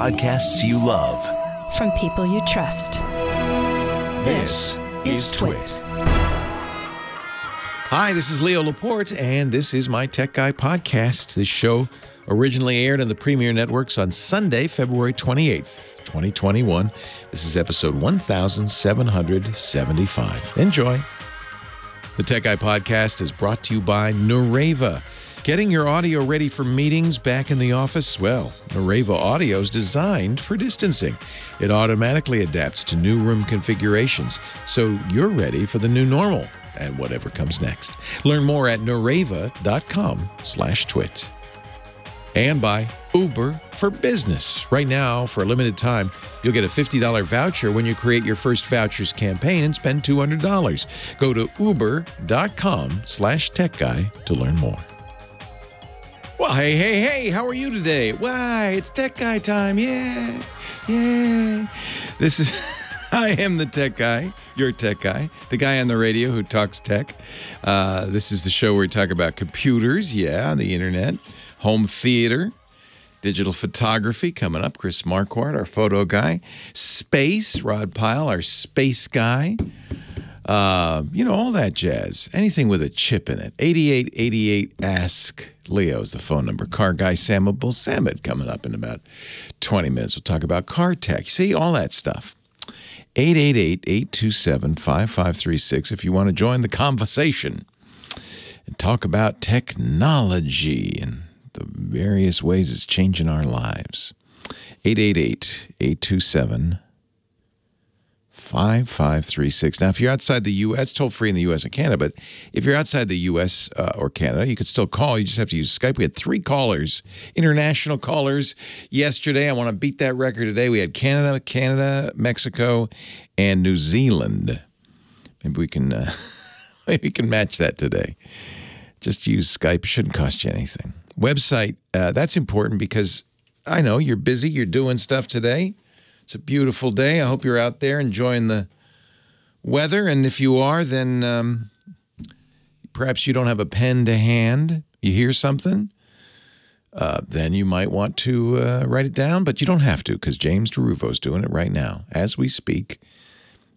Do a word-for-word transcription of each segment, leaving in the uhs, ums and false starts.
podcasts you love from people you trust. This, this is Twit. Twit. Hi, this is Leo Laporte, and this is my Tech Guy podcast. This show originally aired on the Premiere Networks on Sunday, February twenty-eighth, twenty twenty-one. This is episode one thousand seven hundred seventy-five. Enjoy. The Tech Guy podcast is brought to you by Nureva. Getting your audio ready for meetings back in the office? Well, Nureva Audio is designed for distancing. It automatically adapts to new room configurations, so you're ready for the new normal and whatever comes next. Learn more at nureva.com slash twit. And by Uber for Business. Right now, for a limited time, you'll get a fifty dollar voucher when you create your first vouchers campaign and spend two hundred dollars. Go to uber.com slash tech guy to learn more. Well, hey, hey, hey, how are you today? Why, it's Tech Guy time. Yeah, yeah. This is, I am the Tech Guy, your Tech Guy, the guy on the radio who talks tech. Uh, this is the show where we talk about computers, yeah, on the internet, home theater, digital photography coming up. Chris Marquardt, our photo guy. Space, Rod Pyle, our space guy. Uh, you know, all that jazz. Anything with a chip in it. eighty-eight eighty-eight ask Leo is the phone number. Car guy Sam Abul Samad coming up in about twenty minutes. We'll talk about car tech. See, all that stuff. eight eight eight, eight two seven, five five three six if you want to join the conversation and talk about technology and the various ways it's changing our lives. eight eight eight, eight two seven, five five three six. five five three six. Now, if you're outside the U S, toll-free in the U S and Canada, but if you're outside the U S uh, or Canada, you could still call. You just have to use Skype. We had three callers, international callers, yesterday. I want to beat that record today. We had Canada, Canada, Mexico, and New Zealand. Maybe we can, uh, maybe we can match that today. Just use Skype. It shouldn't cost you anything. Website, uh, that's important because I know you're busy. You're doing stuff today. It's a beautiful day. I hope you're out there enjoying the weather. And if you are, then um, perhaps you don't have a pen to hand. You hear something, uh, then you might want to uh, write it down. But you don't have to because James DeRuvo's doing it right now as we speak.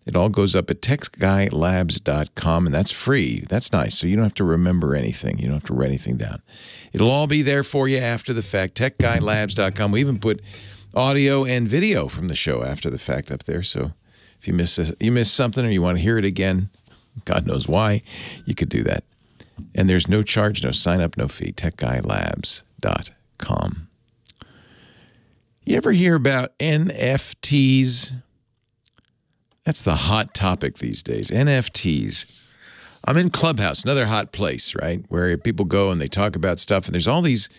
It all goes up at tech guy labs dot com, and that's free. That's nice. So you don't have to remember anything. You don't have to write anything down. It'll all be there for you after the fact. tech guy labs dot com. We even put audio and video from the show after the fact up there. So if you miss a, you miss something or you want to hear it again, God knows why, you could do that. And there's no charge, no sign up, no fee. tech guy labs dot com. You ever hear about N F Ts? That's the hot topic these days. N F Ts. I'm in Clubhouse, another hot place, right? Where people go and they talk about stuff, and there's all these.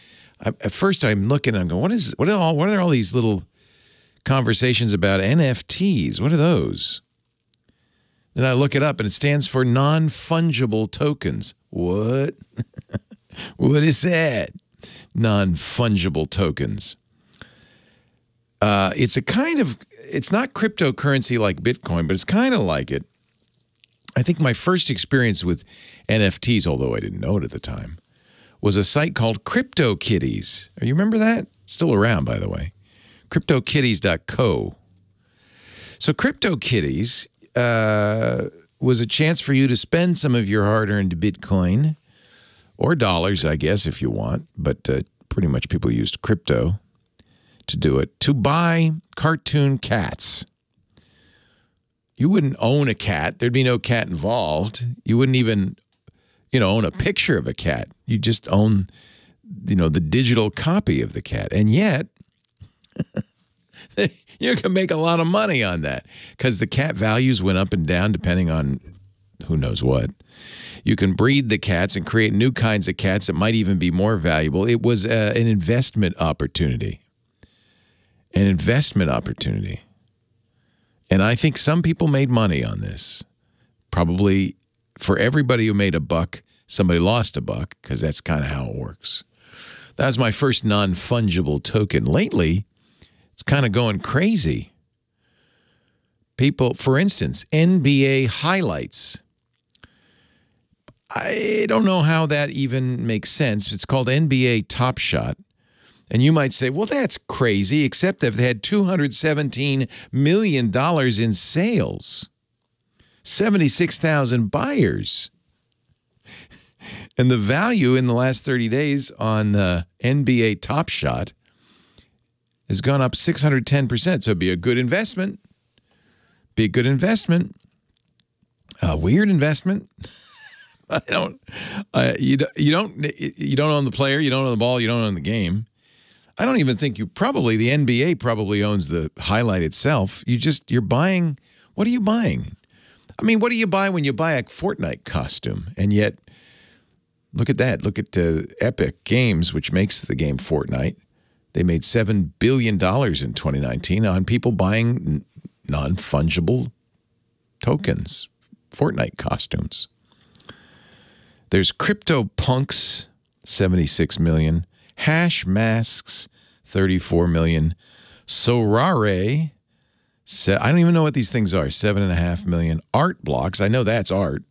At first, I'm looking and I'm going, what is, what are all, what are all these little conversations about N F Ts? What are those? Then I look it up, and it stands for non-fungible tokens. What? What is that? Non-fungible tokens. Uh, it's a kind of, it's not cryptocurrency like Bitcoin, but it's kind of like it. I think my first experience with N F Ts, although I didn't know it at the time, was a site called CryptoKitties. You remember that? Still around, by the way. CryptoKitties dot co. So CryptoKitties uh, was a chance for you to spend some of your hard-earned Bitcoin, or dollars, I guess, if you want, but uh, pretty much people used crypto to do it, to buy cartoon cats. You wouldn't own a cat. There'd be no cat involved. You wouldn't even, you know, own a picture of a cat. You just own, you know, the digital copy of the cat. And yet, you can make a lot of money on that because the cat values went up and down depending on who knows what. You can breed the cats and create new kinds of cats that might even be more valuable. It was uh, an investment opportunity. An investment opportunity. And I think some people made money on this. Probably for everybody who made a buck, somebody lost a buck, because that's kind of how it works. That was my first non-fungible token. Lately, it's kind of going crazy. People, for instance, N B A highlights. I don't know how that even makes sense. It's called N B A Top Shot. And you might say, well, that's crazy, except they've had two hundred seventeen million dollars in sales, seventy-six thousand buyers. And the value in the last thirty days on uh, N B A Top Shot has gone up six hundred ten percent. So it'd be a good investment. Be a good investment. A weird investment. I don't. Uh, you don't. You don't. You don't own the player. You don't own the ball. You don't own the game. I don't even think you probably. The N B A probably owns the highlight itself. You just. You're buying. What are you buying? I mean, what do you buy when you buy a Fortnite costume? And yet, look at that. Look at uh, Epic Games, which makes the game Fortnite. They made seven billion dollars in twenty nineteen on people buying non-fungible tokens, Fortnite costumes. There's CryptoPunks, seventy-six million dollars. Hash Masks, thirty-four million dollars. Sorare, I don't even know what these things are, seven point five million dollars. Art Blocks, I know that's art,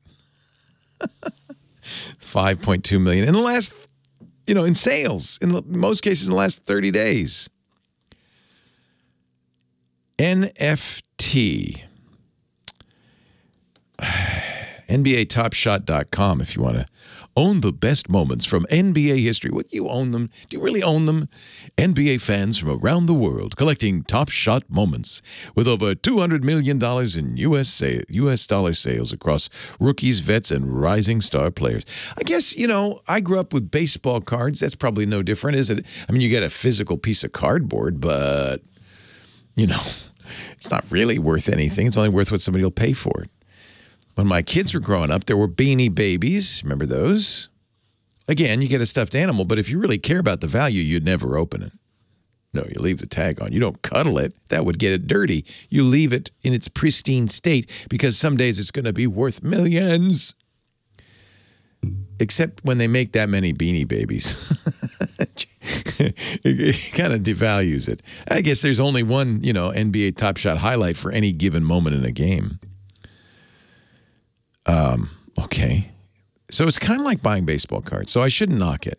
five point two million dollars. In the last, you know, in sales, in most cases in the last thirty days. N F T. N B A Top Shot dot com if you want to own the best moments from N B A history. Would you own them? Do you really own them? N B A fans from around the world collecting Top Shot moments with over two hundred million dollars in U S dollar sales across rookies, vets, and rising star players. I guess, you know, I grew up with baseball cards. That's probably no different, is it? I mean, you get a physical piece of cardboard, but, you know, it's not really worth anything. It's only worth what somebody will pay for it. When my kids were growing up, there were Beanie Babies. Remember those? Again, you get a stuffed animal, but if you really care about the value, you'd never open it. No, you leave the tag on. You don't cuddle it. That would get it dirty. You leave it in its pristine state because some days it's going to be worth millions. Except when they make that many Beanie Babies. It kind of devalues it. I guess there's only one, you know, N B A Top Shot highlight for any given moment in a game. Um, okay. So it's kind of like buying baseball cards. So I shouldn't knock it.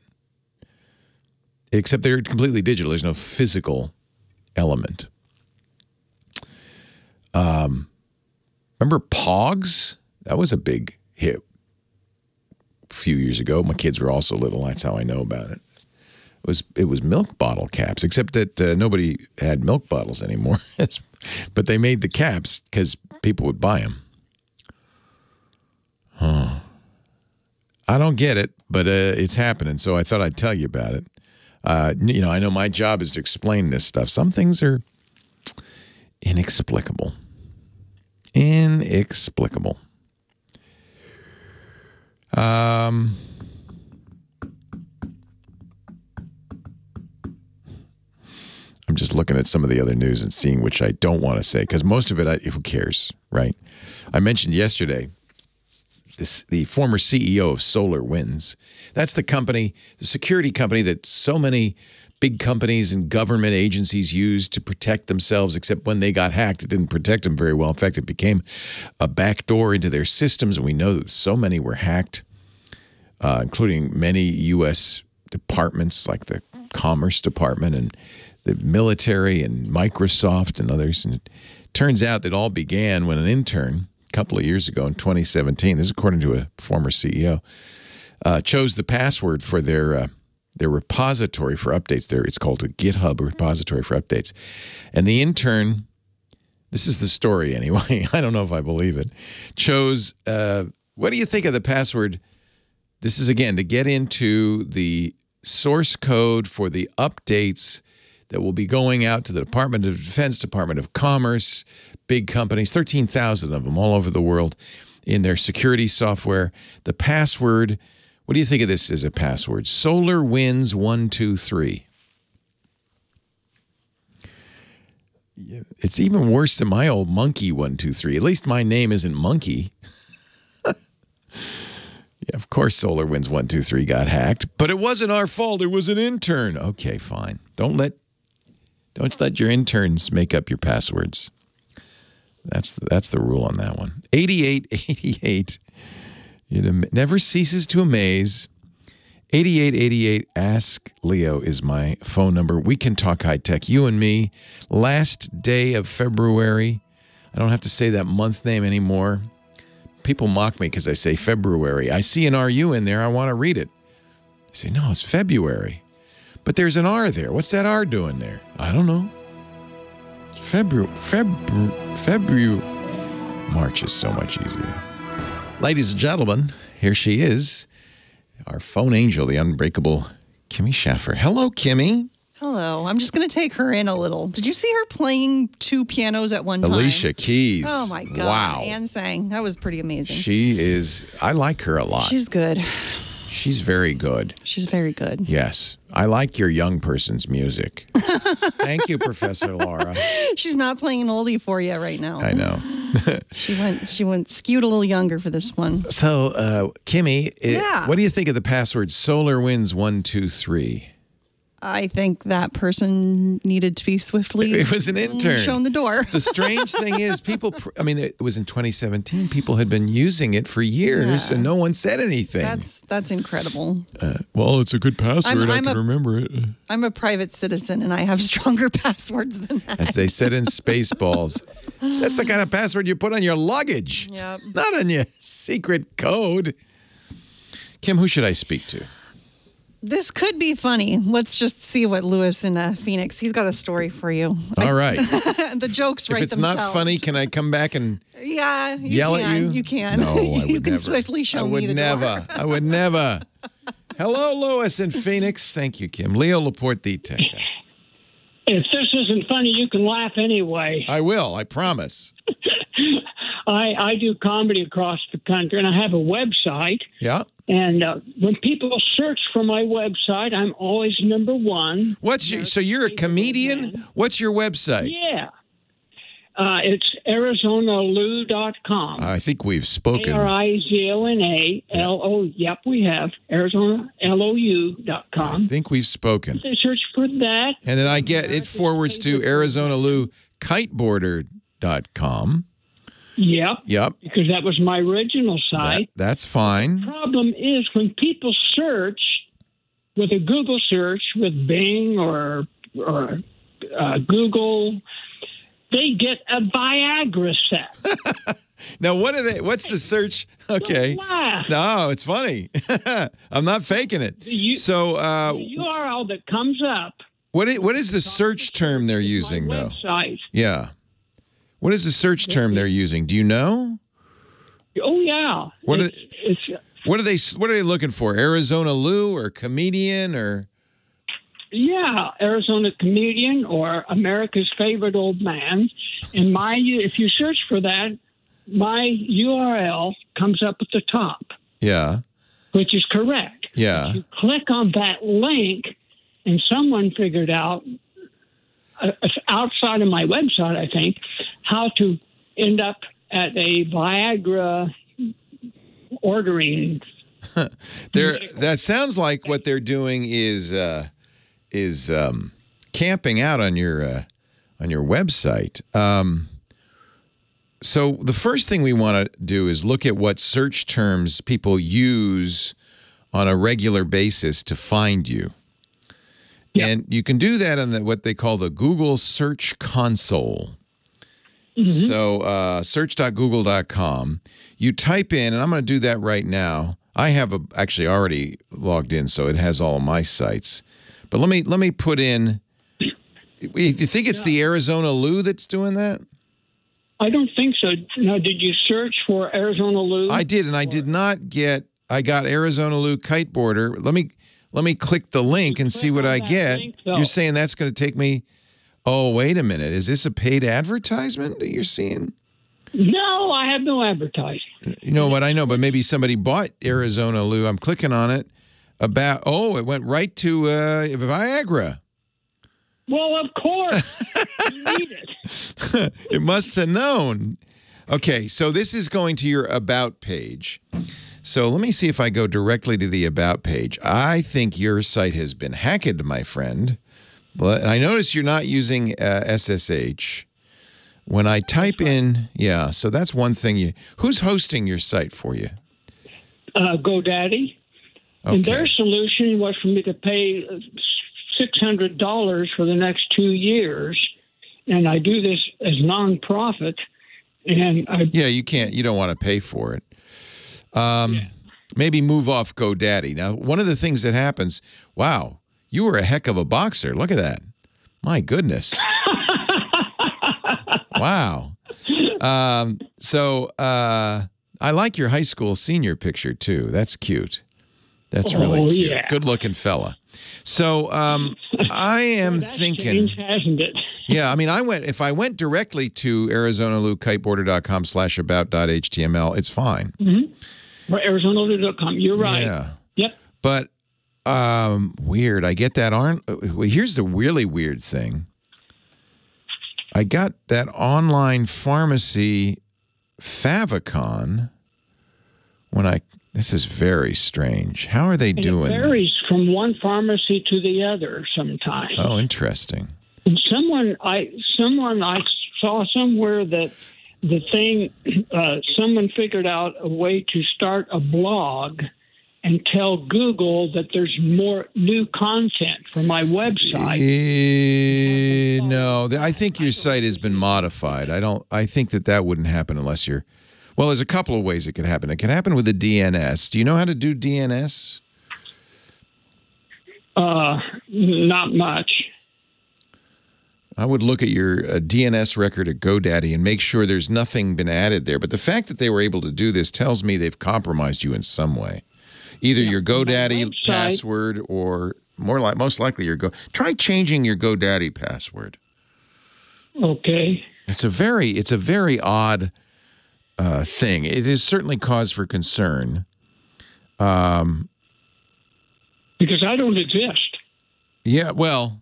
Except they're completely digital. There's no physical element. Um, remember Pogs? That was a big hit a few years ago. My kids were also little. That's how I know about it. It was, it was milk bottle caps, except that uh, nobody had milk bottles anymore. But they made the caps because people would buy them. Huh. I don't get it, but uh, it's happening, so I thought I'd tell you about it. Uh, you know, I know my job is to explain this stuff. Some things are inexplicable. Inexplicable. Um, I'm just looking at some of the other news and seeing which I don't want to say, because most of it, I, who cares, right? I mentioned yesterday... This, the former C E O of SolarWinds. That's the company, the security company that so many big companies and government agencies used to protect themselves, except when they got hacked, it didn't protect them very well. In fact, it became a backdoor into their systems. And we know that so many were hacked, uh, including many U S departments like the Commerce Department and the military and Microsoft and others. And it turns out that all began when an intern... couple of years ago in twenty seventeen, this is according to a former C E O, uh, chose the password for their uh, their repository for updates. There, it's called a GitHub repository for updates. And the intern, this is the story anyway, I don't know if I believe it, chose, uh, what do you think of the password? This is, again, to get into the source code for the updates that will be going out to the Department of Defense, Department of Commerce, big companies, thirteen thousand of them all over the world in their security software. The password, what do you think of this as a password? SolarWinds one two three. It's even worse than my old Monkey one two three. At least my name isn't Monkey. Yeah, of course SolarWinds one two three got hacked, but it wasn't our fault. It was an intern. Okay, fine. Don't let... Don't let your interns make up your passwords. That's the, that's the rule on that one. eighty-eight eighty-eight. It never ceases to amaze. eighty-eight eighty-eight Ask Leo is my phone number. We can talk high tech, you and me. Last day of February. I don't have to say that month name anymore. People mock me because I say February. I see an R U in there. I want to read it. I say, no, it's February. But there's an R there. What's that R doing there? I don't know. It's February. February. Febru March is so much easier. Ladies and gentlemen, here she is. Our phone angel, the unbreakable Kimmy Schaffer. Hello, Kimmy. Hello. I'm just going to take her in a little. Did you see her playing two pianos at one time? Alicia Keys. Oh, my God. Wow. And sang. That was pretty amazing. She is, I like her a lot. She's good. She's very good. She's very good. Yes. I like your young person's music. Thank you, Professor Laura. She's not playing an oldie for you right now. I know. she went She went skewed a little younger for this one. So, uh, Kimmy, it, yeah. what do you think of the password SolarWinds one two three? I think that person needed to be swiftly it was an intern. shown the door. The strange thing is people, I mean, it was in twenty seventeen. People had been using it for years yeah. and no one said anything. That's that's incredible. Uh, well, it's a good password. I'm, I'm I can a, remember it. I'm a private citizen and I have stronger passwords than that. As they said in Spaceballs, that's the kind of password you put on your luggage, yep. not on your secret code. Kim, who should I speak to? This could be funny. Let's just see what Lewis in uh, Phoenix, he's got a story for you. All right. The jokes right themselves. If it's not funny, can I come back and yeah, you yell can. at you? You can. No, I would never. You can swiftly show me the door. I would never. I would never. Hello, Lewis in Phoenix. Thank you, Kim. Leo Laporte, the tech guy. If this isn't funny, you can laugh anyway. I will. I promise. I, I do comedy across the country, and I have a website. Yeah. And uh, when people search for my website, I'm always number one. What's your, so you're a comedian? What's your website? Yeah. Uh, it's Arizona Lou dot com. I think we've spoken. A R I Z O N A L O. Yep, we have. Arizona L O U dot com. I think we've spoken. They search for that. And then I get it forwards to Arizona Lou kiteboarder dot com. Yep. Yep. Because that was my original site. That, that's fine. The problem is when people search with a Google search with Bing or or uh, Google, they get a Viagra set. Now, what are they? What's the search? Okay. Don't laugh. No, it's funny. I'm not faking it. You, so uh, the U R L that comes up. What is, what is the search term they're using though? Website. Yeah. What is the search term they're using? Do you know? Oh yeah. What are, it's, it's, what are they? What are they looking for? Arizona Lou or comedian or? Yeah, Arizona comedian or America's favorite old man. And my, if you search for that, my U R L comes up at the top. Yeah. Which is correct. Yeah. If you click on that link, and someone figured out. Uh, outside of my website, I think, how to end up at a Viagra ordering. There, that sounds like what they're doing is uh, is um, camping out on your uh, on your website. Um, so the first thing we want to do is look at what search terms people use on a regular basis to find you. Yep. And you can do that on the, what they call the Google Search Console. Mm-hmm. So uh, search dot google dot com. You type in, and I'm going to do that right now. I have a, actually already logged in, so it has all of my sites. But let me let me put in. You think it's yeah. the Arizona Lou that's doing that? I don't think so. Now, did you search for Arizona Lou? I did, and I did not get. I got Arizona Lou kiteboarder. Let me. Let me click the link and see what I get. You're saying that's going to take me... Oh, wait a minute. Is this a paid advertisement that you're seeing? No, I have no advertisement. You know what? I know, but maybe somebody bought Arizona Lou. I'm clicking on it. About Oh, it went right to uh, Viagra. Well, of course. You need it. It must have known. Okay, so this is going to your About page. So let me see if I go directly to the About page. I think your site has been hacked, my friend. But I notice you're not using uh, S S H. When I type in, yeah, so that's one thing. You, who's hosting your site for you? Uh, GoDaddy. Okay. And their solution was for me to pay six hundred dollars for the next two years. And I do this as nonprofit. And I, yeah, you can't, you don't want to pay for it. Um, yeah. Maybe move off GoDaddy. Now, one of the things that happens, wow, you were a heck of a boxer. Look at that. My goodness. Wow. Um, so uh, I like your high school senior picture, too. That's cute. That's oh, really cute. Yeah. Good-looking fella. So um, I am well, that's thinking, changed, hasn't it? Yeah, I mean, I went if I went directly to Arizona Lou Kite Border dot com slash about dot H T M L, it's fine. Mm-hmm. Arizona Lou dot com, you're right. Yeah. Yep. But um, weird. I get that aren't. Well, here's the really weird thing. I got that online pharmacy favicon when I. This is very strange. How are they and doing it varies that? From one pharmacy to the other sometimes. Oh, interesting. And someone I someone I saw somewhere that the thing uh, someone figured out a way to start a blog and tell Google that there's more new content for my website. Uh, no, I think your site has been modified. I don't I think that that wouldn't happen unless you're Well, there's a couple of ways it could happen. It could happen with a D N S. Do you know how to do D N S? Uh, not much. I would look at your uh, D N S record at GoDaddy and make sure there's nothing been added there. But the fact that they were able to do this tells me they've compromised you in some way. Either yeah, your GoDaddy password or more like most likely your Go. Try changing your GoDaddy password. Okay. It's a very it's a very odd. Uh, thing. It is certainly cause for concern. Um, because I don't exist. Yeah, well,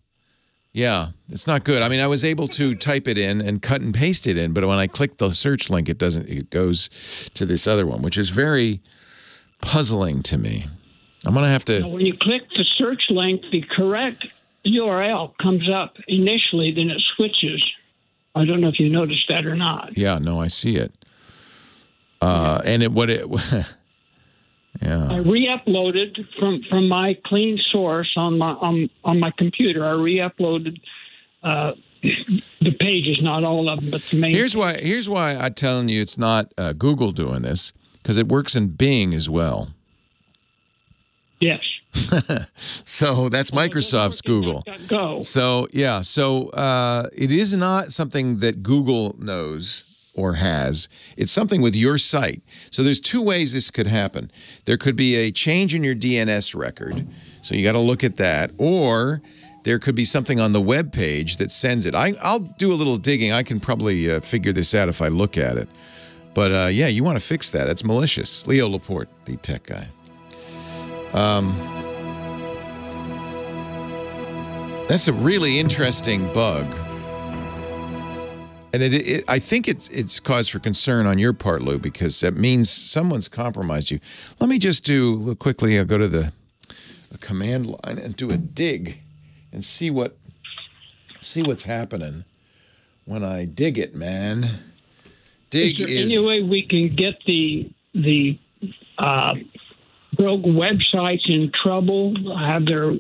yeah, it's not good. I mean, I was able to type it in and cut and paste it in, but when I click the search link, it doesn't, it goes to this other one, which is very puzzling to me. I'm going to have to... Now, when you click the search link, the correct U R L comes up initially, then it switches. I don't know if you noticed that or not. Yeah, no, I see it. Uh, and it, what it, yeah. I re-uploaded from, from my clean source on my on, on my computer. I re-uploaded uh, the pages, not all of them, but the main. Here's why. Here's why I'm telling you it's not uh, Google doing this, because it works in Bing as well. Yes. So that's Microsoft's Google. So yeah. So uh, it is not something that Google knows. Or has. It's something with your site. So there's two ways this could happen. There could be a change in your D N S record, so you got to look at that, or there could be something on the web page that sends it. I, I'll do a little digging. I can probably uh, figure this out if I look at it. But uh, yeah, you want to fix that. It's malicious. Leo Laporte, the tech guy. Um, that's a really interesting bug. And it, it, I think it's it's cause for concern on your part, Lou, because that means someone's compromised you. Let me just do quickly. I'll go to the a command line and do a dig, and see what see what's happening when I dig it, man. Dig is. There is any way we can get the the uh, rogue websites in trouble? Have their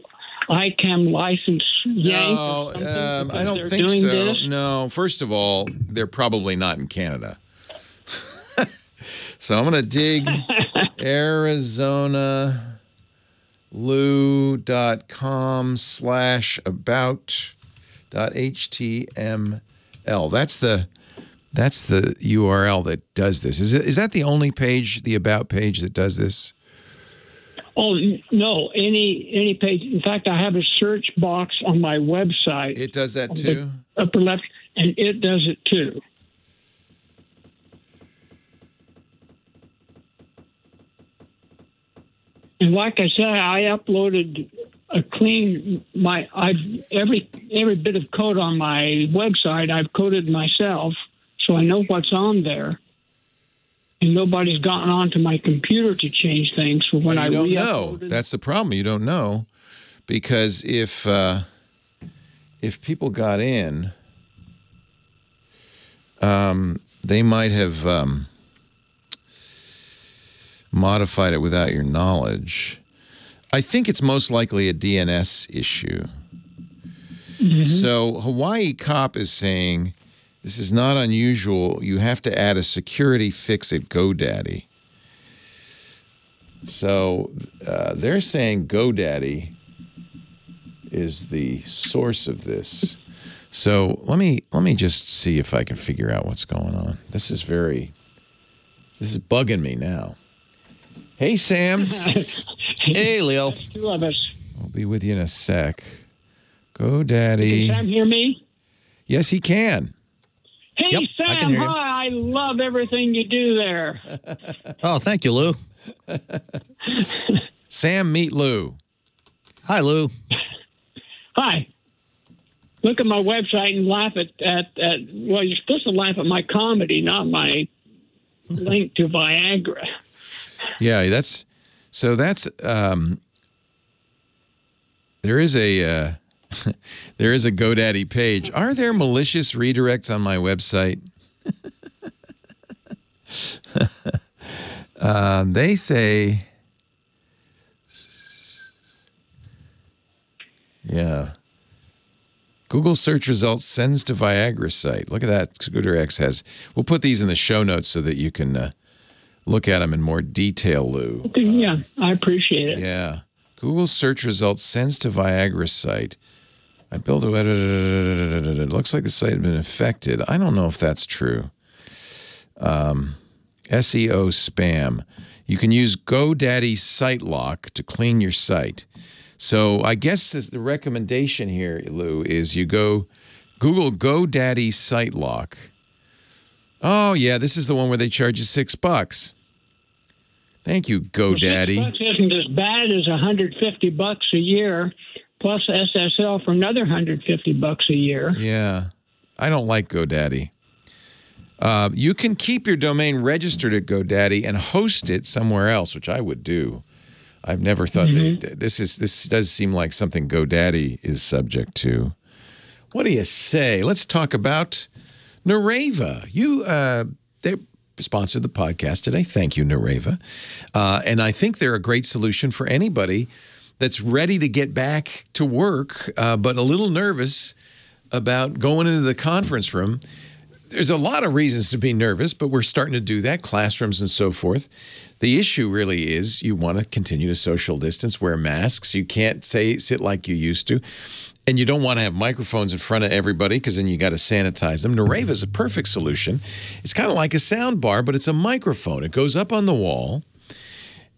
I CAM license yank? No, um, I don't think so. This? No, first of all, they're probably not in Canada. So I'm going to dig Arizona Lou dot com slash about dot H T M L. That's the that's the U R L that does this. Is it, is that the only page, the about page that does this? Oh, no, any any page. In fact, I have a search box on my website. It does that too? Upper left, and it does it too. And like I said, I uploaded a clean, my, I've, every, every bit of code on my website, I've coded myself, so I know what's on there. And nobody's gotten onto my computer to change things. So when well, you I you don't know, that's the problem. You don't know, because if uh, if people got in, um, they might have um, modified it without your knowledge. I think it's most likely a D N S issue. Mm-hmm. So Hawaii Cop is saying, this is not unusual. You have to add a security fix at GoDaddy. So uh, they're saying GoDaddy is the source of this. So let me let me just see if I can figure out what's going on. This is very, this is bugging me now. Hey, Sam. Hey, Leo. I'll be with you in a sec. GoDaddy. Can Sam hear me? Yes, he can. Hey, yep, Sam. Hi. I love everything you do there. Oh, thank you, Lou. Sam, meet Lou. Hi, Lou. Hi. Look at my website and laugh at, at, at, well, you're supposed to laugh at my comedy, not my link to Viagra. Yeah, that's, so that's, um, there is a, uh, there is a GoDaddy page. Are there malicious redirects on my website? uh, they say, yeah. Google search results sends to Viagra site. Look at that. ScooterX has. We'll put these in the show notes so that you can uh, look at them in more detail, Lou. Yeah, um, I appreciate it. Yeah. Google search results sends to Viagra site. I built a... It looks like the site had been affected. I don't know if that's true. Um, S E O spam. You can use GoDaddy SiteLock to clean your site. So I guess this, the recommendation here, Lou, is you go Google GoDaddy SiteLock. Oh, yeah, this is the one where they charge you six bucks. Thank you, GoDaddy. Well, six bucks isn't as bad as a hundred fifty bucks a year, plus S S L for another a hundred fifty bucks a year. Yeah, I don't like GoDaddy. Uh, you can keep your domain registered at GoDaddy and host it somewhere else, which I would do. I've never thought mm-hmm. that this is this does seem like something GoDaddy is subject to. What do you say? Let's talk about Nureva. You uh, they sponsored the podcast today. Thank you, Nureva. Uh, and I think they're a great solution for anybody that's ready to get back to work, uh, but a little nervous about going into the conference room. There's a lot of reasons to be nervous, but we're starting to do that, classrooms and so forth. The issue really is you want to continue to social distance, wear masks. You can't say sit like you used to. And you don't want to have microphones in front of everybody because then you got to sanitize them. Nureva is a perfect solution. It's kind of like a sound bar, but it's a microphone. It goes up on the wall.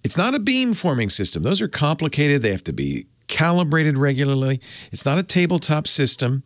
It's not a beamforming system. Those are complicated. They have to be calibrated regularly. It's not a tabletop system.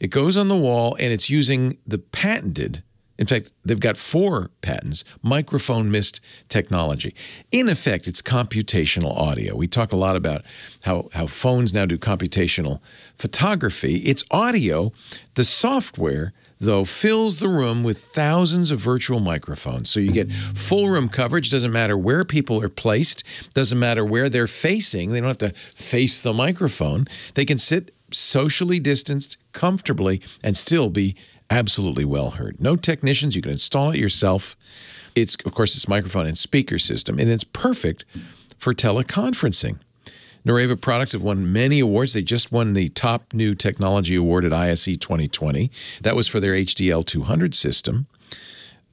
It goes on the wall, and it's using the patented, in fact, they've got four patents, microphone mist technology. In effect, it's computational audio. We talk a lot about how, how phones now do computational photography. It's audio. The software, though, fills the room with thousands of virtual microphones. So you get full room coverage. Doesn't matter where people are placed. Doesn't matter where they're facing. They don't have to face the microphone. They can sit socially distanced, comfortably, and still be absolutely well heard. No technicians. You can install it yourself. It's, of course, it's microphone and speaker system, and it's perfect for teleconferencing. Nureva products have won many awards. They just won the Top New Technology Award at I S E twenty twenty. That was for their H D L two hundred system.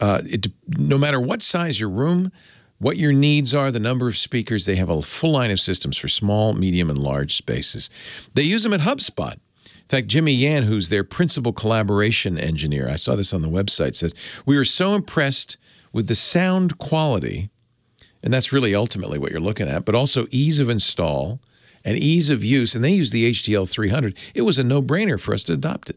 Uh, it, no matter what size your room, what your needs are, the number of speakers, they have a full line of systems for small, medium, and large spaces. They use them at HubSpot. In fact, Jimmy Yan, who's their principal collaboration engineer, I saw this on the website, says, we were so impressed with the sound quality, and that's really ultimately what you're looking at, but also ease of install and ease of use, and they use the H D L three hundred. It was a no-brainer for us to adopt it.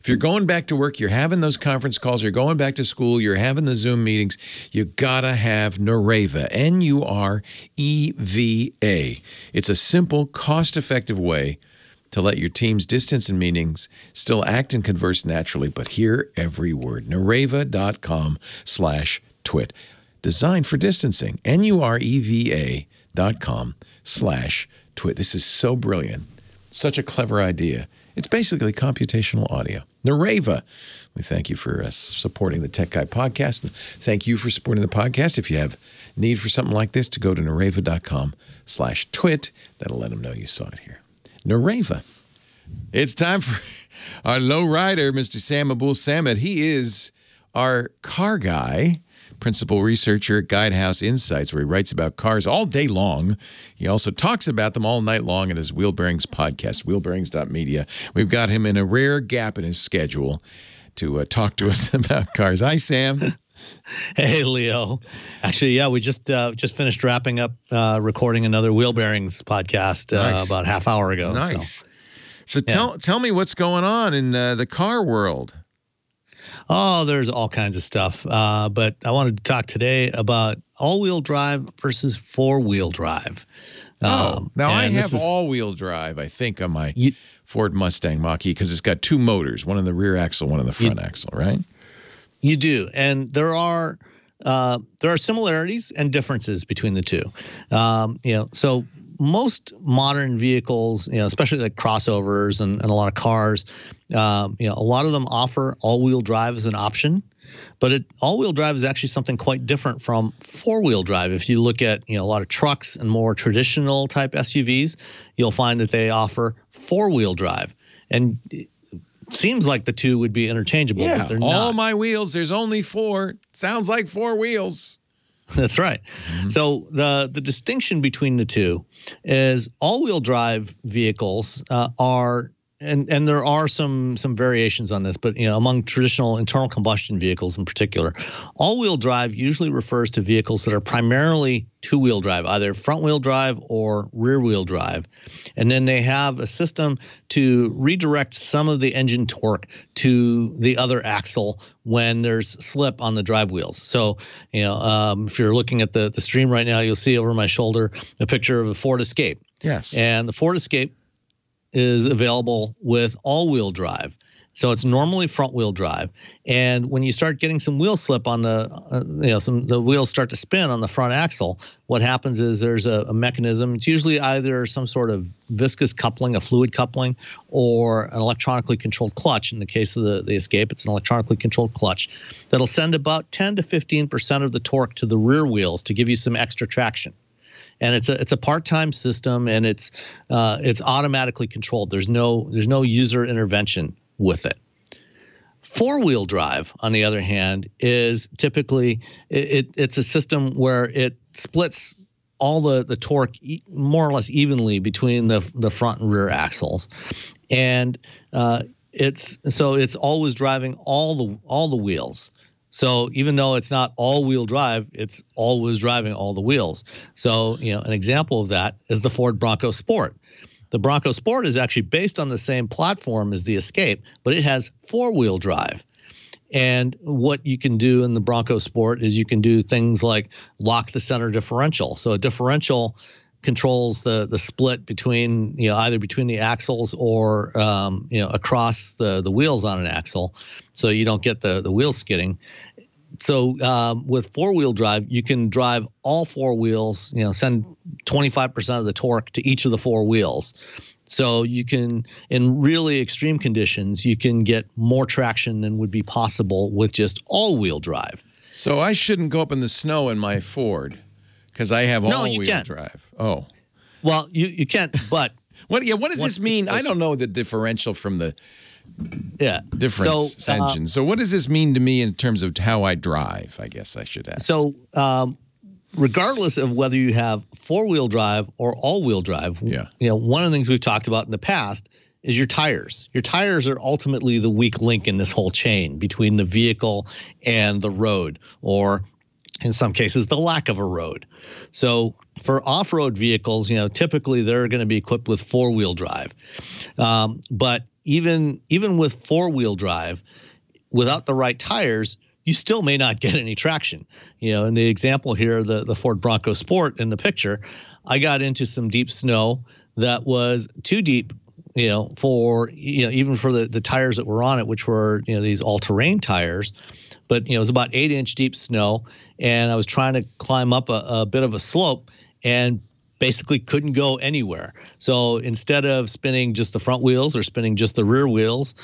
If you're going back to work, you're having those conference calls, you're going back to school, you're having the Zoom meetings, you gotta have Nureva, N U R E V A. It's a simple, cost-effective way to let your team's distance and meetings still act and converse naturally, but hear every word. Nureva.com slash twit. Designed for distancing. N U R E V A dot com slash twit. This is so brilliant. Such a clever idea. It's basically computational audio. Nureva, we thank you for uh, supporting the Tech Guy podcast. And thank you for supporting the podcast. If you have need for something like this, to go to Nureva.com slash twit. That'll let them know you saw it here. Nureva. It's time for our low rider, Mister Sam Abul Samad. He is our car guy, principal researcher at Guidehouse Insights, where he writes about cars all day long. He also talks about them all night long in his Wheel Bearings podcast, wheel bearings dot media. We've got him in a rare gap in his schedule to uh, talk to us about cars. Hi, Sam. Hey, Leo. Actually, yeah, we just uh, just finished wrapping up uh, recording another Wheel Bearings podcast uh, nice. about a half hour ago. Nice. So. So tell yeah. tell me what's going on in uh, the car world. Oh, there's all kinds of stuff. Uh, but I wanted to talk today about all-wheel drive versus four-wheel drive. Oh, um, now I have all-wheel drive, I think, on my you, Ford Mustang Mach-E, because it's got two motors, one in the rear axle, one in the front you, axle, right? You do. And there are uh, there are similarities and differences between the two. Um, you know, so most modern vehicles, you know, especially like crossovers and, and a lot of cars, um, you know, a lot of them offer all-wheel drive as an option. But it, all-wheel drive is actually something quite different from four-wheel drive. If you look at, you know, a lot of trucks and more traditional type S U Vs, you'll find that they offer four-wheel drive. And it seems like the two would be interchangeable, yeah, but they're not. All my wheels, there's only four. Sounds like four wheels. That's right. Mm-hmm. So the, the distinction between the two is all-wheel drive vehicles uh, are, and, and there are some some variations on this, but you know, among traditional internal combustion vehicles in particular, all-wheel drive usually refers to vehicles that are primarily two-wheel drive, either front-wheel drive or rear-wheel drive. And then they have a system to redirect some of the engine torque to the other axle when there's slip on the drive wheels. So, you know, um, if you're looking at the, the stream right now, you'll see over my shoulder a picture of a Ford Escape. Yes. And the Ford Escape is available with all-wheel drive. So it's normally front-wheel drive, and when you start getting some wheel slip on the, uh, you know, some the wheels start to spin on the front axle. What happens is there's a, a mechanism. It's usually either some sort of viscous coupling, a fluid coupling, or an electronically controlled clutch. In the case of the the Escape, it's an electronically controlled clutch that'll send about ten to fifteen percent of the torque to the rear wheels to give you some extra traction. And it's a it's a part-time system, and it's uh, it's automatically controlled. There's no there's no user intervention with it. Four-wheel drive, on the other hand, is typically it, it it's a system where it splits all the the torque e more or less evenly between the the front and rear axles, and uh, it's so it's always driving all the all the wheels. So even though it's not all-wheel drive, it's always driving all the wheels. So, you know, an example of that is the Ford Bronco Sport. The Bronco Sport is actually based on the same platform as the Escape, but it has four-wheel drive. And what you can do in the Bronco Sport is you can do things like lock the center differential. So a differential controls the the split between, you know, either between the axles or um, you know, across the the wheels on an axle, so you don't get the the wheel skidding. So um, with four wheel drive, you can drive all four wheels. You know, send twenty-five percent of the torque to each of the four wheels. So you can, in really extreme conditions, you can get more traction than would be possible with just all wheel drive. So I shouldn't go up in the snow in my Ford, because I have all-wheel drive. Oh, well, you you can't. But what? Yeah, what does this mean? I don't know the differential from the yeah difference engine. So what does this mean to me in terms of how I drive? I guess I should ask. So um, regardless of whether you have four-wheel drive or all-wheel drive, yeah, you know, one of the things we've talked about in the past is your tires. Your tires are ultimately the weak link in this whole chain between the vehicle and the road, or in some cases, the lack of a road. So for off-road vehicles, you know, typically they're going to be equipped with four-wheel drive. Um, but even even with four-wheel drive, without the right tires, you still may not get any traction. You know, in the example here, the the Ford Bronco Sport in the picture, I got into some deep snow that was too deep, you know, for, you know, even for the the tires that were on it, which were, you know, these all-terrain tires. But, you know, it was about eight inch deep snow, and I was trying to climb up a, a bit of a slope, and basically couldn't go anywhere. So instead of spinning just the front wheels or spinning just the rear wheels,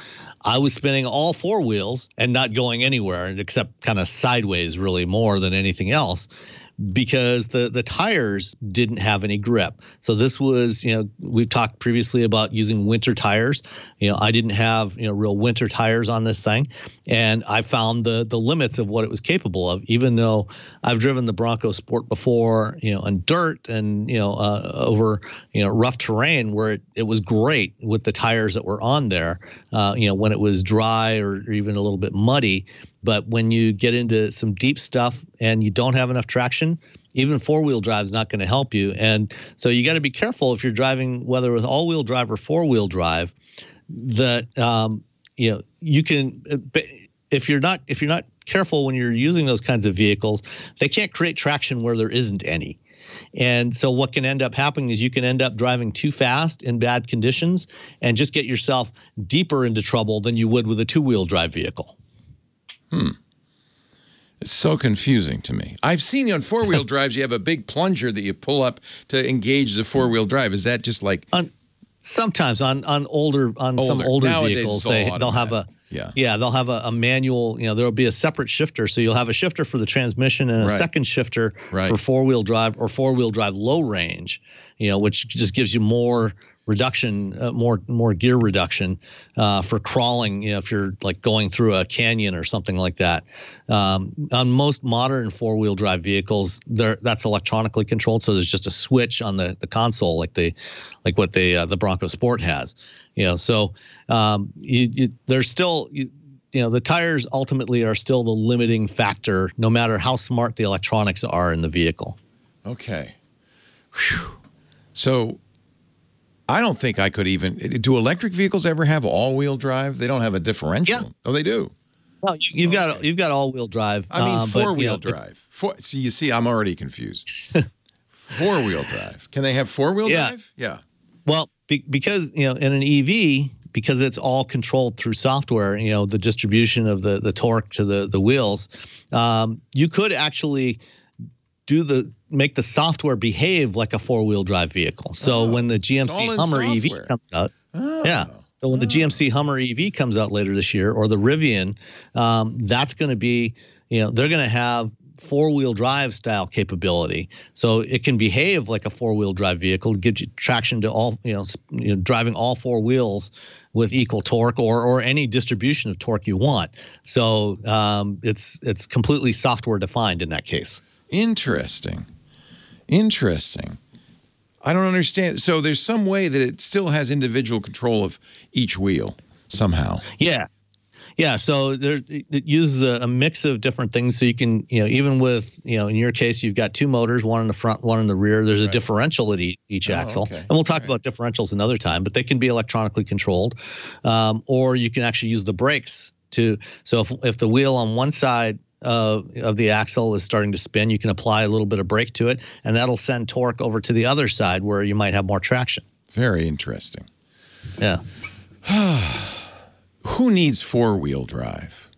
I was spinning all four wheels and not going anywhere except kind of sideways really more than anything else, because the the tires didn't have any grip. So this was, you know, we've talked previously about using winter tires. You know, I didn't have, you know, real winter tires on this thing. And I found the the limits of what it was capable of, even though I've driven the Bronco Sport before, you know, on dirt and, you know, uh, over, you know, rough terrain where it, it was great with the tires that were on there, uh, you know, when it was dry or, or even a little bit muddy. But when you get into some deep stuff and you don't have enough traction, even four-wheel drive is not going to help you. And so you got to be careful if you're driving, whether with all-wheel drive or four-wheel drive, that um, you know you can. If you're not if you're not careful when you're using those kinds of vehicles, they can't create traction where there isn't any. And so what can end up happening is you can end up driving too fast in bad conditions and just get yourself deeper into trouble than you would with a two-wheel drive vehicle. Hmm. It's so confusing to me. I've seen you on four-wheel drives, you have a big plunger that you pull up to engage the four-wheel drive. Is that just like... On, sometimes on, on older, on older. some older Nowadays, vehicles, they, they'll have a... Yeah. Yeah, they'll have a, a manual, you know, there'll be a separate shifter. So you'll have a shifter for the transmission and a right. second shifter right. for four-wheel drive or four-wheel drive low range, you know, which just gives you more reduction, uh, more more gear reduction uh, for crawling, you know, if you're like going through a canyon or something like that. Um, on most modern four-wheel drive vehicles, there that's electronically controlled. So there's just a switch on the, the console like the like what the uh, the Bronco Sport has. You know, so um, you, you, there's still, you, you know, the tires ultimately are still the limiting factor, no matter how smart the electronics are in the vehicle. Okay. Whew. So I don't think I could even, do electric vehicles ever have all-wheel drive? They don't have a differential. Yeah. Oh, they do. Well, you've okay. got you've got all-wheel drive. I mean, four-wheel um, you know, drive. Four, so you see, I'm already confused. Four-wheel drive. Can they have four-wheel yeah. drive? Yeah. Well, because, you know, in an E V, because it's all controlled through software, you know, the distribution of the, the torque to the, the wheels, um, you could actually do the make the software behave like a four-wheel drive vehicle. So oh, when the G M C Hummer software. E V comes out, oh, yeah. So when oh. the G M C Hummer E V comes out later this year, or the Rivian, um, that's going to be, you know, they're going to have four-wheel drive style capability, so it can behave like a four-wheel drive vehicle, gives you traction to all, you know, you know, driving all four wheels with equal torque or or any distribution of torque you want. So um, it's it's completely software defined in that case. Interesting, interesting. I don't understand. So there's some way that it still has individual control of each wheel somehow. Yeah. Yeah, so there, it uses a, a mix of different things. So you can, you know, even with, you know, in your case, you've got two motors, one in the front, one in the rear. There's right. a differential at e each oh, axle. Okay. And we'll talk right. about differentials another time, but they can be electronically controlled. Um, or you can actually use the brakes to, so if, if the wheel on one side uh, of the axle is starting to spin, you can apply a little bit of brake to it, and that'll send torque over to the other side where you might have more traction. Very interesting. Yeah. Who needs four-wheel drive?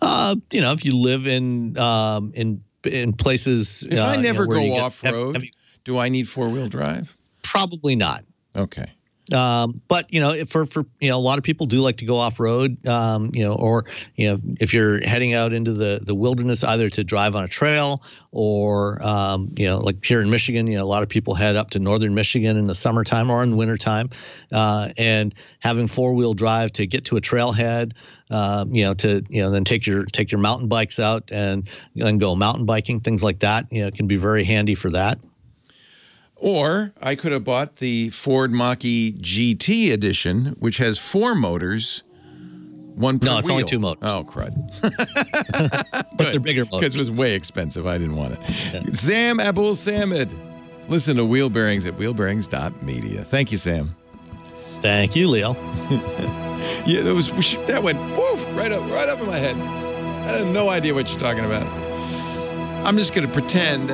Uh, you know, if you live in um, in in places. If uh, I never you know, go off-road, do I need four-wheel drive? Probably not. Okay. Um, but you know, for for you know, a lot of people do like to go off-road. Um, you know, or you know, if you're heading out into the the wilderness, either to drive on a trail or um, you know, like here in Michigan, you know, a lot of people head up to northern Michigan in the summertime or in wintertime, uh, and having four-wheel drive to get to a trailhead. Um, you know, to you know, then take your take your mountain bikes out and then go mountain biking, things like that. You know, can be very handy for that. Or I could have bought the Ford Mach-E G T edition, which has four motors, one per wheel. No, it's only two motors. Oh, crud. But they're bigger motors. Because it was way expensive. I didn't want it. Yeah. Sam Abul Samid. Listen to Wheel Bearings at wheel bearings dot media. Thank you, Sam. Thank you, Leo. Yeah, that, was, that went woof, right up, right up in my head. I had no idea what you're talking about. I'm just going to pretend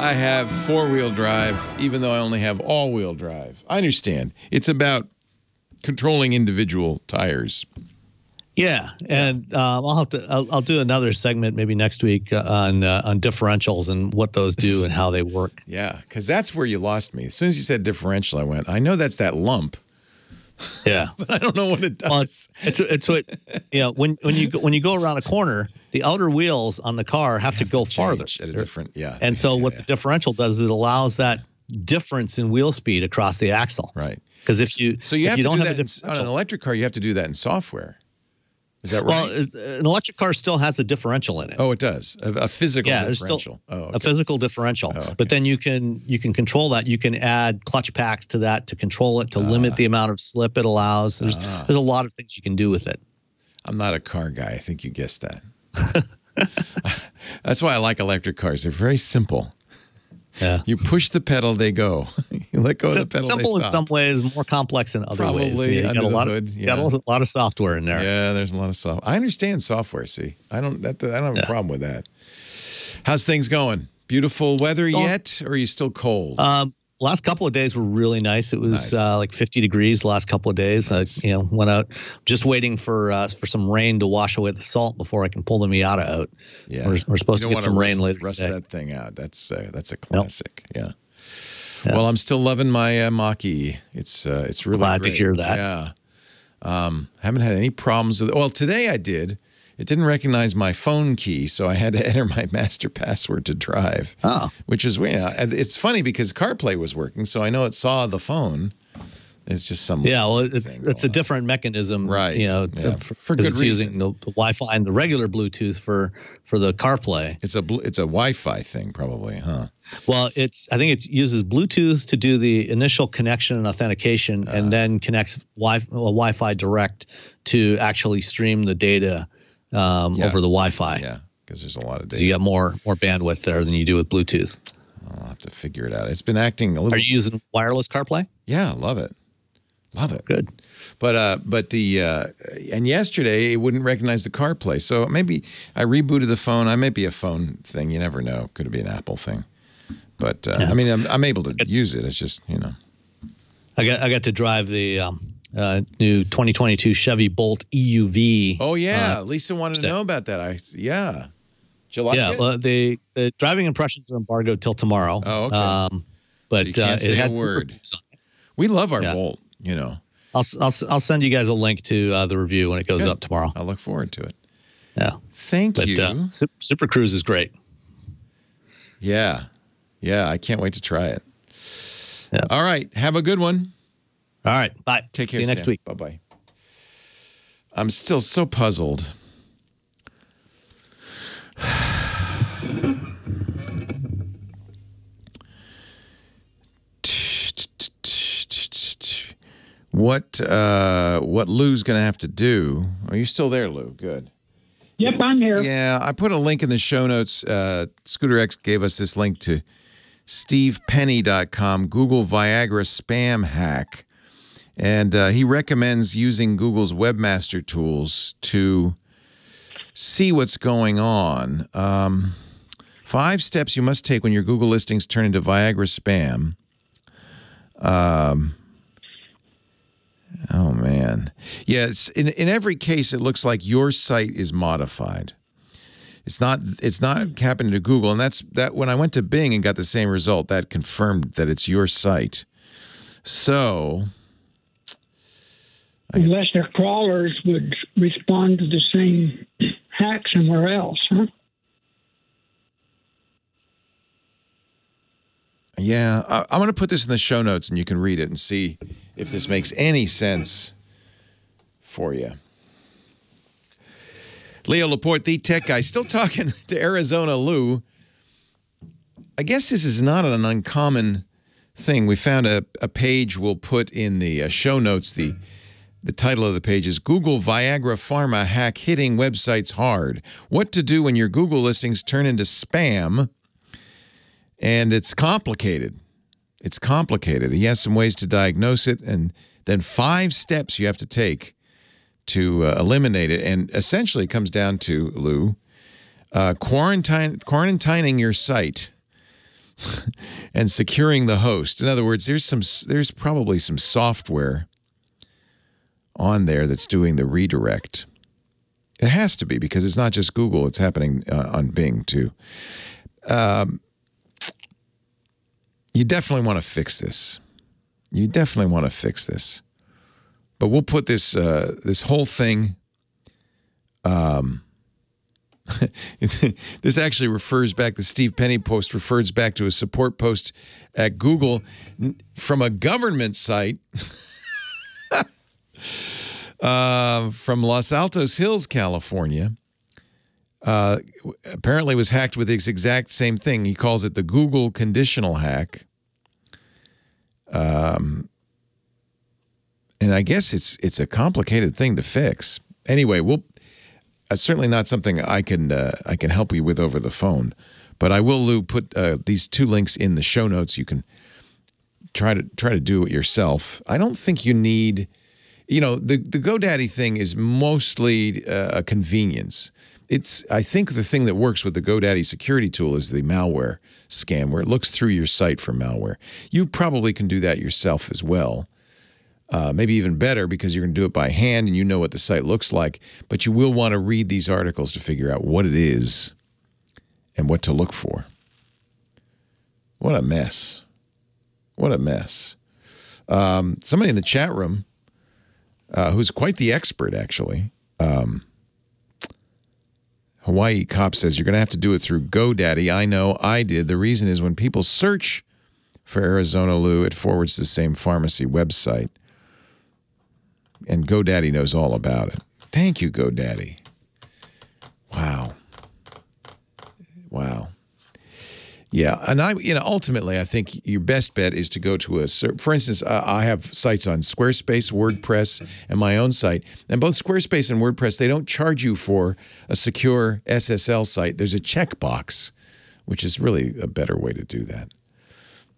I have four-wheel drive, even though I only have all-wheel drive. I understand. It's about controlling individual tires. Yeah, and uh, I'll have to. I'll, I'll do another segment maybe next week on uh, on differentials and what those do and how they work. Yeah, because that's where you lost me. As soon as you said differential, I went, I know that's that lump. Yeah, but I don't know what it does. Well, it's, it's it's what you know when when you go, when you go around a corner, the outer wheels on the car have, have to go to farther at a different yeah. And yeah, so yeah, what yeah. the differential does is it allows that difference in wheel speed across the axle. Right. Because if you so you, have you to don't do have that in, on an electric car, you have to do that in software. Is that right? Well, an electric car still has a differential in it. Oh, it does. A, a physical yeah, differential. Still oh, okay. A physical differential. Oh, okay. But then you can you can control that. You can add clutch packs to that to control it, to uh, limit the amount of slip it allows. There's, uh, there's a lot of things you can do with it. I'm not a car guy. I think you guessed that. That's why I like electric cars. They're very simple. Yeah. You push the pedal, they go. You let go of the pedal, simple they stop. In some ways, more complex in other Probably ways. Probably yeah, a lot hood, of yeah. a lot of software in there. Yeah, there's a lot of software. I understand software. See, I don't. That, I don't have yeah. a problem with that. How's things going? Beautiful weather oh. yet, or are you still cold? Um, last couple of days were really nice. It was nice. uh, like fifty degrees the last couple of days. Nice. I you know went out, just waiting for uh, for some rain to wash away the salt before I can pull the Miata out. Yeah, we're, we're supposed to get some rain later. Rust that thing out. That's uh, that's a classic. Nope. Yeah. Yeah. Well, I'm still loving my uh, Mach-E. It's uh, it's really glad great. to hear that. Yeah, um, haven't had any problems with it. Well, today I did. It didn't recognize my phone key, so I had to enter my master password to drive. Oh, which is you know, it's funny because CarPlay was working, so I know it saw the phone. It's just some yeah. Well, it's it's a on. different mechanism, right? You know, yeah. for, for good it's reason. Using the, the Wi-Fi and the regular Bluetooth for for the CarPlay. It's a it's a Wi-Fi thing, probably, huh? Well, it's I think it uses Bluetooth to do the initial connection and authentication, uh, and then connects Wi well, Wi-Fi direct to actually stream the data um, yeah. over the Wi-Fi. Yeah, because there's a lot of data. So you got more more bandwidth there than you do with Bluetooth. I'll have to figure it out. It's been acting a little. Are you using wireless CarPlay? Yeah, love it. Love it. Good. But uh, but the uh, and yesterday it wouldn't recognize the CarPlay. So maybe I rebooted the phone. I may be a phone thing. You never know. Could it be an Apple thing? But uh, yeah. I mean, I'm, I'm able to use it. It's just, you know, I got I got to drive the um, uh, new twenty twenty-two Chevy Bolt E U V. Oh yeah, uh, Lisa wanted to know about that. I yeah, July. Yeah, well, the, the driving impressions are embargoed till tomorrow. Oh okay. Um, but so you can't uh, say it had a word. We love our yeah. Bolt. You know, I'll, I'll, I'll send you guys a link to uh, the review when it goes Good. up tomorrow. I'll look forward to it. Yeah. Thank but, you. Uh, Super, Super Cruise is great. Yeah. Yeah. I can't wait to try it. Yeah. All right. Have a good one. All right. Bye. Take care. See you next Sam. week. Bye-bye. I'm still so puzzled. What uh, what Lou's going to have to do? Are you still there, Lou? Good. Yep, I'm here. Yeah, I put a link in the show notes. Uh, Scooter X gave us this link to steve penny dot com, Google Viagra spam hack. And uh, he recommends using Google's webmaster tools to see what's going on. Um, five steps you must take when your Google listings turn into Viagra spam. Um... Oh, man. Yes, in, in every case, it looks like your site is modified. It's not It's not happening to Google. And that's that. When I went to Bing and got the same result, that confirmed that it's your site. So... Unless their crawlers would respond to the same hack somewhere else, huh? Yeah, I, I'm going to put this in the show notes, and you can read it and see if this makes any sense for you. Leo Laporte, the tech guy, still talking to Arizona Lou. I guess this is not an uncommon thing. We found a, a page we'll put in the show notes. The, the title of the page is Google Viagra Pharma Hack Hitting Websites Hard. What to do when your Google listings turn into spam. And it's complicated. It's complicated. He has some ways to diagnose it, and then five steps you have to take to uh, eliminate it. And essentially it comes down to, Lou, uh, quarantine, quarantining your site and securing the host. In other words, there's, some, there's probably some software on there that's doing the redirect. It has to be, because it's not just Google. It's happening uh, on Bing, too. Um, you definitely want to fix this. You definitely want to fix this. But we'll put this, uh, this whole thing... Um, this actually refers back, the Steve Penny post refers back to a support post at Google from a government site uh, from Los Altos Hills, California. Uh, apparently was hacked with this exact same thing. He calls it the Google conditional hack. Um, and I guess it's, it's a complicated thing to fix. Anyway, we'll... Uh, certainly not something I can uh, I can help you with over the phone, but I will, Lou, put uh, these two links in the show notes. You can try to try to do it yourself. I don't think you need, you know, the the GoDaddy thing is mostly uh, a convenience. It's I think the thing that works with the GoDaddy security tool is the malware scan, where it looks through your site for malware. You probably can do that yourself as well. Uh, maybe even better, because you're going to do it by hand and you know what the site looks like. But you will want to read these articles to figure out what it is and what to look for. What a mess. What a mess. Um, somebody in the chat room uh, who's quite the expert, actually. Um, Hawaii Cop says, you're going to have to do it through GoDaddy. I know, I did. The reason is when people search for Arizona Lou, it forwards the same pharmacy website. And GoDaddy knows all about it. Thank you, GoDaddy. Wow. Wow. Yeah, and I, you know, ultimately, I think your best bet is to go to a, for instance, I have sites on Squarespace, WordPress, and my own site. And both Squarespace and WordPress, they don't charge you for a secure S S L site. There's a checkbox, which is really a better way to do that.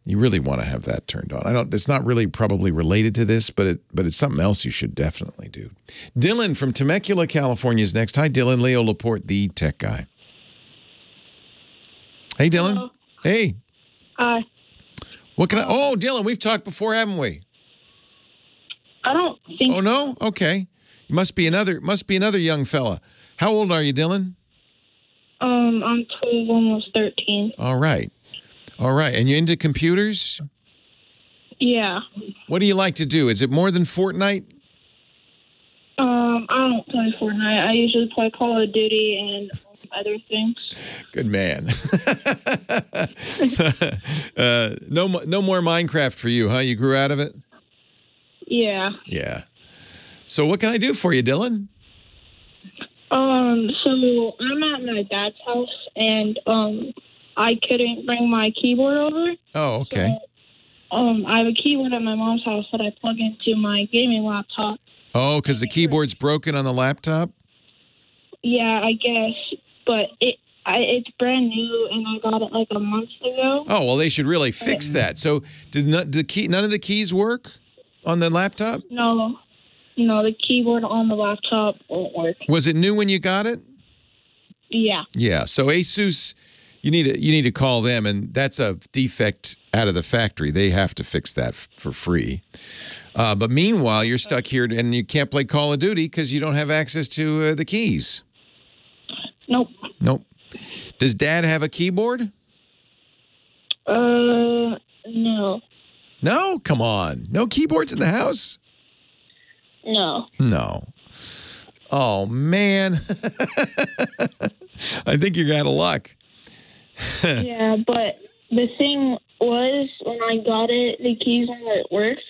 You really want to have that turned on. I don't. It's not really probably related to this, but it, but it's something else you should definitely do. Dylan from Temecula, California is next. Hi, Dylan. Leo Laporte, the tech guy. Hey, Dylan. Hello. Hey. Hi. Uh, what can I? Oh, Dylan, we've talked before, haven't we? I don't think. Oh no. Okay. You must be another. Must be another young fella. How old are you, Dylan? Um, I'm twelve, almost thirteen. All right. All right. And you're into computers? Yeah. What do you like to do? Is it more than Fortnite? Um, I don't play Fortnite. I usually play Call of Duty and other things. Good man. so, uh, no, no more Minecraft for you, huh? You grew out of it? Yeah. Yeah. So what can I do for you, Dylan? Um, so I'm at my dad's house, and um... I couldn't bring my keyboard over. Oh, okay. So, um, I have a keyboard at my mom's house that I plug into my gaming laptop. Oh, because the keyboard's broken on the laptop? Yeah, I guess, but it I, it's brand new, and I got it like a month ago. Oh, well, they should really fix that. So, did not the key? None of the keys work on the laptop? No, no, the keyboard on the laptop won't work. Was it new when you got it? Yeah. Yeah. So Asus. You need to, you need to call them, and that's a defect out of the factory. They have to fix that for free. Uh, but meanwhile, you're stuck here, and you can't play Call of Duty because you don't have access to uh, the keys. Nope. Nope. Does Dad have a keyboard? Uh, no. No? Come on. No keyboards in the house? No. No. Oh, man. I think you're out of luck. Yeah, but the thing was, when I got it, the keys never worked.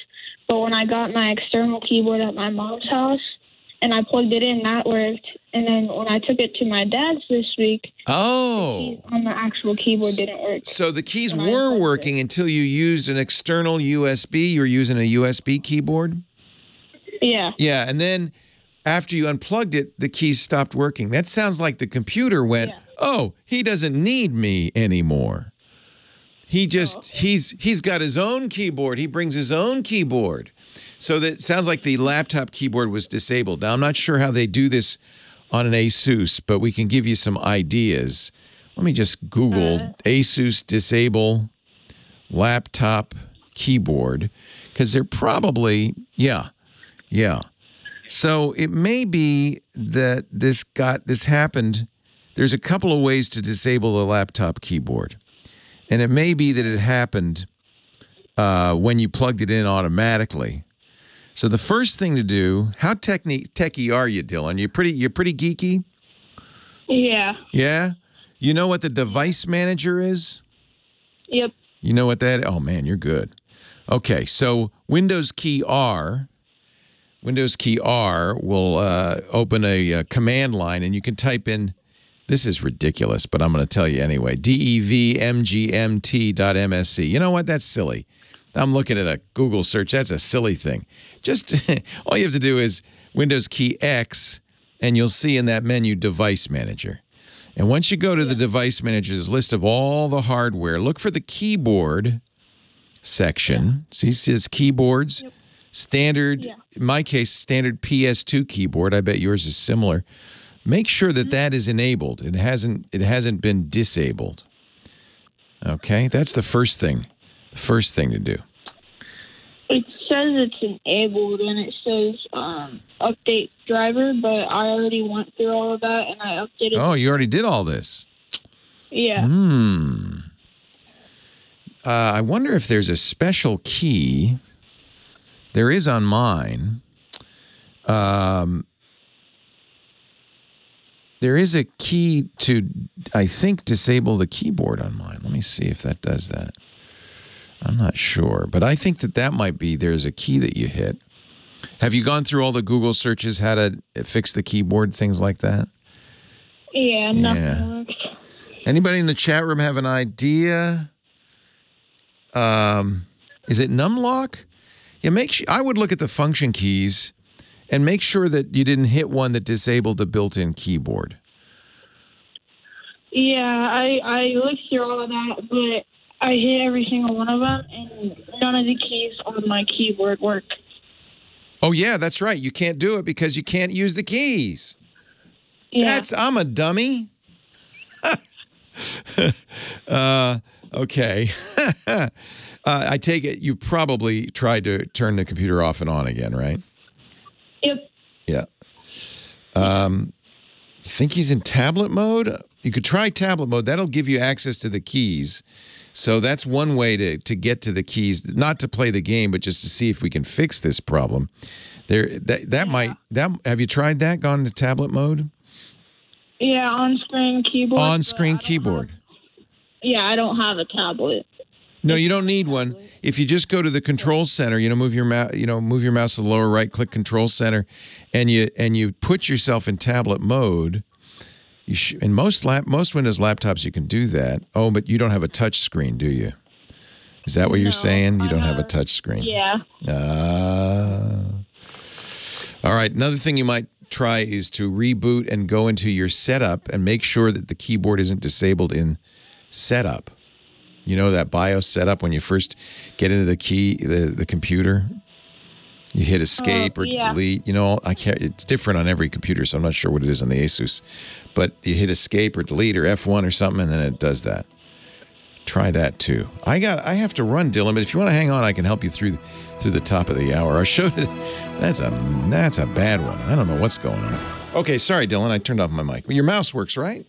But when I got my external keyboard at my mom's house and I plugged it in, that worked. And then when I took it to my dad's this week, oh, the keys on the actual keyboard didn't work. So the keys were working until you used an external U S B. You were using a U S B keyboard? Yeah. Yeah, and then after you unplugged it, the keys stopped working. That sounds like the computer went... Yeah. Oh, he doesn't need me anymore. He just, oh. he's he's got his own keyboard. He brings his own keyboard. So that sounds like the laptop keyboard was disabled. Now, I'm not sure how they do this on an Asus, but we can give you some ideas. Let me just Google uh, Asus disable laptop keyboard, because they're probably, yeah, yeah. So it may be that this got this happened. There's a couple of ways to disable a laptop keyboard. And it may be that it happened uh, when you plugged it in automatically. So the first thing to do, how techie, techie are you, Dylan? You're pretty, you're pretty geeky? Yeah. Yeah? You know what the device manager is? Yep. You know what that is? Oh, man, you're good. Okay, so Windows key R, Windows key R will uh, open a, a command line, and you can type in, this is ridiculous, but I'm going to tell you anyway, devmgmt.msc. You know what? That's silly. I'm looking at a Google search. That's a silly thing. Just all you have to do is Windows key X, and you'll see in that menu Device Manager. And once you go to the Device Manager's list of all the hardware, look for the keyboard section. See, it says keyboards. Yep. Standard, yeah. In my case, standard P S two keyboard. I bet yours is similar. Make sure that that is enabled. It hasn't, it hasn't been disabled. Okay, that's the first thing. The first thing to do. It says it's enabled, and it says um, update driver, but I already went through all of that, and I updated. Oh, you already did all this? Yeah. Hmm. Uh, I wonder if there's a special key. There is on mine. Um... There is a key to, I think, disable the keyboard on mine. Let me see if that does that. I'm not sure, but I think that that might be, there's a key that you hit. Have you gone through all the Google searches, how to fix the keyboard, things like that? Yeah, nothing. Yeah. Anybody in the chat room have an idea? Um, is it numlock? Yeah, make sure, I would look at the function keys. And make sure that you didn't hit one that disabled the built-in keyboard. Yeah, I, I looked through all of that, but I hit every single one of them, and none of the keys on my keyboard work. Oh, yeah, that's right. You can't do it because you can't use the keys. Yeah. That's, I'm a dummy. uh, okay. uh, I take it you probably tried to turn the computer off and on again, right? Yep. Yeah. Um, you think he's in tablet mode? You could try tablet mode. That'll give you access to the keys. So that's one way to, to get to the keys, not to play the game, but just to see if we can fix this problem. There, that that yeah. might that. Have you tried that? Gone into tablet mode? Yeah, on-screen keyboard. On-screen keyboard. Have, yeah, I don't have a tablet. No, you don't need one. If you just go to the control center, you know, move your mouse, you know, move your mouse to the lower right, click control center, and you and you put yourself in tablet mode. You sh in most lap most Windows laptops you can do that. Oh, but you don't have a touch screen, do you? Is that what you're no, saying? You don't have a touch screen. Yeah. Uh, all right. Another thing you might try is to reboot and go into your setup and make sure that the keyboard isn't disabled in setup. You know that BIOS setup when you first get into the key, the, the computer? You hit escape uh, or yeah. delete. You know, I can't, it's different on every computer, so I'm not sure what it is on the Asus. But you hit escape or delete or F one or something, and then it does that. Try that, too. I got, I have to run, Dylan, but if you want to hang on, I can help you through through the top of the hour. Our show, that's a, that's a bad one. I don't know what's going on. Okay, sorry, Dylan, I turned off my mic. Your mouse works, right?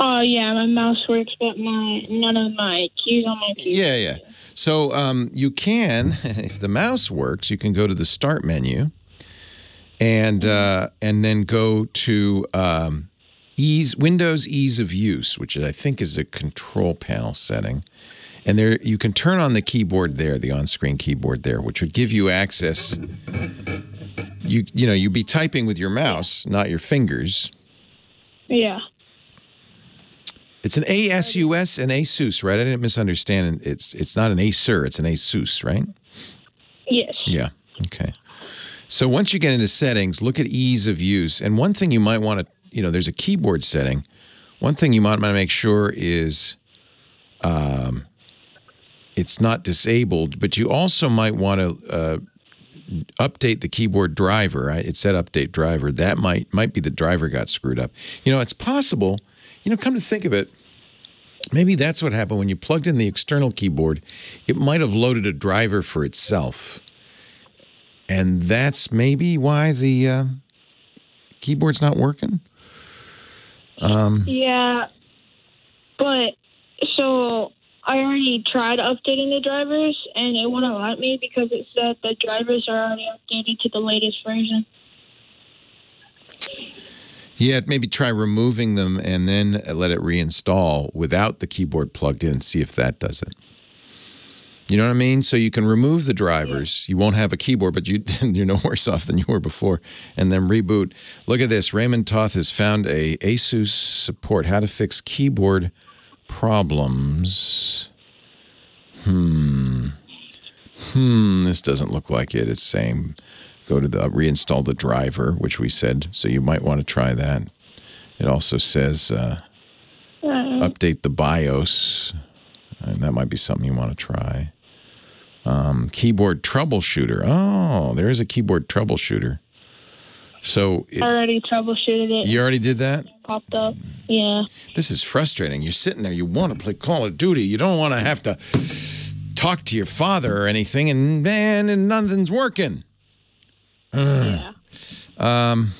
Oh, uh, yeah, my mouse works, but my none of my keys on my keys. Yeah, yeah. So um, you can, if the mouse works, you can go to the Start menu and uh, and then go to um, ease Windows Ease of Use, which I think is a control panel setting. And there you can turn on the keyboard there, the on-screen keyboard there, which would give you access. You, you know, you'd be typing with your mouse, not your fingers. Yeah. It's an A S U S and Asus, right? I didn't misunderstand. It's it's not an Acer, it's an Asus, right? Yes. Yeah, okay. So once you get into settings, look at ease of use. And one thing you might want to, you know, there's a keyboard setting. One thing you might want to make sure is um, it's not disabled, but you also might want to uh, update the keyboard driver. Right? It said update driver. That might, might be the driver got screwed up. You know, it's possible. You know, come to think of it, maybe that's what happened when you plugged in the external keyboard. It might have loaded a driver for itself. And that's maybe why the uh, keyboard's not working. Um, yeah, but so I already tried updating the drivers, and it wouldn't let me because it said the drivers are already updated to the latest version. Yeah, maybe try removing them and then let it reinstall without the keyboard plugged in, see if that does it. You know what I mean? So you can remove the drivers. You won't have a keyboard, but you, you're no worse off than you were before. And then reboot. Look at this. Raymond Toth has found a Asus support. How to fix keyboard problems. Hmm. Hmm. This doesn't look like it. It's saying go to the uh, reinstall the driver, which we said. So you might want to try that. It also says uh, update the BIOS. And that might be something you want to try. Um, keyboard troubleshooter. Oh, there is a keyboard troubleshooter. So it, I already troubleshooted it. You already did that? It popped up. Yeah. This is frustrating. You're sitting there. You want to play Call of Duty. You don't want to have to talk to your father or anything. And man, and nothing's working. Uh, yeah. Um.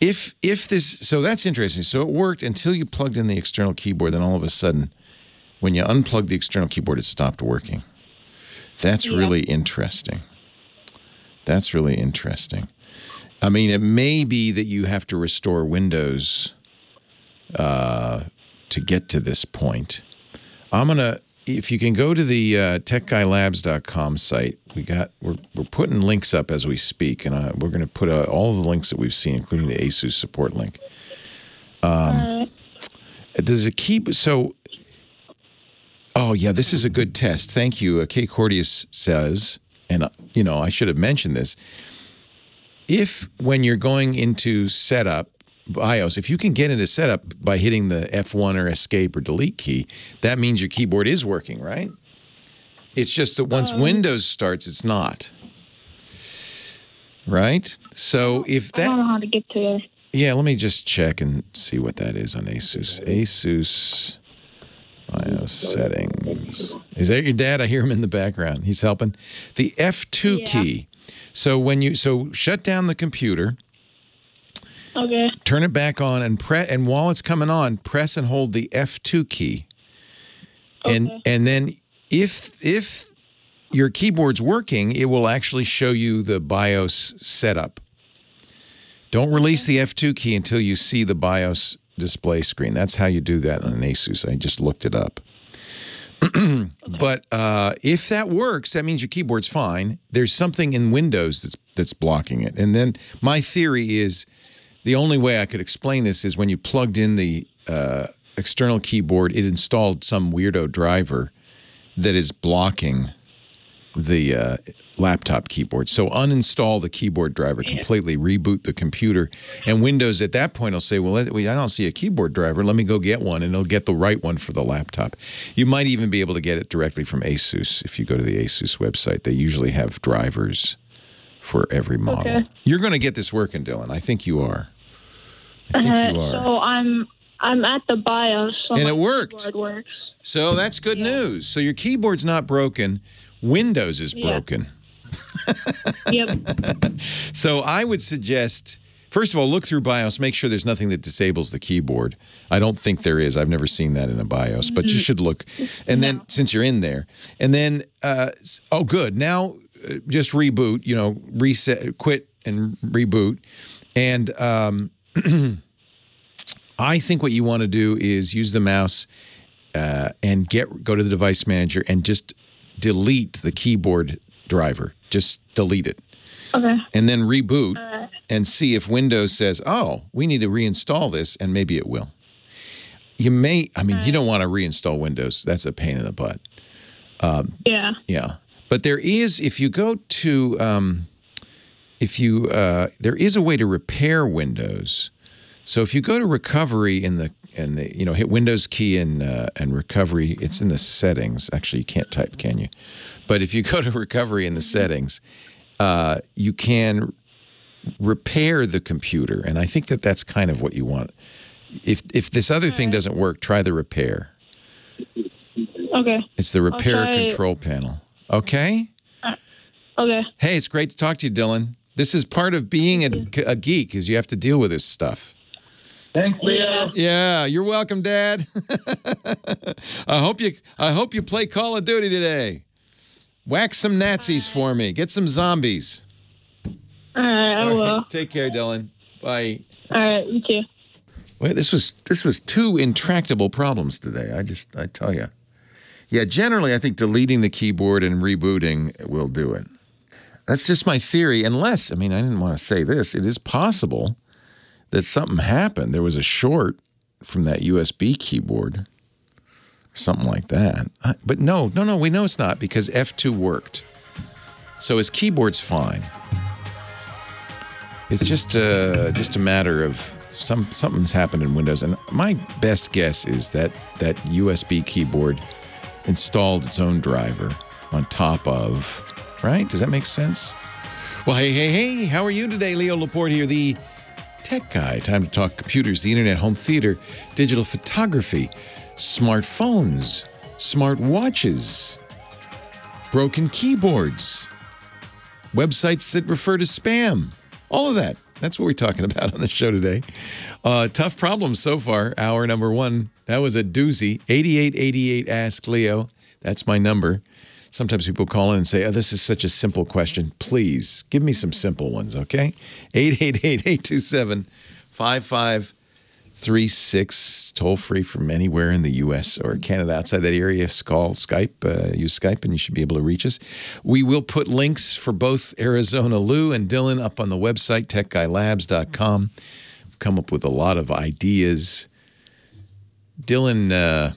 If if this so that's interesting. So it worked until you plugged in the external keyboard. Then all of a sudden, when you unplugged the external keyboard, it stopped working. That's yeah. really interesting. That's really interesting. I mean, it may be that you have to restore Windows uh, to get to this point. I'm gonna, if you can go to the uh, tech guy labs dot com site, we got we're we're putting links up as we speak, and uh, we're going to put uh, all of the links that we've seen, including the Asus support link. Um, does it keep so? Oh, yeah, this is a good test. Thank you. Kay Cordius says, and, uh, you know, I should have mentioned this. If when you're going into setup, BIOS, if you can get into setup by hitting the F one or escape or delete key, that means your keyboard is working, right? It's just that once um, Windows starts, it's not. Right? So if that... I don't know how to get to it. Yeah, let me just check and see what that is on Asus. Asus... BIOS settings. Is that your dad? I hear him in the background. He's helping. The F two yeah. key. So when you so shut down the computer. Okay. Turn it back on and pre and while it's coming on, press and hold the F two key. Okay. And and then if if your keyboard's working, it will actually show you the BIOS setup. Don't release okay. the F two key until you see the BIOS display screen. That's how you do that on an Asus. I just looked it up. But uh, if that works, that means your keyboard's fine. There's something in Windows that's that's blocking it. And then my theory is the only way I could explain this is when you plugged in the uh, external keyboard, it installed some weirdo driver that is blocking the uh, laptop keyboard. So uninstall the keyboard driver completely, reboot the computer, and Windows at that point will say, well, I don't see a keyboard driver. Let me go get one, and it'll get the right one for the laptop. You might even be able to get it directly from Asus if you go to the Asus website. They usually have drivers for every model. Okay. You're going to get this working, Dylan. I think you are. I think uh, you are. So I'm, I'm at the BIOS. So and it worked. Works. So that's good yeah. news. So your keyboard's not broken. Windows is broken. Yep. Yep. So I would suggest, first of all, look through BIOS. Make sure there's nothing that disables the keyboard. I don't think there is. I've never seen that in a BIOS, but you should look. And no. then, since you're in there. And then, uh, oh, good. Now, uh, just reboot, you know, reset, quit and reboot. And um, I think what you want to do is use the mouse uh, and get go to the device manager and just delete the keyboard driver. Just delete it. Okay. And then reboot uh, and see if Windows says, oh, we need to reinstall this, and maybe it will. You may, I mean, uh, you don't want to reinstall Windows. That's a pain in the butt. Um, yeah. Yeah. But there is, if you go to, um, if you, uh, there is a way to repair Windows. So if you go to recovery in the and the, you know, hit Windows key and uh, and recovery. It's in the settings. Actually, you can't type, can you? But if you go to recovery in the settings, uh, you can repair the computer, and I think that that's kind of what you want. If if this other thing doesn't work, try the repair. Okay. It's the repair control panel. Okay. Okay. Hey, it's great to talk to you, Dylan. This is part of being a, a geek, is you have to deal with this stuff. Thanks, Leo. Yeah, you're welcome, Dad. I hope you I hope you play Call of Duty today. Whack some Nazis All right. for me. Get some zombies. All right, I All right. will. Take care, Dylan. Bye. All right, you too. Wait, this was this was two intractable problems today. I just I tell you. Yeah, generally I think deleting the keyboard and rebooting will do it. That's just my theory, unless, I mean, I didn't want to say this. It is possible that something happened. There was a short from that U S B keyboard, something like that. I, but no, no, no, we know it's not because F two worked. So his keyboard's fine. It's just a, just a matter of some something's happened in Windows. And my best guess is that that U S B keyboard installed its own driver on top of, right? Does that make sense? Well, hey, hey, hey, how are you today? Leo Laporte here, the tech guy. Time to talk computers, the internet, home theater, digital photography, smartphones, smart watches, broken keyboards, websites that refer to spam. All of that. That's what we're talking about on the show today. Uh, tough problems so far. Hour number one. That was a doozy. eighty-eight eighty-eight Ask Leo. That's my number. Sometimes people call in and say, oh, this is such a simple question. Please, give me some simple ones, okay? eight eight eight, eight two seven, five five three six. Toll free from anywhere in the U S or Canada. Outside that area, call Skype. Uh, use Skype and you should be able to reach us. We will put links for both Arizona Lou and Dylan up on the website, tech guy labs dot com. We've come up with a lot of ideas. Dylan, uh,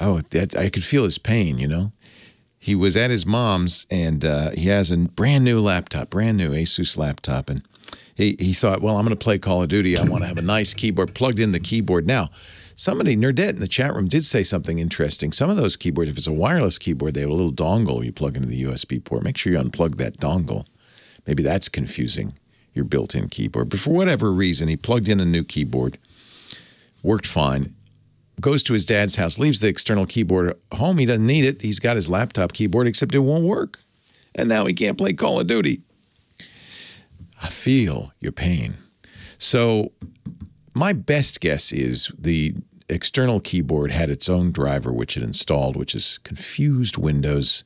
oh, that, I could feel his pain, you know? He was at his mom's, and uh, he has a brand new laptop, brand new Asus laptop. And he, he thought, well, I'm going to play Call of Duty. I want to have a nice keyboard, plugged in the keyboard. Now, somebody, Nerdette in the chat room, did say something interesting. Some of those keyboards, if it's a wireless keyboard, they have a little dongle you plug into the U S B port. Make sure you unplug that dongle. Maybe that's confusing your built-in keyboard. But for whatever reason, he plugged in a new keyboard, worked fine. Goes to his dad's house, leaves the external keyboard at home. He doesn't need it. He's got his laptop keyboard, except it won't work. And now he can't play Call of Duty. I feel your pain. So my best guess is the external keyboard had its own driver, which it installed, which is confused Windows.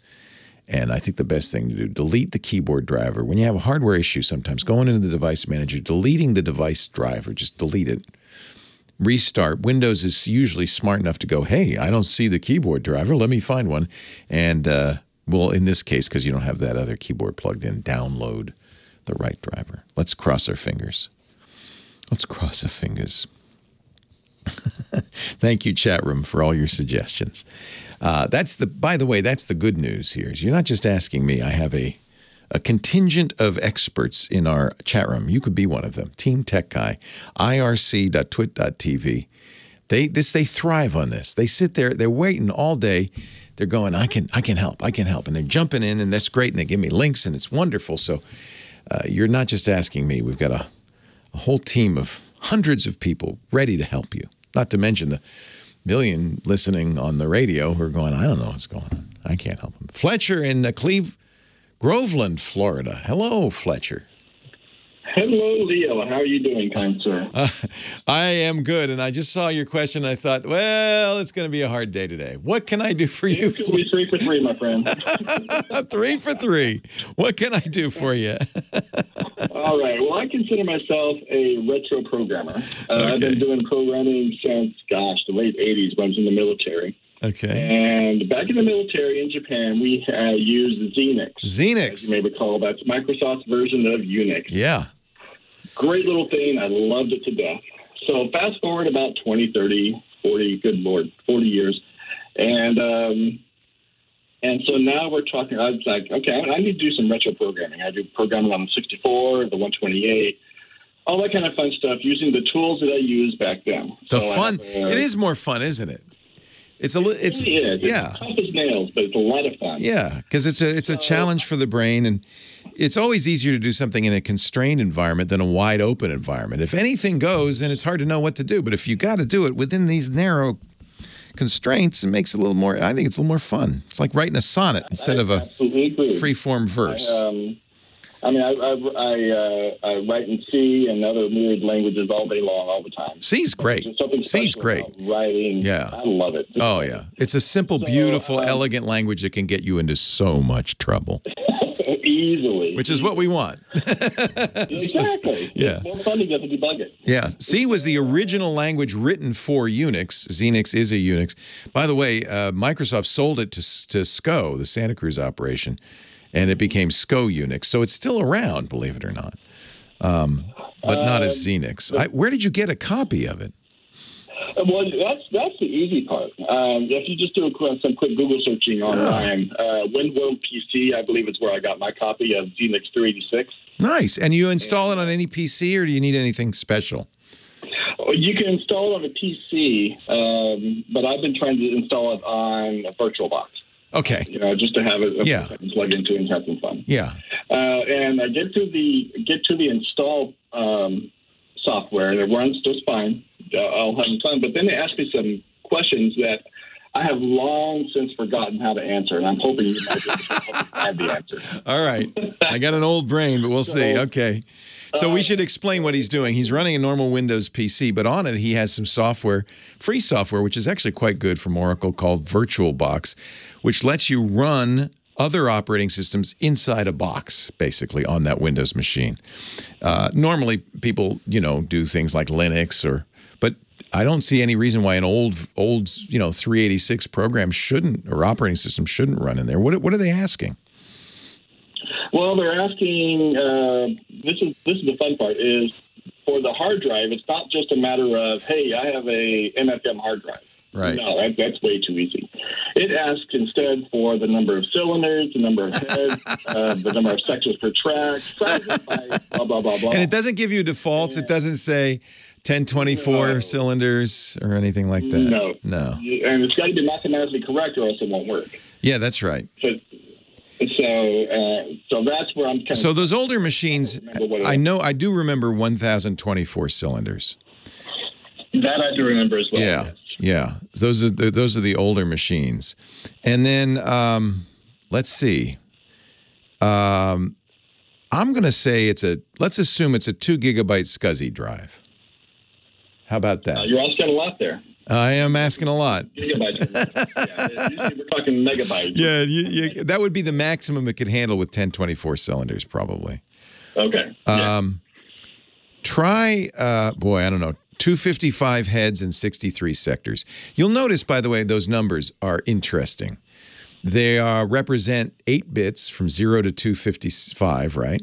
And I think the best thing to do, delete the keyboard driver. When you have a hardware issue sometimes, going into the device manager, deleting the device driver, just delete it. Restart. Windows is usually smart enough to go, hey, I don't see the keyboard driver. Let me find one. And, uh, well, in this case, because you don't have that other keyboard plugged in, download the right driver. Let's cross our fingers. Let's cross our fingers. Thank you, chat room, for all your suggestions. Uh, that's the, by the way, that's the good news here. You're not just asking me. I have a, a contingent of experts in our chat room. You could be one of them. Team Tech Guy, I R C dot twit dot T V. They this they thrive on this. They sit there, they're waiting all day. They're going, I can I can help, I can help. And they're jumping in, and that's great, and they give me links, and it's wonderful. So uh, you're not just asking me. We've got a, a whole team of hundreds of people ready to help you. Not to mention the million listening on the radio who are going, I don't know what's going on. I can't help them. Fletcher in the Cleve... Groveland, Florida. Hello, Fletcher. Hello, Leo. How are you doing, kind sir? Uh, I am good, and I just saw your question. And I thought, well, it's going to be a hard day today. What can I do for you? It's going to be three for three, my friend. Three for three. What can I do for you? All right. Well, I consider myself a retro programmer. Uh, okay. I've been doing programming since, gosh, the late eighties when I was in the military. Okay. And back in the military in Japan, we uh, used Xenix. Xenix. As you may recall, that's Microsoft's version of Unix. Yeah. Great little thing. I loved it to death. So fast forward about twenty, thirty, forty, good Lord, forty years. And um, and so now we're talking, I was like, okay, I need to do some retro programming. I do programming on the sixty-four, the one twenty-eight. All that kind of fun stuff using the tools that I used back then. The so fun. Have, uh, it is more fun, isn't it? It's a little, it's, yeah, it's yeah. tough as nails, but it's a lot of fun. Yeah, because it's a it's a uh, challenge for the brain, and it's always easier to do something in a constrained environment than a wide open environment. If anything goes, then it's hard to know what to do. But if you got to do it within these narrow constraints, it makes it a little more, I think it's a little more fun. It's like writing a sonnet instead I of a free-form verse. I, um, I mean, I, I, I, uh, I write in C and other weird languages all day long, all the time. C's great. C's great. Writing, yeah. I love it. Just oh, yeah. It's a simple, so, beautiful, um, elegant language that can get you into so much trouble. Easily. Which is what we want. Exactly. Yeah. It's more fun to get to debug it. Yeah. C was the original language written for Unix. Xenix is a Unix. By the way, uh, Microsoft sold it to, to SCO, the Santa Cruz operation, and it became SCO Unix. So it's still around, believe it or not, um, but not as Xenix. I, where did you get a copy of it? Well, that's that's the easy part. Um, if you just do a, some quick Google searching online, oh. uh, WinWorld P C, I believe it's where I got my copy of Xenix three eighty-six. Nice. And you install and, it on any P C, or do you need anything special? You can install it on a P C, um, but I've been trying to install it on a VirtualBox. Okay. You know, just to have it, yeah. plug into and have some fun. Yeah. Uh, and I get to the get to the install um, software, and it runs just fine. I'll have fun, but then they asked me some questions that I have long since forgotten how to answer, and I'm hoping you might be able to have the answer. All right, I got an old brain, but we'll so, see. Okay, so uh, we should explain what he's doing. He's running a normal Windows P C, but on it he has some software, free software, which is actually quite good from Oracle, called VirtualBox, which lets you run other operating systems inside a box, basically, on that Windows machine. Uh, normally, people, you know, do things like Linux or. I don't see any reason why an old, old, you know, three eighty-six program shouldn't, or operating system shouldn't run in there. What, what are they asking? Well, they're asking. Uh, this is this is the fun part. Is for the hard drive. It's not just a matter of, hey, I have a M F M hard drive. Right. No, that, that's way too easy. It asks instead for the number of cylinders, the number of heads, uh, the number of sections per track, size of pipe, blah blah blah blah. And it doesn't give you defaults. Yeah. It doesn't say ten twenty-four no. cylinders or anything like that. No, no. And it's got to be mathematically correct, or else it won't work. Yeah, that's right. So, so, uh, so that's where I'm. Kind of so those older machines, I, I know, I do remember one thousand twenty-four cylinders. That I do remember as well. Yeah, yes. yeah. Those are the, those are the older machines, and then um, let's see. Um, I'm going to say it's a. Let's assume it's a two gigabyte SCSI drive. How about that? Uh, you're asking a lot there. I am asking a lot. Gigabytes. Yeah, we're talking megabytes. Yeah, you, you, that would be the maximum it could handle with ten twenty-four cylinders, probably. Okay. Um, yeah. Try, uh, boy, I don't know, two fifty-five heads and sixty-three sectors. You'll notice, by the way, those numbers are interesting. They are, represent eight bits from zero to two fifty-five, right?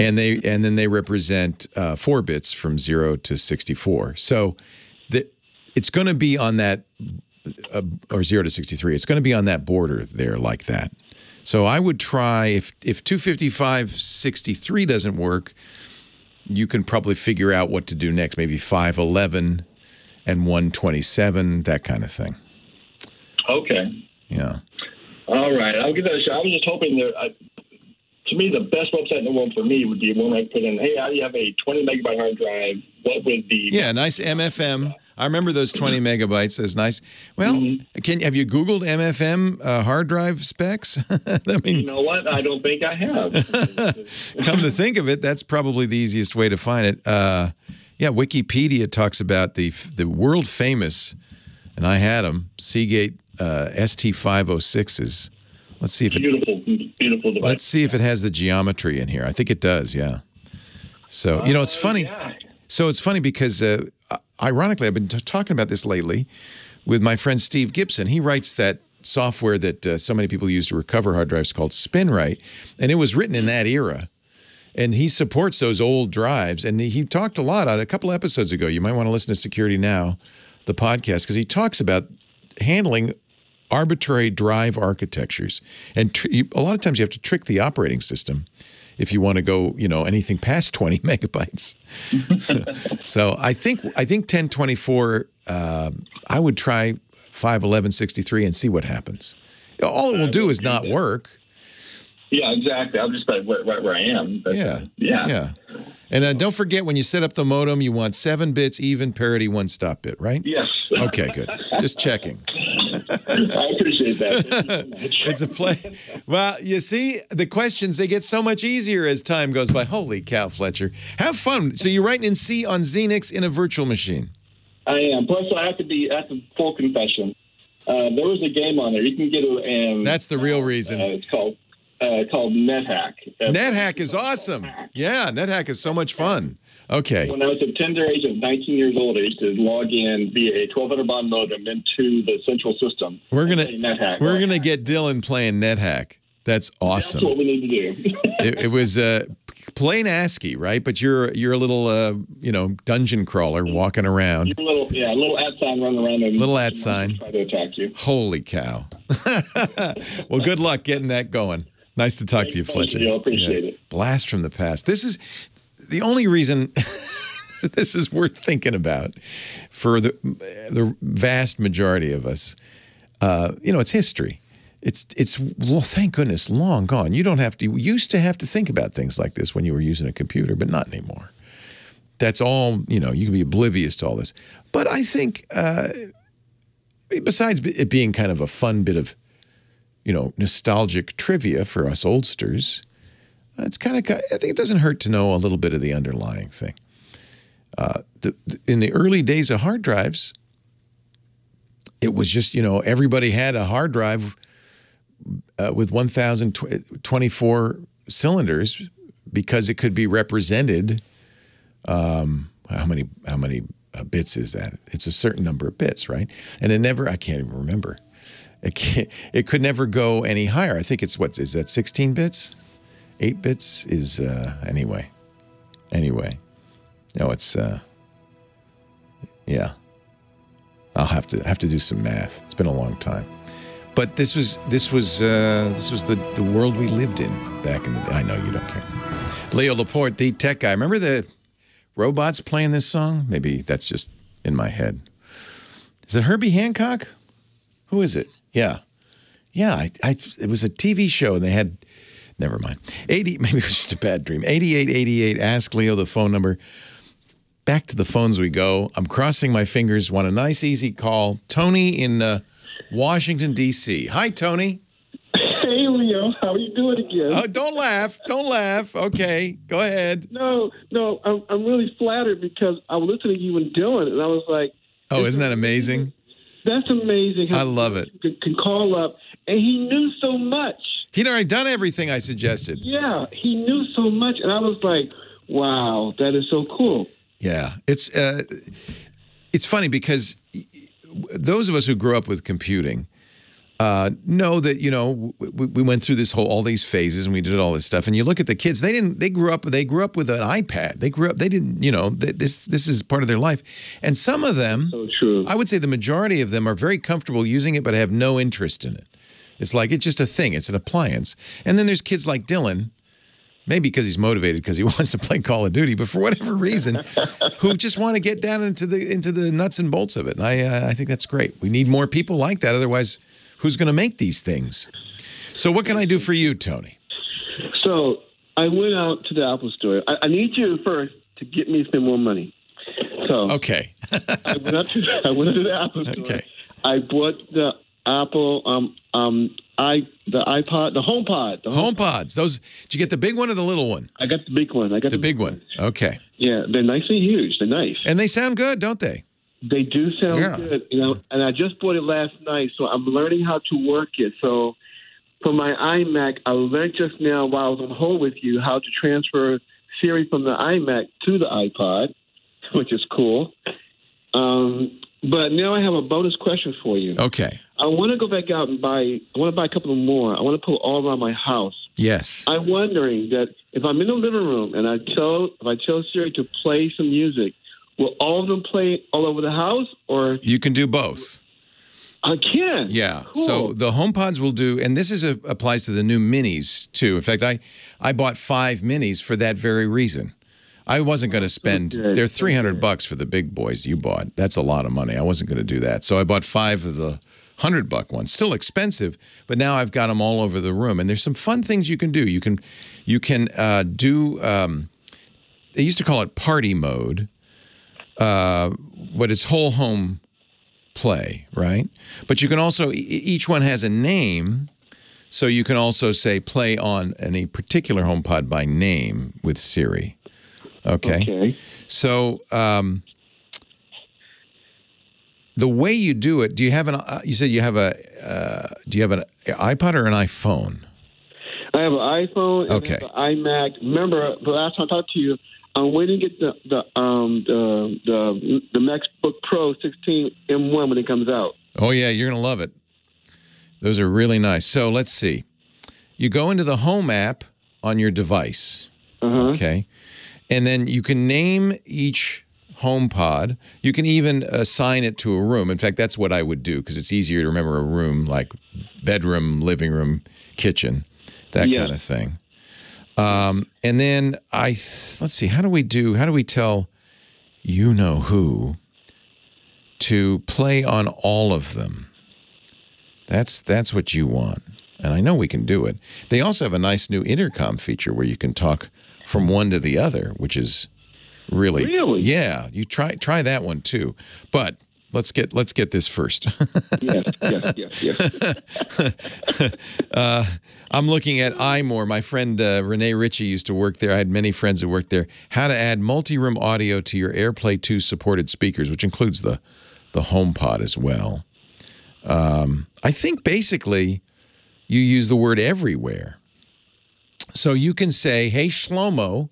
And they and then they represent uh, four bits from zero to sixty-four. So, the, it's going to be on that uh, or zero to sixty-three. It's going to be on that border there, like that. So I would try if if two fifty-five sixty-three doesn't work, you can probably figure out what to do next. Maybe five eleven and one twenty-seven, that kind of thing. Okay. Yeah. All right, I'll give that a shot. I was just hoping that. I To me, the best website in the world for me would be one I put in, hey, I have a twenty megabyte hard drive. What would be? Yeah, nice M F M. I remember those twenty megabytes as nice. Well, mm-hmm. can have you Googled M F M uh, hard drive specs? I mean, you know what? I don't think I have. Come to think of it, that's probably the easiest way to find it. Uh, yeah, Wikipedia talks about the the world famous, and I had them, Seagate uh, S T five oh sixes. Let's see if beautiful, it, beautiful device. Let's see if it has the geometry in here. I think it does. Yeah. So you know, it's funny. Uh, yeah. So it's funny because, uh, ironically, I've been t talking about this lately with my friend Steve Gibson. He writes that software that uh, so many people use to recover hard drives called SpinRite, and it was written in that era. And he supports those old drives. And he talked a lot on a couple episodes ago. You might want to listen to Security Now, the podcast, because he talks about handling arbitrary drive architectures, and tr you, a lot of times you have to trick the operating system if you want to go, you know, anything past twenty megabytes. so, so I think I think ten twenty-four. Uh, I would try five eleven sixty-three and see what happens. All it will do is not work. Yeah, exactly. I'm just like right, right where I am. But, yeah, yeah, yeah. And uh, don't forget when you set up the modem, you want seven bits, even, parity, one stop bit, right? Yes. Okay, good. Just checking. I appreciate that. It's a play. Well, you see, the questions, they get so much easier as time goes by. Holy cow, Fletcher. Have fun. So you're writing in C on Xenix in a virtual machine. I am. Plus, I have to be at the full confession. Uh, there was a game on there. You can get a... Um, That's the real reason. Uh, it's called uh, called NetHack. Uh, NetHack is awesome. Hack. Yeah, NetHack is so much fun. Okay. When I was a tender age of nineteen years old, I used to log in via a twelve hundred baud modem into the central system. We're gonna NetHack, we're NetHack. gonna get Dylan playing NetHack. That's awesome. That's what we need to do. it, it was uh, plain ASCII, right? But you're you're a little uh, you know dungeon crawler walking around. You're a little yeah, a little at sign running around. And little at sign. Try to attack you. Holy cow! Well, good luck getting that going. Nice to talk Thanks to you, Fletcher. You. I appreciate yeah. it. Blast from the past. This is. The only reason this is worth thinking about for the, the vast majority of us, uh, you know, it's history. It's, it's well, thank goodness, long gone. You don't have to, you used to have to think about things like this when you were using a computer, but not anymore. That's all, you know, you can be oblivious to all this. But I think, uh, besides it being kind of a fun bit of, you know, nostalgic trivia for us oldsters, it's kind of, I think it doesn't hurt to know a little bit of the underlying thing. Uh, the, the, in the early days of hard drives, it was just, you know, everybody had a hard drive uh, with one thousand twenty-four cylinders because it could be represented. Um, how many, how many uh, bits is that? It's a certain number of bits, right? And it never, I can't even remember. It, can't, it could never go any higher. I think it's what, is that sixteen bits? Eight bits is uh, anyway. Anyway, no, it's uh, yeah. I'll have to have to do some math. It's been a long time, but this was this was uh, this was the the world we lived in back in the day. I know you don't care. Leo Laporte, the tech guy. Remember the robots playing this song? Maybe that's just in my head. Is it Herbie Hancock? Who is it? Yeah, yeah. I, I it was a T V show and they had. Never mind. eighty, maybe it was just a bad dream. eighty-eight eighty-eight, ask Leo, the phone number. Back to the phones we go. I'm crossing my fingers. Want a nice, easy call. Tony in uh, Washington, D C Hi, Tony. Hey, Leo. How are you doing again? Oh, don't laugh. Don't laugh. Okay. Go ahead. No, no. I'm, I'm really flattered because I'm listening to you and Dylan, and I was like. Oh, isn't that amazing? That's amazing. How I love it. You can, can call up, and he knew so much. He'd already done everything I suggested. Yeah, he knew so much, and I was like, "Wow, that is so cool." Yeah, it's uh, it's funny because those of us who grew up with computing uh, know that you know we, we went through this whole all these phases, and we did all this stuff. And you look at the kids; they didn't. They grew up. They grew up with an iPad. They grew up. They didn't. You know, this this is part of their life. And some of them, so true. I would say the majority of them are very comfortable using it, but have no interest in it. It's like, it's just a thing. It's an appliance. And then there's kids like Dylan, maybe because he's motivated because he wants to play Call of Duty, but for whatever reason, who just want to get down into the into the nuts and bolts of it. And I, uh, I think that's great. We need more people like that. Otherwise, who's going to make these things? So what can I do for you, Tony? So I went out to the Apple store. I, I need you first to get me some more money. So okay. I, went out to, I went out to the Apple store. Okay. I bought the... Apple, um, um, I the iPod, the HomePod, the HomePod. HomePods. Those. Did you get the big one or the little one? I got the big one. I got the, the big one. one. Okay. Yeah, they're nice and huge. They're nice, and they sound good, don't they? They do sound yeah. good. You know, and I just bought it last night, so I'm learning how to work it. So, for my iMac, I learned just now while I was on hold with you how to transfer Siri from the iMac to the iPod, which is cool. Um. But now I have a bonus question for you. Okay. I want to go back out and buy, I want to buy a couple more. I want to put all around my house. Yes. I'm wondering that if I'm in the living room and I tell, if I tell Siri to play some music, will all of them play all over the house or? You can do both. I can. Yeah. Cool. So the HomePods will do, and this is a, applies to the new minis too. In fact, I, I bought five minis for that very reason. I wasn't going to spend, they're three hundred bucks for the big boys you bought. That's a lot of money. I wasn't going to do that. So I bought five of the hundred buck ones. Still expensive, but now I've got them all over the room. And there's some fun things you can do. You can, you can uh, do, um, they used to call it party mode, uh, but it's whole home Play, right? But you can also, each one has a name, so you can also say play on any particular HomePod by name with Siri. Okay. Okay. So um, the way you do it, do you have an? Uh, you said you have a. Uh, do you have an iPod or an iPhone? I have an iPhone. And okay. I have an iMac. Remember the last time I talked to you, I'm waiting to get the the um the the, the MacBook Pro sixteen M one when it comes out. Oh yeah, you're gonna love it. Those are really nice. So let's see. You go into the Home app on your device. Uh-huh. Okay. And then you can name each HomePod. You can even assign it to a room. In fact, that's what I would do because it's easier to remember a room, like bedroom, living room, kitchen, that yeah. kind of thing. Um, and then I th let's see, how do we do? How do we tell you know who to play on all of them? That's that's what you want, and I know we can do it. They also have a nice new intercom feature where you can talk from one to the other, which is really, really? yeah. You try try that one too, but let's get let's get this first. yes, yes, yes, yes. uh, I'm looking at iMore. My friend uh, Renee Ritchie used to work there. I had many friends who worked there. How to add multi-room audio to your AirPlay two supported speakers, which includes the the HomePod as well. Um, I think basically you use the word everywhere. So you can say, hey, Shlomo,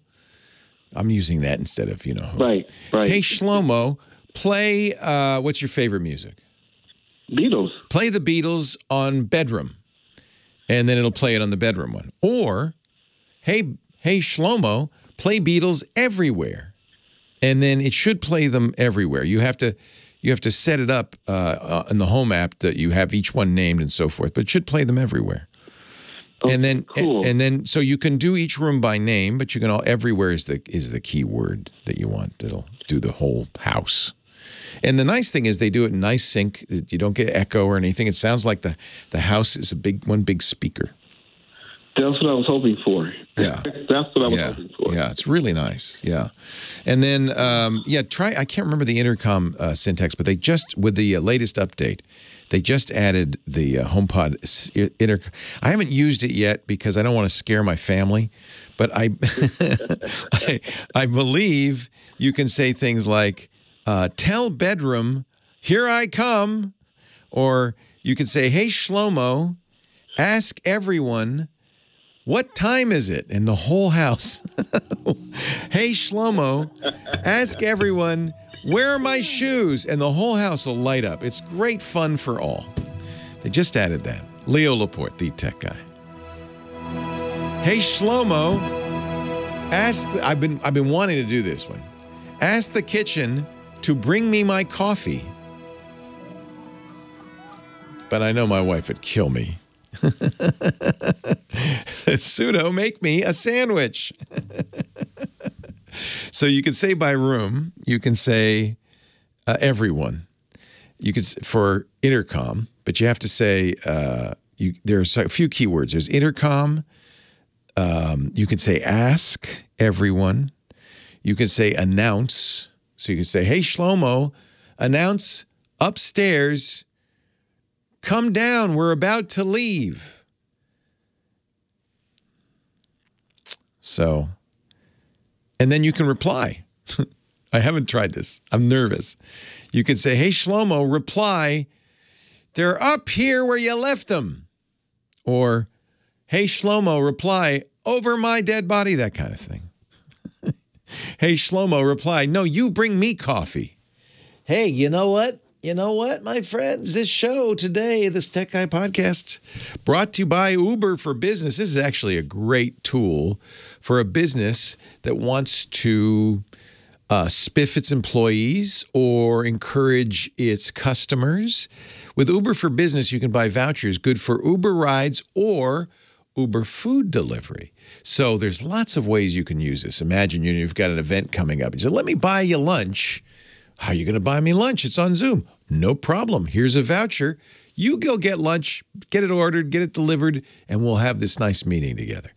I'm using that instead of, you know. Who. Right, right. Hey, Shlomo, play, uh, what's your favorite music? Beatles. Play the Beatles on bedroom, and then it'll play it on the bedroom one. Or, hey, hey, Shlomo, play Beatles everywhere, and then it should play them everywhere. You have to... You have to set it up uh, in the Home app that you have each one named and so forth, but it should play them everywhere. Oh, and then, cool. and, and then, so you can do each room by name, but you can all everywhere is the is the key word that you want. It'll do the whole house. And the nice thing is they do it in nice sync. You don't get echo or anything. It sounds like the the house is a big one, big speaker. That's what I was hoping for. Yeah, that's what I was yeah. hoping for. Yeah, it's really nice. Yeah, and then um, yeah, try. I can't remember the intercom uh, syntax, but they just with the uh, latest update, they just added the uh, HomePod intercom. I haven't used it yet because I don't want to scare my family, but I, I, I believe you can say things like uh, "Tell bedroom, here I come," or you can say, "Hey Shlomo, ask everyone." What time is it in the whole house? Hey, Shlomo, ask everyone, where are my shoes? And the whole house will light up. It's great fun for all. They just added that. Leo Laporte, the tech guy. Hey, Shlomo, ask the, I've been I've been wanting to do this one. Ask the kitchen to bring me my coffee. But I know my wife would kill me. Pseudo, make me a sandwich. So you can say by room, you can say uh, everyone. You could for intercom, but you have to say uh, you, there's a few keywords. There's intercom. Um, you can say ask everyone. You can say announce. So you can say, hey Shlomo, announce upstairs. Come down, we're about to leave. So, and then you can reply. I haven't tried this. I'm nervous. You can say, hey, Shlomo, reply. They're up here where you left them. Or, hey, Shlomo, reply, over my dead body, that kind of thing. Hey, Shlomo, reply, no, you bring me coffee. Hey, you know what? You know what, my friends? This show today, this Tech Guy podcast, brought to you by Uber for Business. This is actually a great tool for a business that wants to uh, spiff its employees or encourage its customers. With Uber for Business, you can buy vouchers good for Uber rides or Uber food delivery. So there's lots of ways you can use this. Imagine you've got an event coming up. You say, let me buy you lunch. How are you going to buy me lunch? It's on Zoom. No problem. Here's a voucher. You go get lunch, get it ordered, get it delivered, and we'll have this nice meeting together.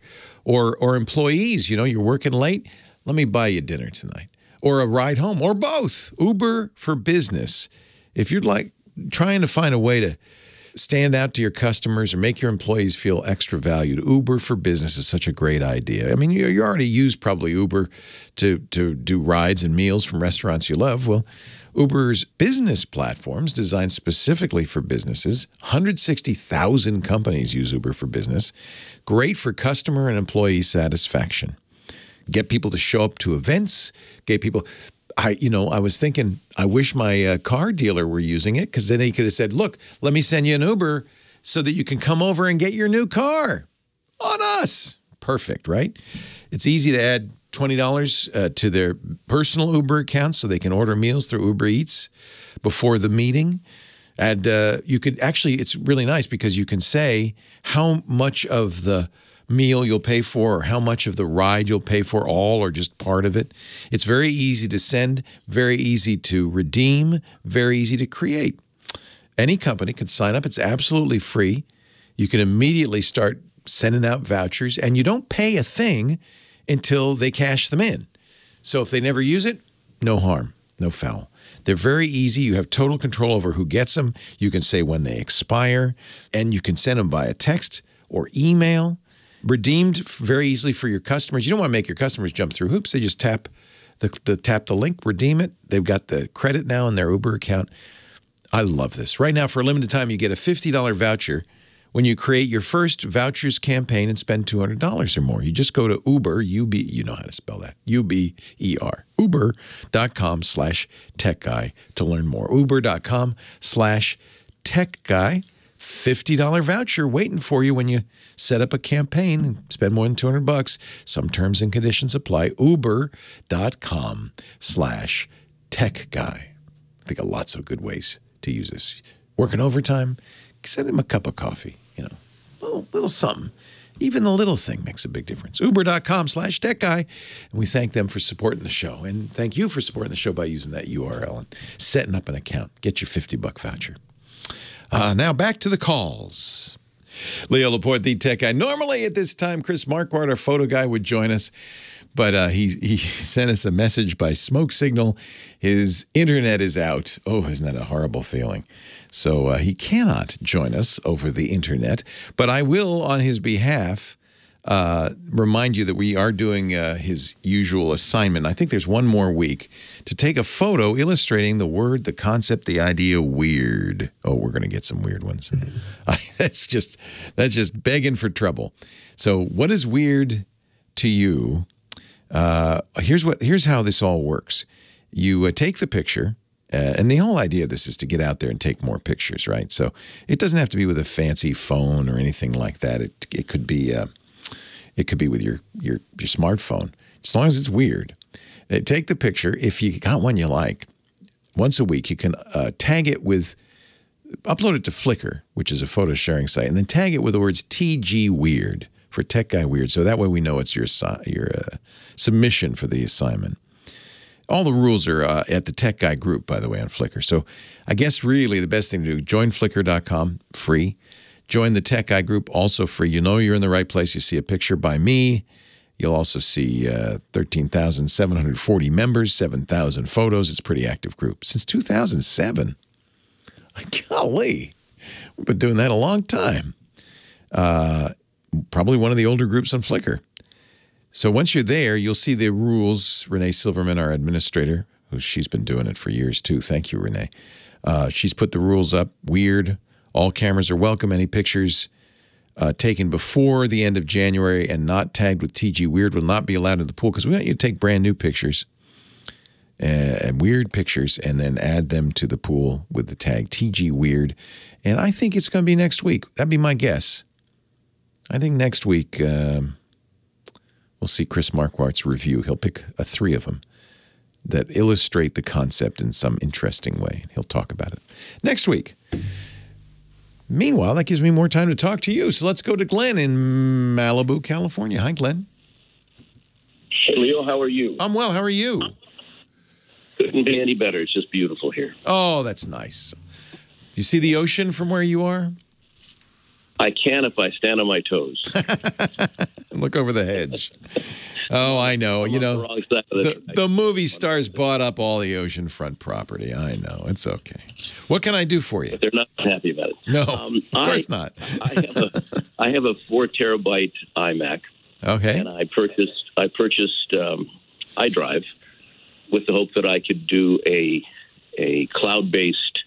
Or, or employees, you know, you're working late. Let me buy you dinner tonight. Or a ride home, or both. Uber for Business. If you'd like trying to find a way to stand out to your customers or make your employees feel extra valued. Uber for business is such a great idea. I mean, you, you already use probably Uber to, to do rides and meals from restaurants you love. Well, Uber's business platforms designed specifically for businesses. one hundred sixty thousand companies use Uber for business. Great for customer and employee satisfaction. Get people to show up to events. Get people... I, you know, I was thinking, I wish my uh, car dealer were using it, because then he could have said, look, let me send you an Uber so that you can come over and get your new car on us. Perfect, right? It's easy to add twenty dollars uh, to their personal Uber account so they can order meals through Uber Eats before the meeting. And uh, you could actually, it's really nice because you can say how much of the meal you'll pay for, or how much of the ride you'll pay for, all or just part of it. It's very easy to send, very easy to redeem, very easy to create. Any company can sign up. It's absolutely free. You can immediately start sending out vouchers, and you don't pay a thing until they cash them in. So if they never use it, no harm, no foul. They're very easy. You have total control over who gets them. You can say when they expire, and you can send them via text or email. Redeemed very easily for your customers. You don't want to make your customers jump through hoops. They just tap the, the tap the link, redeem it. They've got the credit now in their Uber account. I love this. Right now, for a limited time, you get a fifty dollar voucher when you create your first vouchers campaign and spend two hundred dollars or more. You just go to Uber, U B, you know how to spell that, U B E R, uber.com slash tech guy to learn more. Uber.com slash tech guy. fifty dollar voucher waiting for you when you set up a campaign and spend more than two hundred bucks. Some terms and conditions apply. Uber.com slash tech guy. I think of lots of good ways to use this. Working overtime, send him a cup of coffee, you know, a little, little something. Even the little thing makes a big difference. Uber.com slash tech guy. And we thank them for supporting the show. And thank you for supporting the show by using that U R L and setting up an account. Get your fifty buck voucher. Uh, now back to the calls. Leo Laporte, the tech guy. Normally at this time, Chris Marquardt, our photo guy, would join us, but uh, he, he sent us a message by smoke signal. His internet is out. Oh, isn't that a horrible feeling? So uh, he cannot join us over the internet, but I will, on his behalf, uh, remind you that we are doing uh, his usual assignment. I think there's one more week to take a photo illustrating the word, the concept, the idea, weird. Oh, we're going to get some weird ones. I, that's just that's just begging for trouble. So what is weird to you? Uh, here's what here's how this all works. You uh, take the picture. Uh, and the whole idea of this is to get out there and take more pictures, right? So it doesn't have to be with a fancy phone or anything like that. It, it could be... Uh, It could be with your, your, your smartphone, as long as it's weird. Take the picture. If you got one you like, once a week, you can uh, tag it with, upload it to Flickr, which is a photo sharing site, and then tag it with the words T G weird for Tech Guy Weird. So that way we know it's your, your uh, submission for the assignment. All the rules are uh, at the Tech Guy group, by the way, on Flickr. So I guess really the best thing to do, join Flickr dot com, free. Join the Tech Guy group, also free. You know you're in the right place. You see a picture by me. You'll also see uh, thirteen thousand seven hundred forty members, seven thousand photos. It's a pretty active group. Since two thousand seven, golly, we've been doing that a long time. Uh, probably one of the older groups on Flickr. So once you're there, you'll see the rules. Renee Silverman, our administrator, who she's been doing it for years too. Thank you, Renee. Uh, she's put the rules up. Weird. All cameras are welcome. Any pictures uh, taken before the end of January and not tagged with T G Weird will not be allowed in the pool, because we want you to take brand new pictures and, and weird pictures and then add them to the pool with the tag T G Weird. And I think it's going to be next week. That'd be my guess. I think next week um, we'll see Chris Marquardt's review. He'll pick a three of them that illustrate the concept in some interesting way. He'll talk about it next week. Meanwhile, that gives me more time to talk to you. So let's go to Glenn in Malibu, California. Hi, Glenn. Hey, Leo, how are you? I'm well. How are you? Couldn't be any better. It's just beautiful here. Oh, that's nice. Do you see the ocean from where you are? I can if I stand on my toes. Look over the hedge. Oh, I know. I'm you know, the, wrong side of the, the, the movie stars bought up all the oceanfront property. I know. It's okay. What can I do for you? But they're not happy about it. No, um, of course I, not. I, have a, I have a four terabyte iMac. Okay. And I purchased I purchased um, iDrive with the hope that I could do a a cloud-based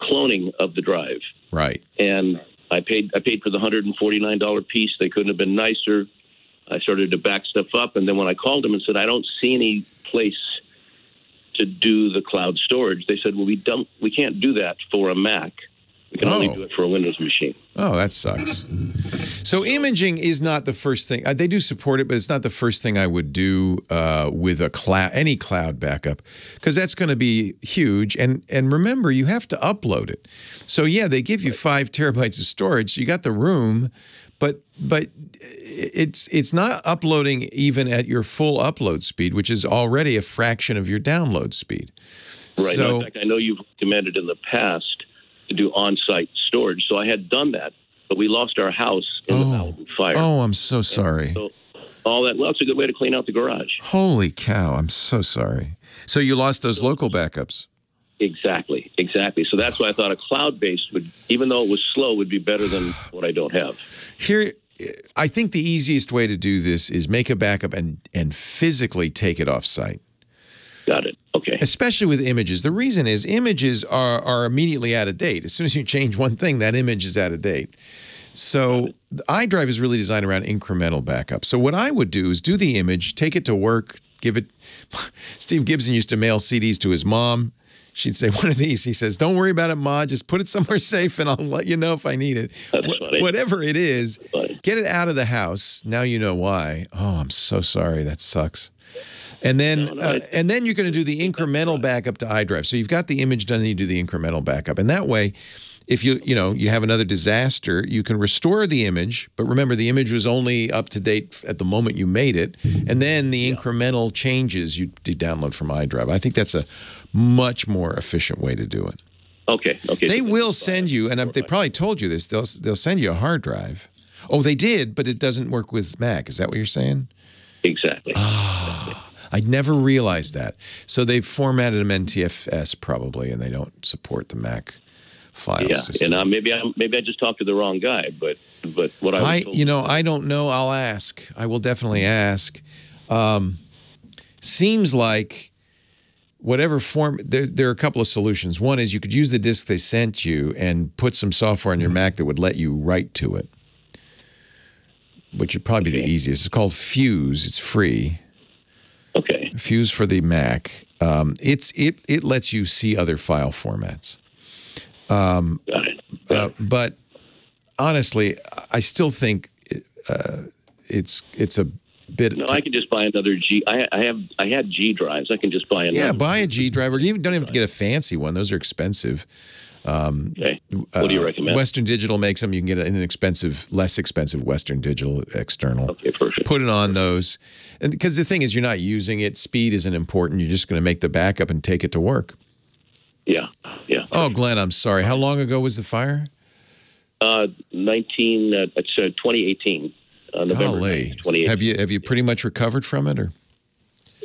cloning of the drive. Right. And I paid I paid for the one hundred forty-nine dollar piece. They couldn't have been nicer. I started to back stuff up, and then when I called them and said, I don't see any place to do the cloud storage, they said, well, we don't, we can't do that for a Mac. We can oh. only do it for a Windows machine. Oh, that sucks. So imaging is not the first thing. Uh, they do support it, but it's not the first thing I would do uh, with a cloud, any cloud backup, because that's going to be huge. And and remember, you have to upload it. So yeah, they give you five terabytes of storage. You got the room, but but it's it's not uploading even at your full upload speed, which is already a fraction of your download speed. Right. So, in fact, I know you've recommended in the past to do on-site storage. So I had done that, but we lost our house in oh. the Malibu fire. Oh, I'm so sorry. So all that, well, that's a good way to clean out the garage. Holy cow, I'm so sorry. So you lost those local backups. Exactly, exactly. So that's why I thought a cloud-based would, even though it was slow, would be better than what I don't have. Here, I think the easiest way to do this is make a backup and, and physically take it off-site. Got it. Okay. Especially with images. The reason is images are, are immediately out of date. As soon as you change one thing, that image is out of date. So the iDrive is really designed around incremental backup. So what I would do is do the image, take it to work, give it... Steve Gibson used to mail C Ds to his mom. She'd say, one of these. He says, don't worry about it, Ma. Just put it somewhere safe, and I'll let you know if I need it. That's funny. Whatever it is, get it out of the house. Now you know why. Oh, I'm so sorry. That sucks. And then, no, no, uh, and then you're going to do the incremental backup to iDrive. So you've got the image done, and you do the incremental backup. And that way, if you you know you have another disaster, you can restore the image. But remember, the image was only up to date at the moment you made it. And then the yeah. incremental changes you download from iDrive. I think that's a much more efficient way to do it. Okay. Okay. They so will send you, and they probably told you this. They'll they'll send you a hard drive. Oh, they did, but it doesn't work with Mac. Is that what you're saying? Exactly. Oh, I never realized that. So they've formatted them N T F S probably, and they don't support the Mac file yeah, system. Yeah, and uh, maybe I maybe I just talked to the wrong guy, but but what I, I you know I don't know. I'll ask. I will definitely ask. Um, seems like whatever form there, there are a couple of solutions. One is you could use the disk they sent you and put some software on your Mac that would let you write to it, which would probably okay. be the easiest. It's called Fuse. It's free. Okay. Fuse for the Mac. Um, it's it it lets you see other file formats. Um, Got it. Got uh, it. But honestly, I still think uh, it's it's a bit. No, I can just buy another G. I, I have I had G drives. I can just buy another. Yeah, buy a G drive, or even don't even have to get a fancy one. Those are expensive. Um, okay. What do you uh, recommend? Western Digital makes them. You can get an inexpensive, less expensive Western Digital external. Okay, perfect. Put it on those, and because the thing is, you're not using it. Speed isn't important. You're just going to make the backup and take it to work. Yeah, yeah. Oh, Glenn, I'm sorry. How long ago was the fire? Uh, nineteen. Uh, it's uh, twenty eighteen. Uh, November. twenty eighteen. Have you have you pretty much recovered from it, or?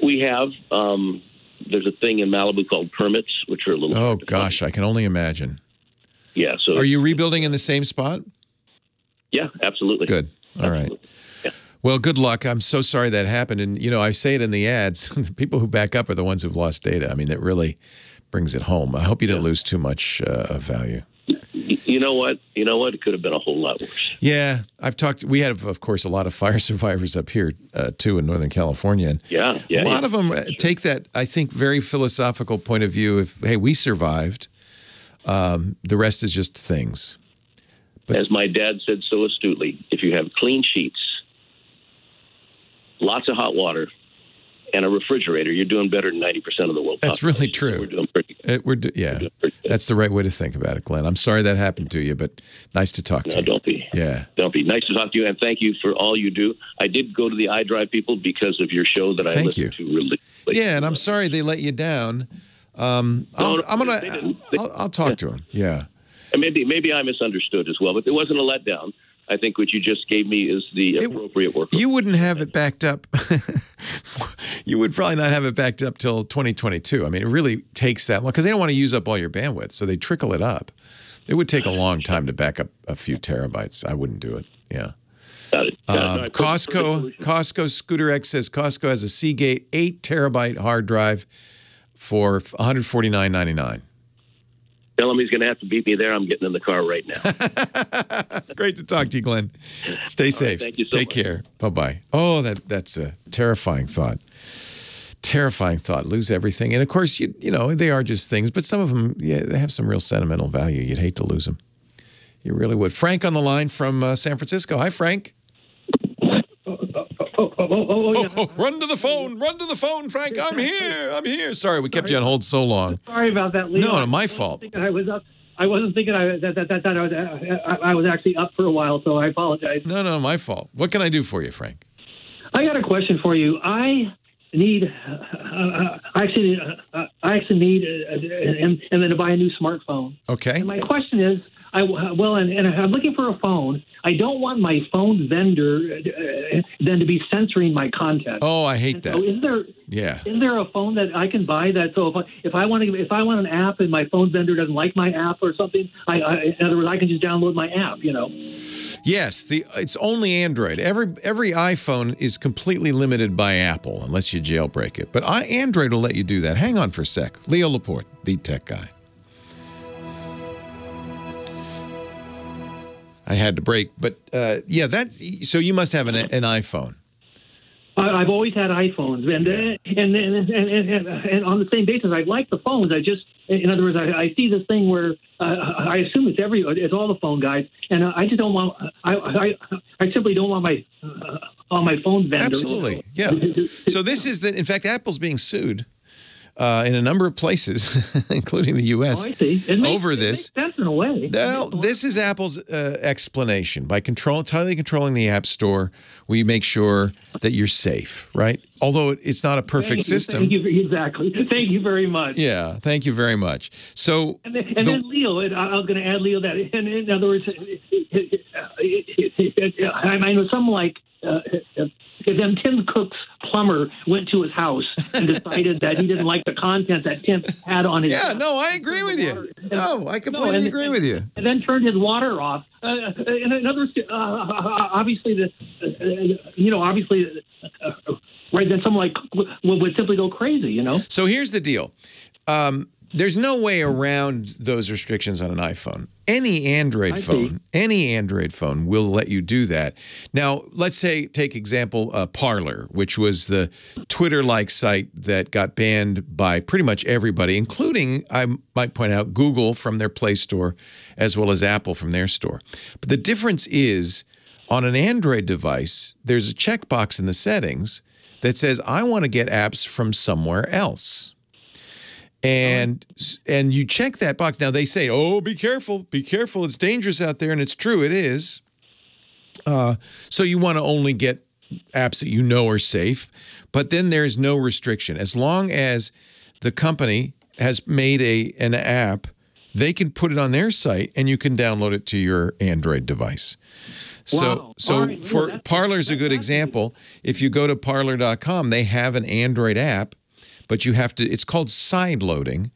We have. Um, There's a thing in Malibu called permits, which are a little... Oh, gosh, I can only imagine. Yeah, so... Are you rebuilding in the same spot? Yeah, absolutely. Good. All absolutely. Right. Yeah. Well, good luck. I'm so sorry that happened. And, you know, I say it in the ads. The people who back up are the ones who've lost data. I mean, that really brings it home. I hope you didn't yeah. lose too much uh, of value. You know what? You know what? It could have been a whole lot worse. Yeah. I've talked... We had, of course, a lot of fire survivors up here, uh, too, in Northern California. And yeah, yeah. A lot yeah. of them take that, I think, very philosophical point of view of, hey, we survived. Um, the rest is just things. But as my dad said so astutely, if you have clean sheets, lots of hot water, and a refrigerator, you're doing better than ninety percent of the world. That's really true. We're doing pretty good. It, we're do, yeah, we're doing pretty good. That's the right way to think about it, Glenn. I'm sorry that happened to you, but nice to talk no, to you. No, don't be. Yeah. Don't be. Nice to talk to you, and thank you for all you do. I did go to the iDrive people because of your show that I thank listened you. To really. Like, yeah, and I'm sorry they let you down. Um, no, I'll, no, I'm going to, I'll, I'll talk yeah. to them. Yeah. And maybe, maybe I misunderstood as well, but there wasn't a letdown. I think what you just gave me is the appropriate workaround. You wouldn't have it backed up. You would probably not have it backed up till twenty twenty-two. I mean, it really takes that long because they don't want to use up all your bandwidth, so they trickle it up. It would take a long time to back up a few terabytes. I wouldn't do it. Yeah. Got it. Got um, it. No, Costco, Costco Scooter X says Costco has a Seagate eight terabyte hard drive for one hundred forty-nine ninety-nine. Tell him he's going to have to beat me there. I'm getting in the car right now. Great to talk to you, Glenn. Stay safe. Right, thank you so Take much. care. Bye-bye. Oh, that that's a terrifying thought. Terrifying thought. Lose everything. And, of course, you you know, they are just things. But some of them, yeah, they have some real sentimental value. You'd hate to lose them. You really would. Frank on the line from uh, San Francisco. Hi, Frank. Oh, oh, oh, oh, yeah. oh, oh, run to the phone. Run to the phone, Frank. I'm here. I'm here. Sorry, we kept Sorry. you on hold so long. Sorry about that, Leo. No, no, my I fault. I, was up. I wasn't thinking I, that, that, that, that I, was, I, I was actually up for a while, so I apologize. No, no, my fault. What can I do for you, Frank? I got a question for you. I need uh, I actually, uh, I actually need uh, and, and then to buy a new smartphone. Okay. And my question is, I, well, and, and I'm looking for a phone. I don't want my phone vendor uh, then to be censoring my content. Oh, I hate that. So is there, yeah. Is there a phone that I can buy that? So if I, if I want to, if I want an app and my phone vendor doesn't like my app or something, I, I, in other words, I can just download my app. You know. Yes, the it's only Android. Every every iPhone is completely limited by Apple unless you jailbreak it. But I, Android will let you do that. Hang on for a sec. Leo Laporte, the tech guy. I had to break, but uh, yeah, that. So you must have an an iPhone. I've always had iPhones, and, yeah. and, and, and, and and on the same basis, I like the phones. I just, in other words, I, I see this thing where uh, I assume it's every, it's all the phone guys, and I just don't want. I I, I simply don't want my uh, on my phone vendor. Absolutely, yeah. So this is the. In fact, Apple's being sued. Uh, in a number of places, including the U S, oh, I see. It makes, over this. It makes sense in a way. Well, this is Apple's uh, explanation. By control, tightly controlling the App Store, we make sure that you're safe, right? Although it's not a perfect thank you, system. Thank you, exactly. Thank you very much. Yeah, thank you very much. So, and then, and the, then Leo, and I was going to add, Leo, that in, in other words, I know some like... Uh, If then Tim Cook's plumber went to his house and decided that he didn't like the content that Tim had on his yeah, house. no, I agree with you. No, I completely no, and, agree and, with you. And then turned his water off. Uh, and another, uh, obviously, the, uh, you know, obviously, uh, right then someone like would simply go crazy, you know. So here's the deal. Um, there's no way around those restrictions on an iPhone. Any Android phone, any Android phone will let you do that. Now, let's say, take example, uh, Parler, which was the Twitter-like site that got banned by pretty much everybody, including, I might point out, Google from their Play Store, as well as Apple from their store. But the difference is, on an Android device, there's a checkbox in the settings that says, I want to get apps from somewhere else. And and you check that box. Now, they say, oh, be careful, be careful. It's dangerous out there, and it's true. It is. Uh, so you want to only get apps that you know are safe, but then there's no restriction. As long as the company has made a an app, they can put it on their site, and you can download it to your Android device. So, wow. so right. for yeah, Parler's a good example. If you go to parler dot com, they have an Android app. But you have to, it's called side loading.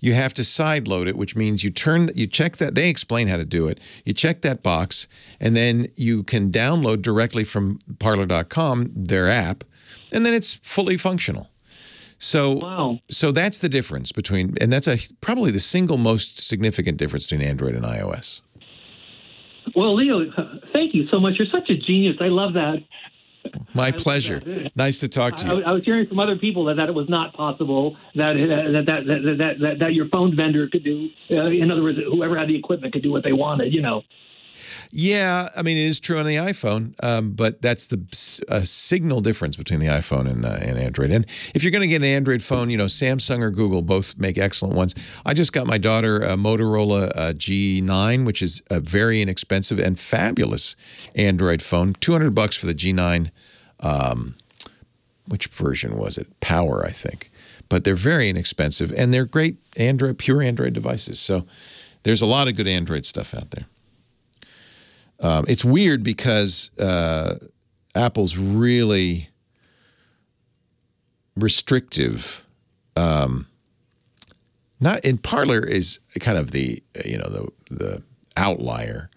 You have to side load it, which means you turn, you check that, they explain how to do it. You check that box, and then you can download directly from parler dot com, their app, and then it's fully functional. So, wow. so that's the difference between, and that's a, probably the single most significant difference between Android and iOS. Well, Leo, thank you so much. You're such a genius. I love that. My pleasure. Nice to talk to you. I, I was hearing from other people that, that it was not possible that uh, that, that, that, that, that that your phone vendor could do. Uh, in other words, whoever had the equipment could do what they wanted, you know. Yeah, I mean, it is true on the iPhone, um, but that's the uh, signal difference between the iPhone and, uh, and Android. And if you're going to get an Android phone, you know, Samsung or Google both make excellent ones. I just got my daughter a Motorola uh, G nine, which is a very inexpensive and fabulous Android phone. two hundred bucks for the G nine. Um, which version was it? Power, I think. But they're very inexpensive, and they're great Android, pure Android devices. So there's a lot of good Android stuff out there. Um, it's weird because uh, Apple's really restrictive. Um, not in Parler is kind of the you know the the outlier,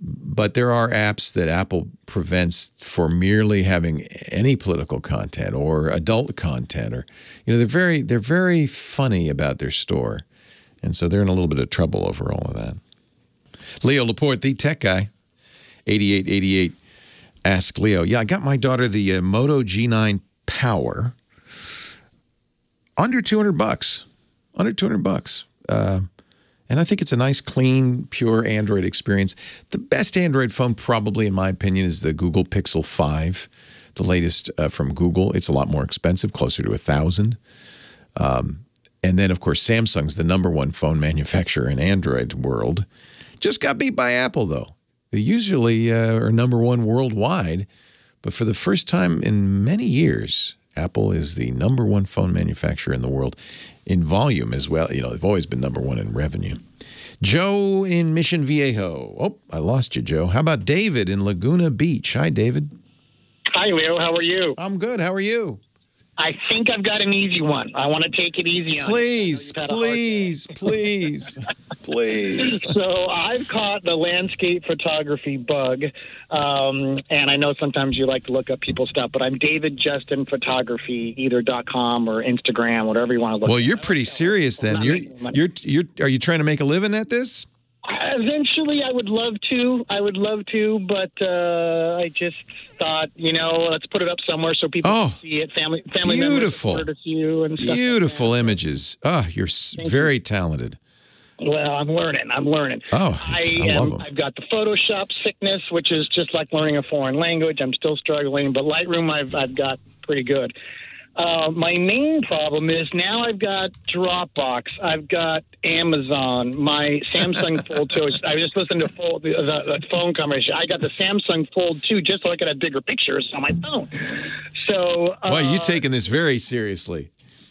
but there are apps that Apple prevents for merely having any political content or adult content, or you know they're very they're very funny about their store, and so they're in a little bit of trouble over all of that. Leo Laporte, the tech guy, eighty-eight eighty-eight, ask Leo. Yeah, I got my daughter the uh, Moto G nine Power. Under two hundred bucks, under two hundred bucks. Uh, and I think it's a nice, clean, pure Android experience. The best Android phone probably, in my opinion, is the Google Pixel five, the latest uh, from Google. It's a lot more expensive, closer to a thousand dollars. Um, and then, of course, Samsung's the number one phone manufacturer in Android world. Just got beat by Apple, though. They usually uh, are number one worldwide. But for the first time in many years, Apple is the number one phone manufacturer in the world, in volume as well. You know, they've always been number one in revenue. Joe in Mission Viejo. Oh, I lost you, Joe. How about David in Laguna Beach? Hi, David. Hi, Leo. How are you? I'm good. How are you? I think I've got an easy one. I want to take it easy on please, you. Please, please, please, please. So I've caught the landscape photography bug, um, and I know sometimes you like to look up people's stuff, but I'm David Justin Photography, either .com or Instagram, whatever you want to look. Well, at. You're pretty serious then. You're, you're, you're, are you trying to make a living at this? Eventually, I would love to. I would love to, but uh, I just thought, you know, let's put it up somewhere so people oh, can see it. Family, family beautiful. Members refer to you and stuff. Beautiful like images. Ah, oh, you're Thank very you. Talented. Well, I'm learning. I'm learning. Oh, I, I am, love them. I've got the Photoshop sickness, which is just like learning a foreign language. I'm still struggling, but Lightroom, I've I've got pretty good. Uh, my main problem is now I've got Dropbox, I've got Amazon, my Samsung Fold two. I just listened to Fold, the, the, the phone conversation. I got the Samsung Fold two just so I could have bigger pictures on my phone. So, uh, wow, you're taking this very seriously.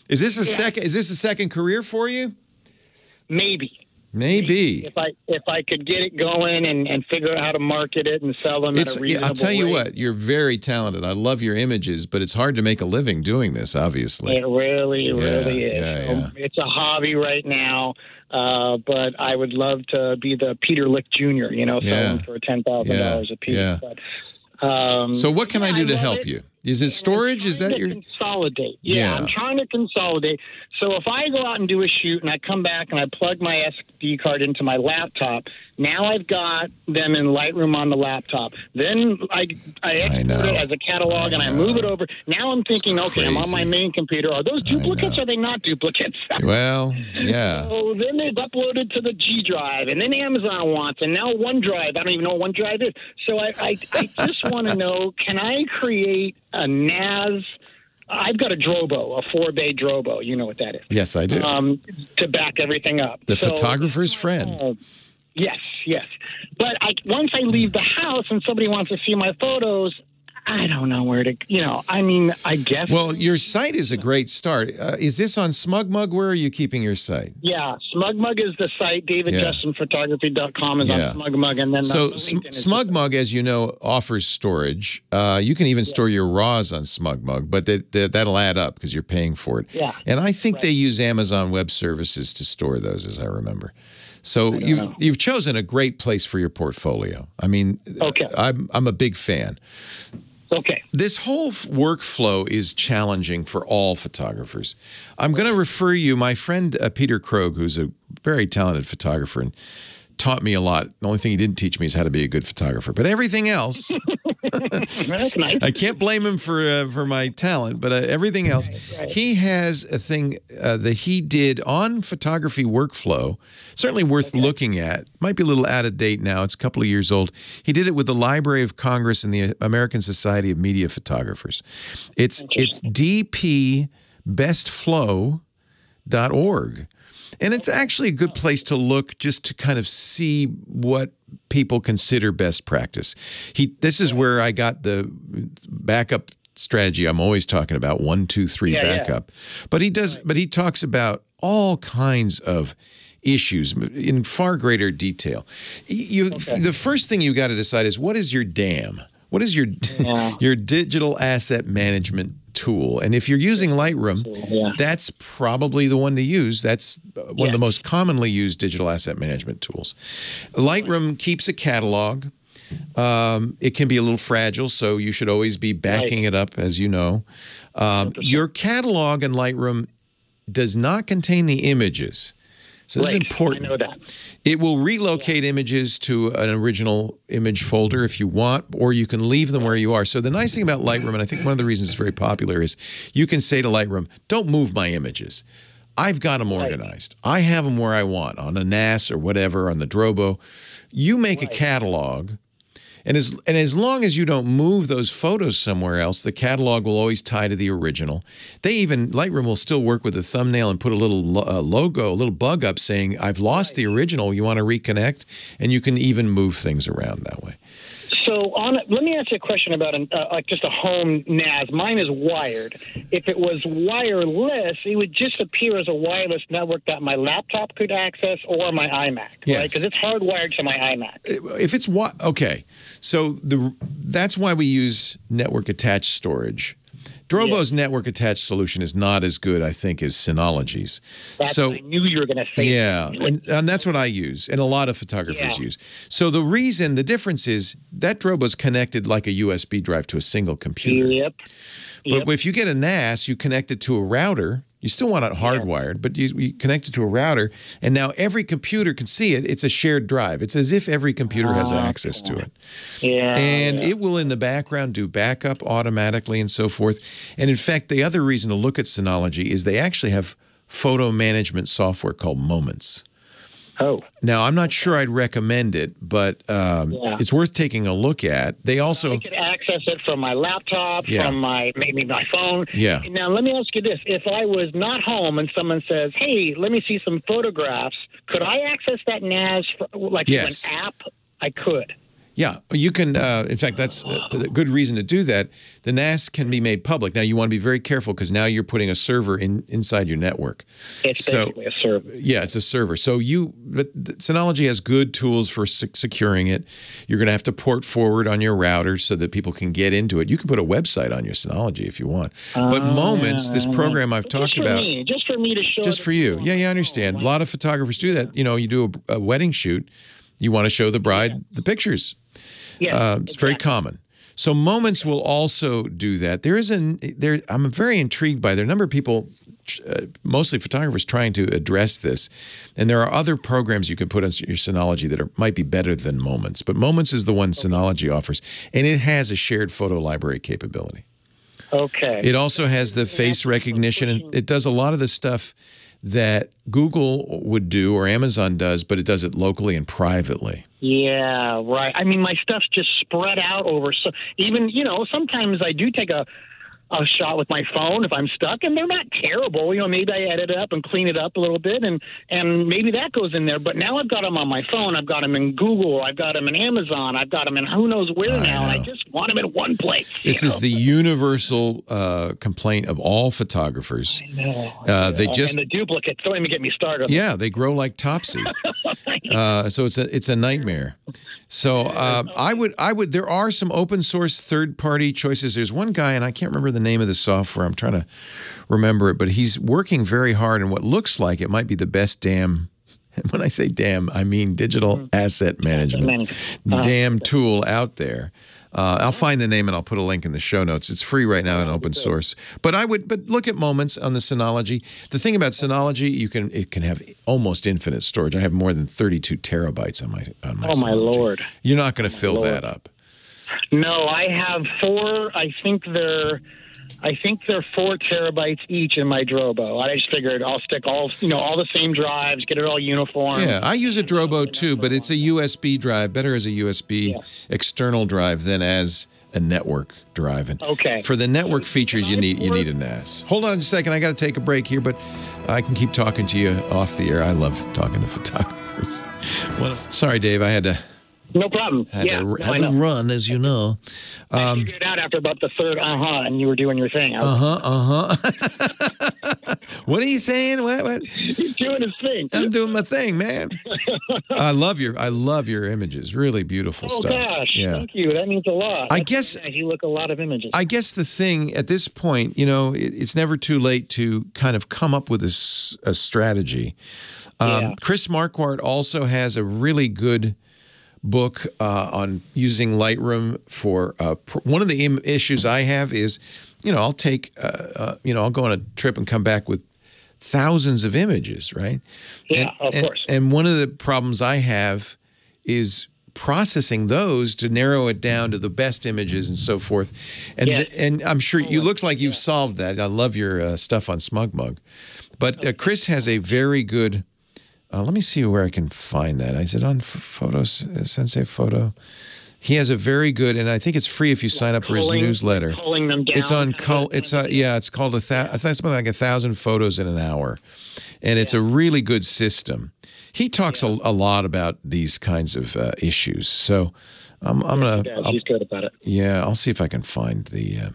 Is this a yeah. second? Is this a second career for you? Maybe. Maybe if I if I could get it going and, and figure out how to market it and sell them it's, at a reasonable yeah, I'll tell you rate. What, you're very talented. I love your images, but it's hard to make a living doing this, obviously. It really, yeah, really is. Yeah, yeah. It's a hobby right now, uh, but I would love to be the Peter Lick Junior, you know, yeah. for ten thousand dollars yeah. a piece. Yeah. But, um, so what can yeah, I do I to help it. You? Is it storage? Is that your consolidate? Yeah, yeah, I'm trying to consolidate. So if I go out and do a shoot and I come back and I plug my S D card into my laptop, now I've got them in Lightroom on the laptop. Then I I export it as a catalog I and I know. Move it over. Now I'm thinking, okay, I'm on my main computer. Are those duplicates or are they not duplicates? Well, yeah. So then they've uploaded to the G Drive, and then Amazon wants, and now OneDrive. I don't even know what OneDrive is. So I, I, I just want to know, can I create a N A S? I've got a Drobo, a four-bay Drobo. You know what that is. Yes, I do. Um, to back everything up. The so, photographer's friend. Uh, yes, yes. But I, once I leave the house and somebody wants to see my photos, I don't know where to, you know, I mean, I guess. Well, your site is a great start. Uh, is this on SmugMug? Where are you keeping your site? Yeah, SmugMug is the site. David Justin Photography dot com is yeah. on SmugMug. And then so the SmugMug, as you know, offers storage. Uh, you can even yeah. store your RAWs on SmugMug, but that, that, that'll add up because you're paying for it. Yeah. And I think right. they use Amazon Web Services to store those, as I remember. So you've, you've chosen a great place for your portfolio. I mean, okay. I'm, I'm a big fan. Okay. This whole workflow is challenging for all photographers. I'm going to refer you, my friend uh, Peter Krogh, who's a very talented photographer and taught me a lot. The only thing he didn't teach me is how to be a good photographer, but everything else, that's nice. I can't blame him for, uh, for my talent, but uh, everything else, right, right. he has a thing uh, that he did on photography workflow, certainly worth okay. looking at. Might be a little out of date now. It's a couple of years old. He did it with the Library of Congress and the American Society of Media Photographers. It's, it's d p best flow dot org. And it's actually a good place to look just to kind of see what people consider best practice. He, this is where I got the backup strategy I'm always talking about, one, two, three yeah, backup. Yeah. But he does. Right. But he talks about all kinds of issues in far greater detail. You, okay. The first thing you got to decide is what is your D A M? What is your yeah. your digital asset management tool? And if you're using Lightroom, yeah. that's probably the one to use. That's one yeah. of the most commonly used digital asset management tools. Lightroom keeps a catalog. Um, it can be a little fragile, so you should always be backing right. it up, as you know. Um, your catalog in Lightroom does not contain the images. So this right. is important. I know that. It will relocate yeah. images to an original image folder if you want, or you can leave them where you are. So the nice thing about Lightroom, and I think one of the reasons it's very popular, is you can say to Lightroom, don't move my images. I've got them organized. Right. I have them where I want, on a N A S or whatever, on the Drobo. You make right. a catalog, and as, and as long as you don't move those photos somewhere else, the catalog will always tie to the original. They even, Lightroom will still work with a thumbnail and put a little lo uh, logo, a little bug up saying, I've lost the original, you want to reconnect? And you can even move things around that way. So on, let me ask you a question about an, uh, like just a home N A S. Mine is wired. If it was wireless, it would just appear as a wireless network that my laptop could access or my iMac, yes. right? Because it's hardwired to my iMac. If it's – okay. So the that's why we use network-attached storage. Drobo's yeah. network-attached solution is not as good, I think, as Synology's. That's so, I knew you were going to say yeah, that. Yeah, and, and that's what I use, and a lot of photographers yeah. use. So the reason, the difference is that Drobo's connected like a U S B drive to a single computer. Yep. But yep. if you get a N A S, you connect it to a router. You still want it hardwired, yeah. but you, you connect it to a router, and now every computer can see it. It's a shared drive. It's as if every computer has oh, access God. to it. Yeah, and yeah. it will, in the background, do backup automatically and so forth. And, in fact, the other reason to look at Synology is they actually have photo management software called Moments. Oh. Now, I'm not sure I'd recommend it, but um, yeah. it's worth taking a look at. They also... I could access it from my laptop, yeah. from my maybe my phone. Yeah. Now, let me ask you this. If I was not home and someone says, hey, let me see some photographs, could I access that N A S for, like yes. an app? I could. Yeah, you can, uh, in fact, that's a good reason to do that. The N A S can be made public. Now, you want to be very careful because now you're putting a server in inside your network. It's so, basically a server. Yeah, it's a server. So you, but Synology has good tools for securing it. You're going to have to port forward on your router so that people can get into it. You can put a website on your Synology if you want. But uh, Moments, this program I've talked about. Just for me, just for me to show. Just for you. Yeah, yeah, I understand. A lot of photographers do that. You know, you do a, a wedding shoot. You want to show the bride yeah. the pictures. Yeah, uh, it's exactly. very common. So Moments will also do that. There is an there. I'm very intrigued by there are a number of people, uh, mostly photographers, trying to address this. And there are other programs you can put on your Synology that are, might be better than Moments. But Moments is the one okay. Synology offers, and it has a shared photo library capability. Okay. It also has the face recognition, and it does a lot of the stuff that Google would do or Amazon does, but it does it locally and privately. Yeah, right. I mean, my stuff's just spread out over. So even, you know, sometimes I do take a, a shot with my phone if I'm stuck, and they're not terrible. You know, maybe I edit it up and clean it up a little bit, and, and maybe that goes in there. But now I've got them on my phone. I've got them in Google. I've got them in Amazon. I've got them in who knows where I now. Know. I just want them in one place. This is know? the universal uh, complaint of all photographers. I know. Uh, they yeah. just, and the duplicates. Don't even get me started. Yeah, they grow like Topsy. uh, so it's a, it's a nightmare. So uh, I would, I would, there are some open source third-party choices. There's one guy, and I can't remember the name of the software. I'm trying to remember it, but he's working very hard in what looks like it might be the best D A M. When I say D A M, I mean digital mm-hmm. asset management, uh, D A M tool out there. Uh, I'll find the name and I'll put a link in the show notes. It's free right now and open source. But I would, but look at Moments on the Synology. The thing about Synology, you can it can have almost infinite storage. I have more than thirty-two terabytes on my on my. Oh my Synology. Lord! You're not going to oh fill Lord. that up. No, I have four. I think they're. I think they're four terabytes each in my Drobo. I just figured I'll stick all, you know, all the same drives, get it all uniform. Yeah, I use a Drobo too, but it's a U S B drive. Better as a U S B yeah. external drive than as a network drive. And okay. for the network features, you need you need a N A S. Hold on a second. I got to take a break here, but I can keep talking to you off the air. I love talking to photographers. Well, sorry, Dave. I had to No problem. Had yeah, to, had no, to run, as you know. Um, I figured it out after about the third uh-huh, and you were doing your thing. Uh-huh, uh-huh. What are you saying? What, what? He's doing his thing. I'm doing my thing, man. I love your I love your images. Really beautiful oh, stuff. Oh, gosh. Yeah. Thank you. That means a lot. I That's guess nice. You look a lot of images. I guess the thing at this point, you know, it, it's never too late to kind of come up with a, a strategy. Um, yeah. Chris Marquardt also has a really good book uh, on using Lightroom for uh, pr one of the im issues I have is, you know, I'll take, uh, uh, you know, I'll go on a trip and come back with thousands of images, right? Yeah, and, of and, course. And one of the problems I have is processing those to narrow it down to the best images and so forth. And yeah. the, and I'm sure you looks like you've yeah. solved that. I love your uh, stuff on SmugMug, but uh, Chris has a very good. Uh, let me see where I can find that. Is it on Photos, Sensei Photo? He has a very good, and I think it's free if you sign up for his newsletter. Pulling them down. It's on, it's a, yeah, it's called a thousand, something like a thousand photos in an hour, and it's yeah. a really good system. He talks yeah. a, a lot about these kinds of uh, issues, so um, I'm yeah, gonna. He He's good about it. Yeah, I'll see if I can find the. Uh,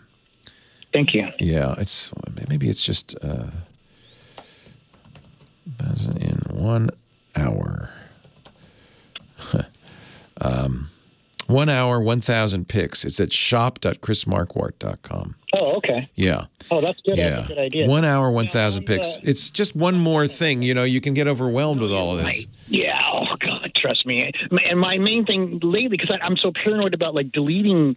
Thank you. Yeah, it's maybe it's just. Uh, in one hour. um, one hour, one thousand pics. It's at shop dot chris marquardt dot com. Oh, okay. Yeah. Oh, that's good. Yeah. That's a good idea. One hour, one thousand yeah, pics. Uh, it's just one more thing. You know, you can get overwhelmed with all of this. Yeah. Oh, God, trust me. And my main thing lately, because I'm so paranoid about, like, deleting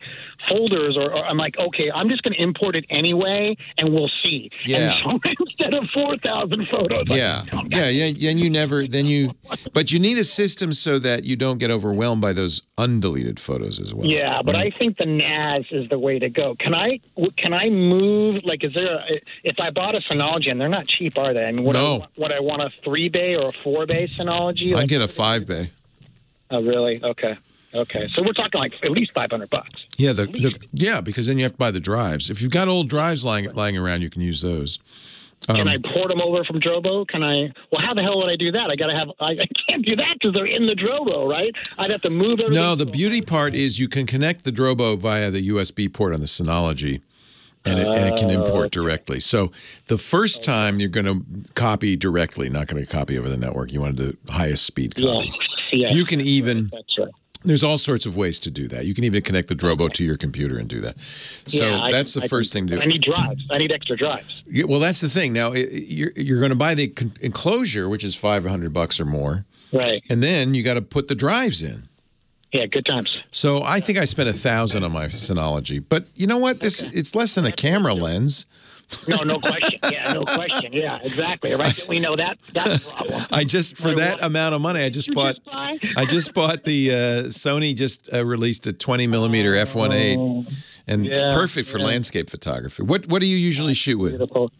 folders, or, or I'm like, okay, I'm just going to import it anyway, and we'll see. Yeah. And so instead of four thousand photos. Yeah. Like, yeah, yeah. And you never, then you, but you need a system so that you don't get overwhelmed by those undeleted photos as well. Yeah, but right? I think the N A S is the way to go. Can I, can I move, like, is there, a, if I bought a Synology, and they're not cheap, are they? I mean, would, no. I, would I want a three bay or a four bay Synology? I'd like, get a five bay. Oh, really? Okay. Okay. So we're talking like at least five hundred bucks. Yeah, the, the, yeah, because then you have to buy the drives. If you've got old drives lying, lying around, you can use those. Um, can I port them over from Drobo? Can I? Well, how the hell would I do that? I gotta have. I, I can't do that because they're in the Drobo, right? I'd have to move everything. No, the beauty part is you can connect the Drobo via the U S B port on the Synology, and it, uh, and it can import directly. So the first time you're going to copy directly, not going to copy over the network. You wanted the highest speed copy. Yeah, yeah. You can even. That's right. There's all sorts of ways to do that. You can even connect the Drobo to your computer and do that. So yeah, that's I, the I, first I, thing to do. I need drives. I need extra drives. Yeah, well, that's the thing. Now, it, you're, you're going to buy the enclosure, which is five hundred bucks or more. Right. And then you got to put the drives in. Yeah, good times. So I think I spent a thousand dollars on my Synology. But you know what? This okay. It's less than a camera lens. No, no question. Yeah, no question. Yeah, exactly. Right. We know that. That's problem. I just for that amount of money, I just bought. I just bought the uh, Sony just uh, released a twenty millimeter f one point eight, and yeah, perfect for yeah. landscape photography. What What do you usually That's shoot with? Beautiful.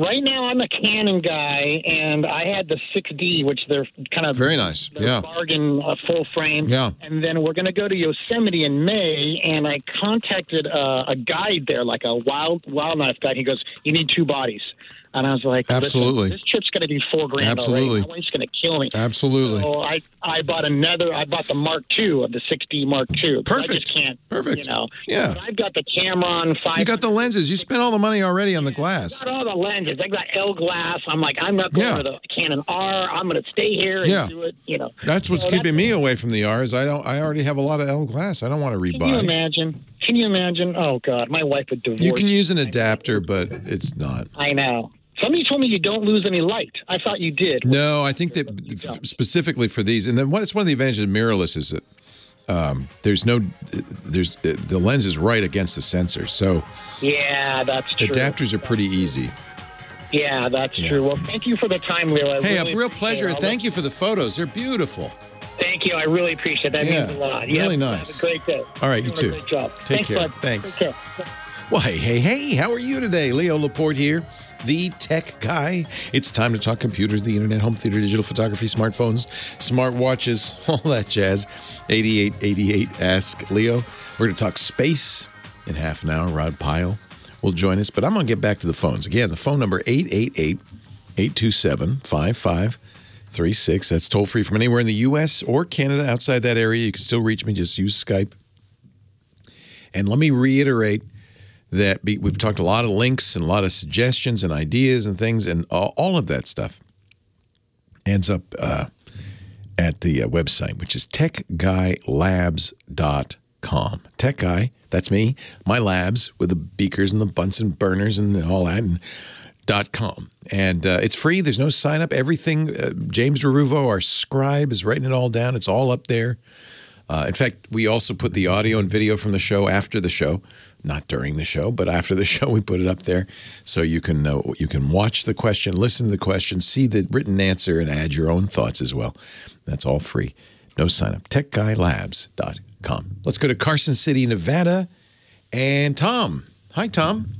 Right now, I'm a Canon guy, and I had the six D, which they're kind of very nice, yeah, bargain uh, full frame. Yeah, and then we're going to go to Yosemite in May, and I contacted uh, a guide there, like a wild wildlife guy. He goes, "You need two bodies." And I was like, absolutely, this trip's going to be four grand. Absolutely. Already. My wife's going to kill me. Absolutely. So I, I bought another, I bought the Mark two of the six D Mark two. Perfect. I just can't, perfect. You know. Yeah. I've got the Tamron five. You got the lenses. You spent all the money already on the glass. I got all the lenses. I got L glass. I'm like, I'm not going yeah. to the Canon R. I'm going to stay here and yeah. do it, you know. That's what's so keeping that's me away from the R is I don't, I already have a lot of L glass. I don't want to rebuy. Can you imagine? Can you imagine? Oh, God, my wife would divorce. You can use an adapter, but it's not. I know. Somebody told me you don't lose any light. I thought you did. No, I think that specifically for these, and then what, it's one of the advantages of mirrorless is that um, there's no, there's the lens is right against the sensor, so yeah, that's true. Adapters are pretty easy. Yeah, that's yeah. true. Well, thank you for the time, Leo. Hey, really a real pleasure. Thank you for the photos. They're beautiful. Thank you. I really appreciate that. That yeah, means a lot. Yep. Really nice. Have a great day. All right, you too. Great job. Take Thanks, care. Bud. Thanks. Take care. Well, hey, hey, hey, how are you today? Leo Laporte here, the tech guy. It's time to talk computers, the internet, home theater, digital photography, smartphones, smartwatches, all that jazz. eighty-eight eighty-eight, Ask Leo. We're going to talk space in half an hour. Rod Pyle will join us, but I'm going to get back to the phones. Again, the phone number eight eight eight, eight two seven, five five five five. three six. That's toll-free from anywhere in the U S or Canada. Outside that area, you can still reach me. Just use Skype. And let me reiterate that we've talked a lot of links and a lot of suggestions and ideas and things, and all of that stuff ends up uh, at the uh, website, which is tech guy labs dot com. Tech Guy, that's me, my labs with the beakers and the Bunsen burners and all that, and dot com. And uh, it's free. There's no sign up. Everything, uh, James Deruvo, our scribe, is writing it all down. It's all up there. Uh, in fact, we also put the audio and video from the show after the show, not during the show, but after the show, we put it up there. So you can uh, you can watch the question, listen to the question, see the written answer, and add your own thoughts as well. That's all free. No sign up. tech guy labs dot com. Let's go to Carson City, Nevada. And Tom. Hi, Tom.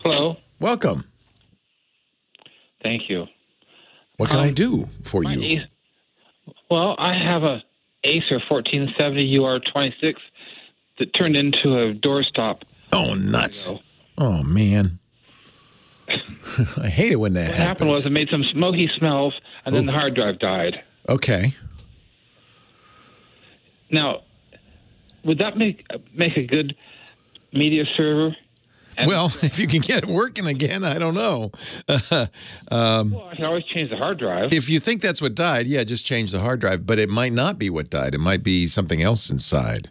Hello. Welcome. Thank you. What can um, I do for you? Well, I have a Acer fourteen seventy U R twenty-six that turned into a doorstop. Oh, nuts. Ago. Oh, man. I hate it when that what happens. What happened was it made some smoky smells, and Ooh. then the hard drive died. Okay. Now, would that make make a good media server? And well, if you can get it working again, I don't know. um, well, I can always change the hard drive. If you think that's what died, yeah, just change the hard drive. But it might not be what died. It might be something else inside.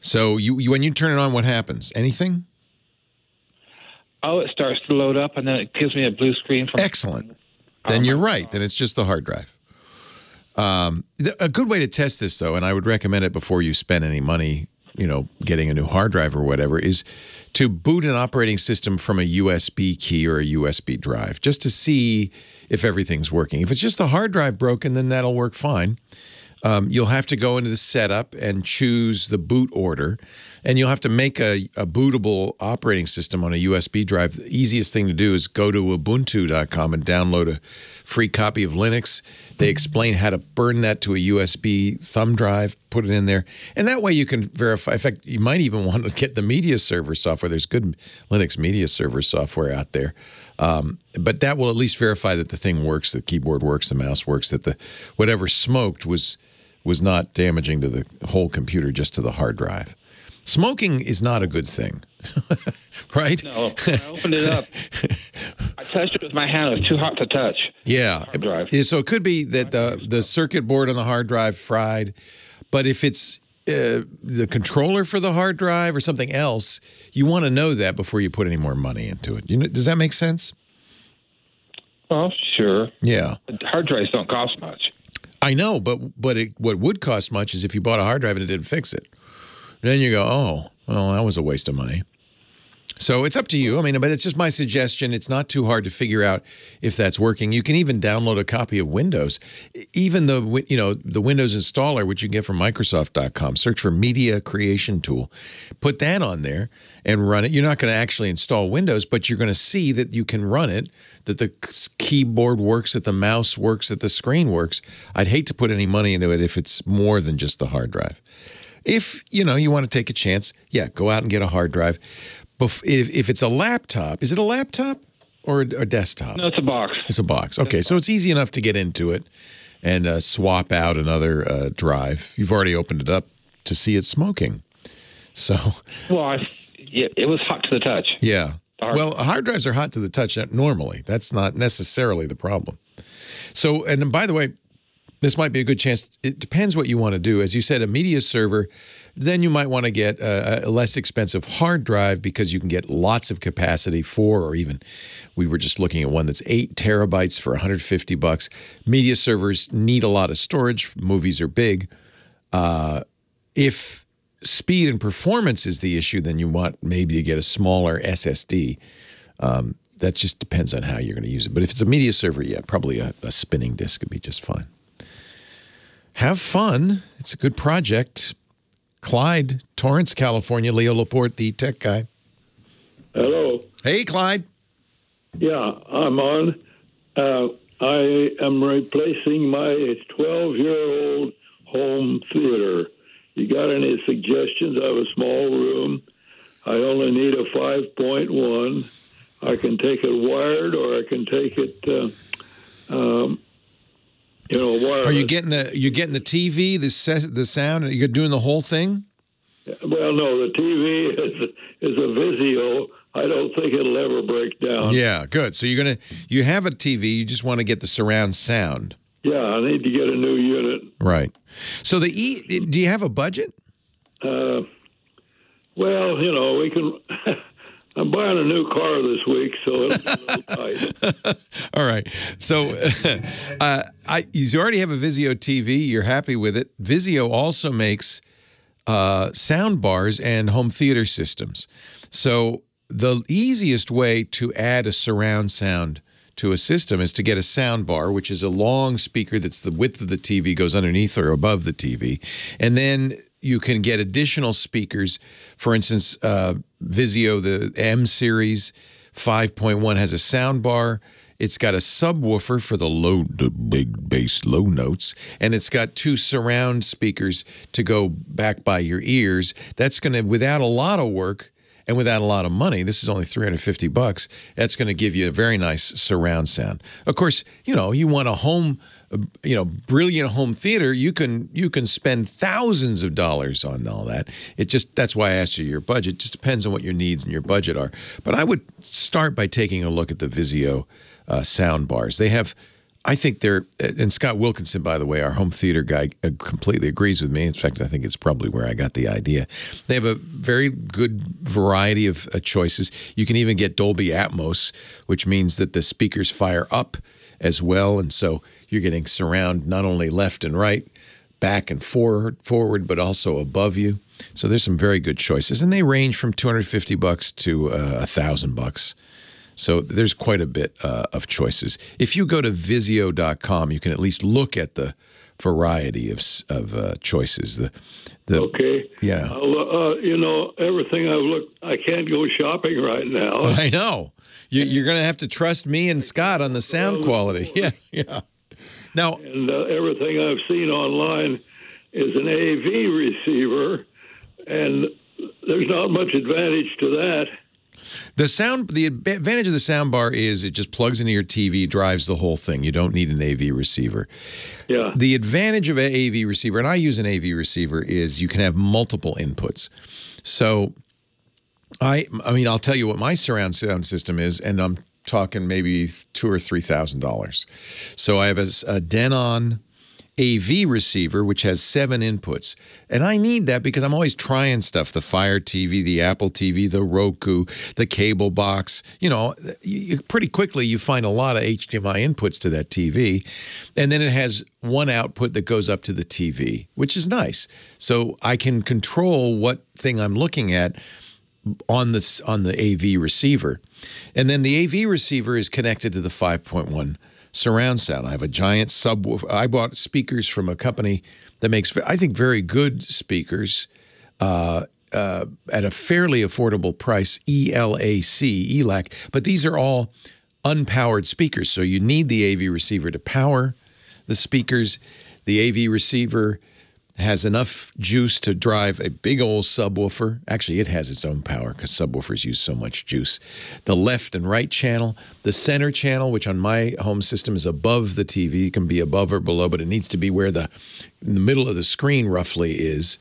So you, you when you turn it on, what happens? Anything? Oh, it starts to load up, and then it gives me a blue screen. From Excellent. Then you're right. Then it's just the hard drive. Um, a good way to test this, though, and I would recommend it before you spend any money, you know, getting a new hard drive or whatever, is to boot an operating system from a U S B key or a U S B drive just to see if everything's working. If it's just the hard drive broken, then that'll work fine. Um, you'll have to go into the setup and choose the boot order, and you'll have to make a, a bootable operating system on a U S B drive. The easiest thing to do is go to ubuntu dot com and download a free copy of Linux. They explain how to burn that to a U S B thumb drive, put it in there, and that way you can verify. In fact, you might even want to get the media server software. There's good Linux media server software out there. Um, but that will at least verify that the thing works, the keyboard works, the mouse works, that the whatever smoked was was not damaging to the whole computer, just to the hard drive. Smoking is not a good thing, right? No, when I opened it up, I touched it with my hand. It was too hot to touch. Yeah, hard drive. So it could be that the, the circuit board on the hard drive fried, but if it's uh, the controller for the hard drive or something else, you want to know that before you put any more money into it. You know, does that make sense? Well, sure. Yeah. But hard drives don't cost much. I know, but but it, what would cost much is if you bought a hard drive and it didn't fix it. Then you go, oh, well, that was a waste of money. So it's up to you. I mean, but it's just my suggestion. It's not too hard to figure out if that's working. You can even download a copy of Windows. Even the, you know, the Windows installer, which you can get from Microsoft dot com, search for Media Creation Tool. Put that on there and run it. You're not going to actually install Windows, but you're going to see that you can run it, that the keyboard works, that the mouse works, that the screen works. I'd hate to put any money into it if it's more than just the hard drive. If, you know, you want to take a chance, yeah, go out and get a hard drive. If, if it's a laptop, is it a laptop or a, a desktop? No, it's a box. It's a box. Okay, so it's easy enough to get into it and uh, swap out another uh, drive. You've already opened it up to see it smoking. So, well, I, it was hot to the touch. Yeah. Well, hard drives are hot to the touch normally. That's not necessarily the problem. So, and by the way, this might be a good chance. It depends what you want to do. As you said, a media server, then you might want to get a, a less expensive hard drive because you can get lots of capacity for, or even, we were just looking at one that's eight terabytes for a hundred fifty bucks. Media servers need a lot of storage. Movies are big. Uh, if speed and performance is the issue, then you want maybe to get a smaller S S D. Um, that just depends on how you're going to use it. But if it's a media server, yeah, probably a, a spinning disk would be just fine. Have fun. It's a good project. Clyde, Torrance, California. Leo Laporte, the tech guy. Hello. Hey, Clyde. Yeah, I'm on. Uh, I am replacing my twelve-year-old home theater. You got any suggestions? I have a small room. I only need a five point one. I can take it wired or I can take it... Uh, um, you know, wireless. Are you getting the you getting the T V, the set, the sound? You're doing the whole thing? Well, no, the T V is is a Vizio. I don't think it'll ever break down. Yeah, good. So you're gonna you have a T V. You just want to get the surround sound. Yeah, I need to get a new unit. Right. So the e. Do you have a budget? Uh, well, you know, we can. I'm buying a new car this week, so it'll be a little tight. All right. So uh, I, you already have a Vizio T V. You're happy with it. Vizio also makes uh, sound bars and home theater systems. So the easiest way to add a surround sound to a system is to get a sound bar, which is a long speaker that's the width of the T V, goes underneath or above the T V, and then you can get additional speakers. For instance, uh, Vizio, the M series five point one has a sound bar. It's got a subwoofer for the low, the big bass low notes, and it's got two surround speakers to go back by your ears. That's going to, without a lot of work and without a lot of money, this is only three hundred fifty bucks. That's going to give you a very nice surround sound. Of course, you know, you want a home. You know, brilliant home theater. You can you can spend thousands of dollars on all that. It just that's why I asked you your budget. It just depends on what your needs and your budget are. But I would start by taking a look at the Vizio uh, sound bars. They have, I think they're. And Scott Wilkinson, by the way, our home theater guy, uh, completely agrees with me. In fact, I think it's probably where I got the idea. They have a very good variety of uh, choices. You can even get Dolby Atmos, which means that the speakers fire up as well, and so you're getting surround not only left and right, back and forward, forward, but also above you. So there's some very good choices, and they range from two hundred fifty bucks to a uh, thousand bucks. So there's quite a bit uh, of choices. If you go to Vizio dot com, you can at least look at the variety of of uh, choices. The, the okay, yeah, uh, you know, everything I've looked, I can't go shopping right now. I know. You, you're going to have to trust me and Scott on the sound quality. Yeah, yeah. Now, and uh, everything I've seen online is an A V receiver, and there's not much advantage to that. The sound, the advantage of the sound bar is it just plugs into your T V, drives the whole thing. You don't need an A V receiver. Yeah. The advantage of an A V receiver, and I use an A V receiver, is you can have multiple inputs. So I, I mean, I'll tell you what my surround sound system is, and I'm talking maybe two or three thousand dollars. So I have a, a Denon A V receiver, which has seven inputs, and I need that because I'm always trying stuff: the Fire T V, the Apple T V, the Roku, the cable box. You know, you, pretty quickly you find a lot of H D M I inputs to that T V, and then it has one output that goes up to the T V, which is nice. So I can control what thing I'm looking at on this on the A V receiver. And then the A V receiver is connected to the five point one surround sound. I have a giant subwoofer. I bought speakers from a company that makes, I think, very good speakers uh, uh, at a fairly affordable price, E L A C, E L A C. But these are all unpowered speakers, so you need the A V receiver to power the speakers. The A V receiver has enough juice to drive a big old subwoofer. Actually, it has its own power because subwoofers use so much juice. The left and right channel, the center channel, which on my home system is above the T V. It can be above or below, but it needs to be where the, in the middle of the screen roughly is,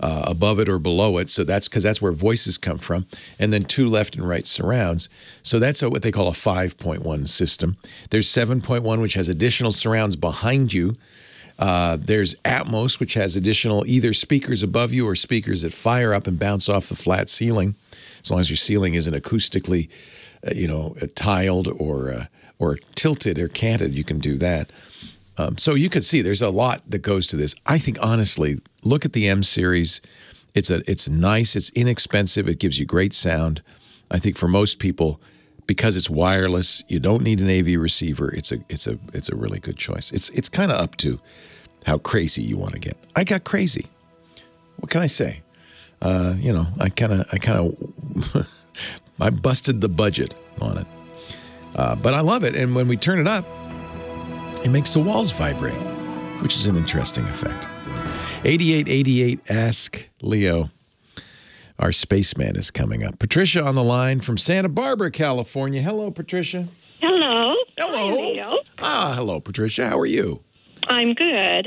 uh, above it or below it. So that's because that's where voices come from. And then two left and right surrounds. So that's a, what they call a five point one system. There's seven point one, which has additional surrounds behind you. Uh, there's Atmos, which has additional either speakers above you or speakers that fire up and bounce off the flat ceiling, as long as your ceiling isn't acoustically, uh, you know, tiled or uh, or tilted or canted. You can do that. Um, so you can see there's a lot that goes to this. I think honestly, look at the M series. It's a it's nice. It's inexpensive. It gives you great sound. I think for most people, because it's wireless, you don't need an A V receiver. It's a it's a it's a really good choice. It's it's kind of up to how crazy you want to get. I got crazy. What can I say? Uh, you know, I kind of I kind of I busted the budget on it, uh, but I love it. And when we turn it up, it makes the walls vibrate, which is an interesting effect. eighty-eight eighty-eight Ask Leo. Our spaceman is coming up. Patricia on the line from Santa Barbara, California. Hello, Patricia. Hello. Hello. Hi, Leo. Ah, hello, Patricia. How are you? I'm good.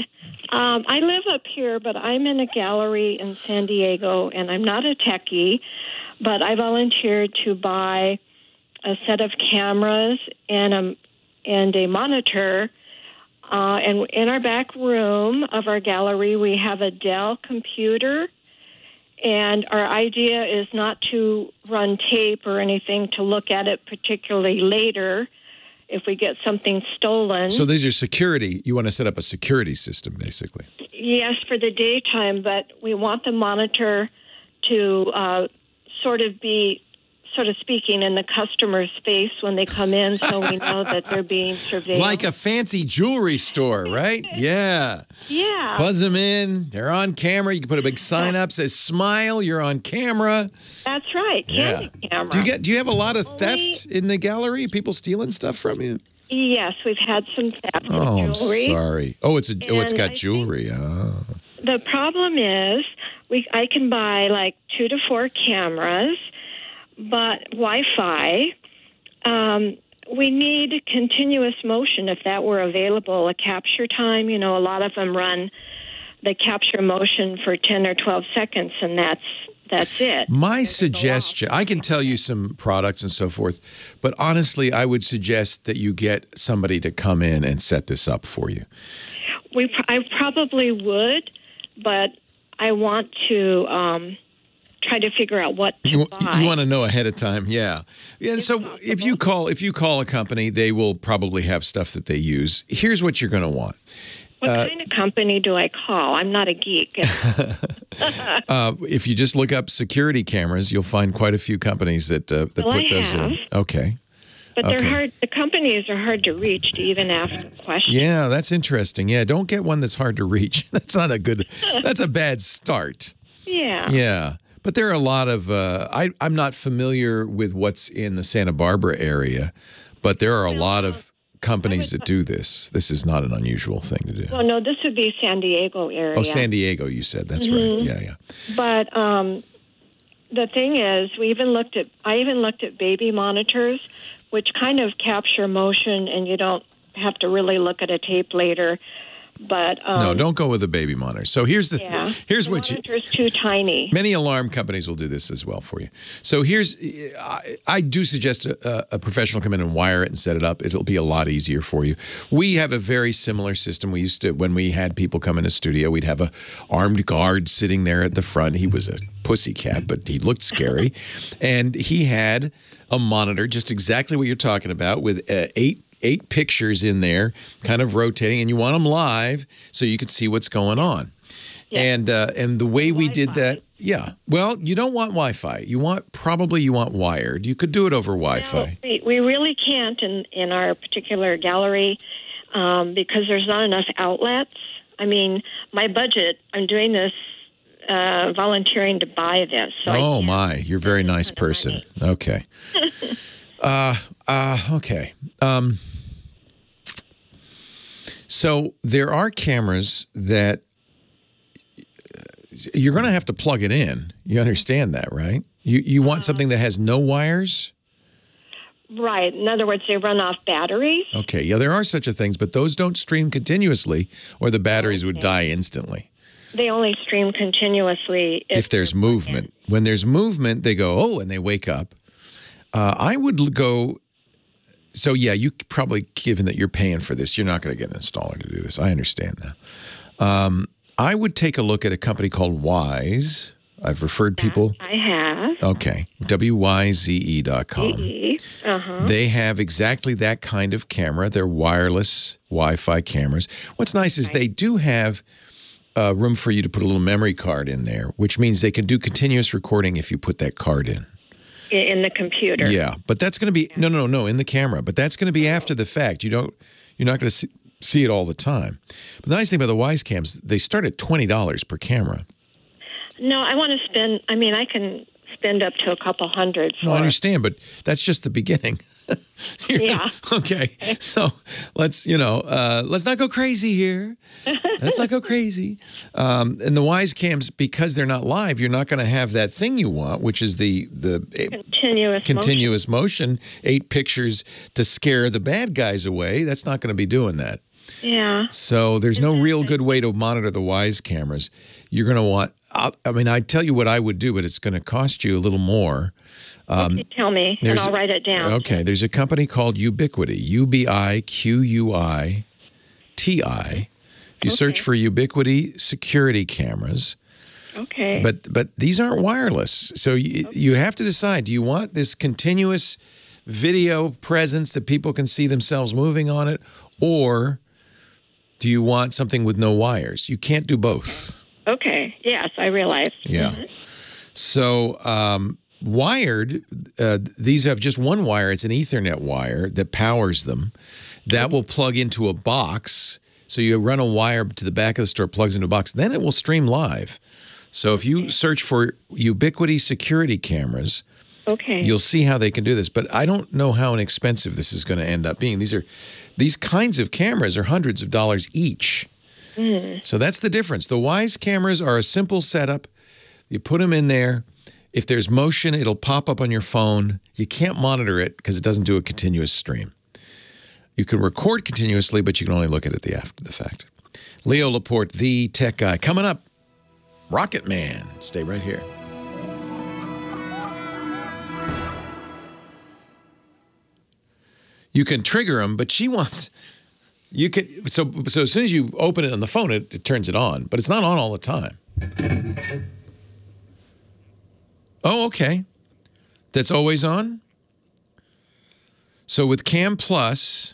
Um, I live up here, but I'm in a gallery in San Diego, and I'm not a techie, but I volunteered to buy a set of cameras and a, and a monitor. Uh, and in our back room of our gallery, we have a Dell computer, and our idea is not to run tape or anything to look at it particularly later if we get something stolen. So these are security. You want to set up a security system, basically. Yes, for the daytime, but we want the monitor to uh, sort of be... sort of speaking in the customer's face when they come in, so we know that they're being surveilled. Like a fancy jewelry store, right? Yeah. Yeah. Buzz them in. They're on camera. You can put a big sign up says "Smile, you're on camera." That's right. Candy yeah. Camera. Do you get? Do you have a lot of theft in the gallery? People stealing stuff from you? Yes, we've had some theft. Oh, I'm sorry. Oh, it's a. And oh, it's got I jewelry. Oh. The problem is, we I can buy like two to four cameras. But Wi-Fi, um, we need continuous motion if that were available, a capture time. You know, a lot of them run the capture motion for ten or twelve seconds, and that's that's it. My There's suggestion, I can tell you some products and so forth, but honestly, I would suggest that you get somebody to come in and set this up for you. We, pr I probably would, but I want to... Um, try to figure out what to you, buy. You want to know ahead of time, yeah. yeah and so possible. if you call if you call a company, they will probably have stuff that they use. Here's what you're going to want. What uh, kind of company do I call? I'm not a geek. uh, if you just look up security cameras, you'll find quite a few companies that uh, that well, put I those have. in. Okay. But they're okay. hard. The companies are hard to reach to even ask questions. Yeah, that's interesting. Yeah, don't get one that's hard to reach. That's not a good. That's a bad start. Yeah. Yeah. But there are a lot of, uh, I, I'm not familiar with what's in the Santa Barbara area, but there are a lot of companies that do this. This is not an unusual thing to do. Well, no, this would be San Diego area. Oh, San Diego, you said. That's mm-hmm. right. Yeah, yeah. But um, the thing is, we even looked at, I even looked at baby monitors, which kind of capture motion, and you don't have to really look at a tape later. But um, no, don't go with a baby monitor. So here's the yeah. here's the what you too tiny. Many alarm companies will do this as well for you. So here's I, I do suggest a, a professional come in and wire it and set it up. It'll be a lot easier for you. We have a very similar system. We used to when we had people come in a studio, we'd have a armed guard sitting there at the front. He was a pussycat, but he looked scary, and he had a monitor, just exactly what you're talking about, with uh, eight. Eight pictures in there, kind of rotating, and you want them live so you can see what's going on. Yeah. And uh, and the way we did that, yeah. Well, you don't want Wi-Fi. You want probably you want wired. You could do it over Wi-Fi. No, we really can't in in our particular gallery um, because there's not enough outlets. I mean, my budget. I'm doing this. Uh, volunteering to buy this. So oh my! You're a very nice person. Okay. Uh, uh, okay. Um, so there are cameras that you're going to have to plug it in. You understand that, right? You, you want something that has no wires? Right. In other words, they run off batteries. Okay. Yeah, there are such a things, but those don't stream continuously or the batteries would die instantly. They only stream continuously if, if there's movement. When there's movement, they go, oh, and they wake up. Uh, I would go, so yeah, you probably, given that you're paying for this, you're not going to get an installer to do this. I understand that. Um, I would take a look at a company called Wyze. I've referred that people. I have. Okay. W Y Z E dot com. E -E. Uh-huh. They have exactly that kind of camera. They're wireless Wi-Fi cameras. What's nice is they do have uh, room for you to put a little memory card in there, which means they can do continuous recording if you put that card in. In the computer. Yeah, but that's going to be no, no, no, in the camera. But that's going to be after the fact. You don't, you're not going to see, see it all the time. But the nice thing about the Wyze cams, they start at twenty dollars per camera. No, I want to spend. I mean, I can spend up to a couple hundred. No, I understand, but that's just the beginning. Yeah. Okay. So let's, you know, uh, let's not go crazy here. Let's not go crazy. Um, and the Wyze cams, because they're not live, you're not going to have that thing you want, which is the, the continuous, continuous motion. motion, eight pictures to scare the bad guys away. That's not going to be doing that. Yeah. So there's no real good way to monitor the Wyze cameras. You're going to want, I'll, I mean, I tell you what I would do, but it's going to cost you a little more. Um, you tell me, and I'll write it down. Okay. There's a company called Ubiquiti, U B I Q U I T I. If you okay. search for Ubiquiti security cameras. Okay. But, but these aren't wireless. So you, okay. you have to decide, do you want this continuous video presence that people can see themselves moving on it, or do you want something with no wires? You can't do both. Okay. Yes, I realize. Yeah. Mm-hmm. So um, wired, uh, these have just one wire. It's an Ethernet wire that powers them. That will plug into a box. So you run a wire to the back of the store, plugs into a box. Then it will stream live. So if you search for Ubiquiti security cameras, okay, you'll see how they can do this. But I don't know how inexpensive this is going to end up being. These are, these kinds of cameras are hundreds of dollars each. Mm. So that's the difference. The Wyze cameras are a simple setup. You put them in there. If there's motion, it'll pop up on your phone. You can't monitor it because it doesn't do a continuous stream. You can record continuously, but you can only look at it the after the fact. Leo Laporte, the tech guy. Coming up, Rocket Man. Stay right here. You can trigger them, but she wants, you can, so, so as soon as you open it on the phone, it, it turns it on, but it's not on all the time. Oh, okay. That's always on? So with Cam Plus,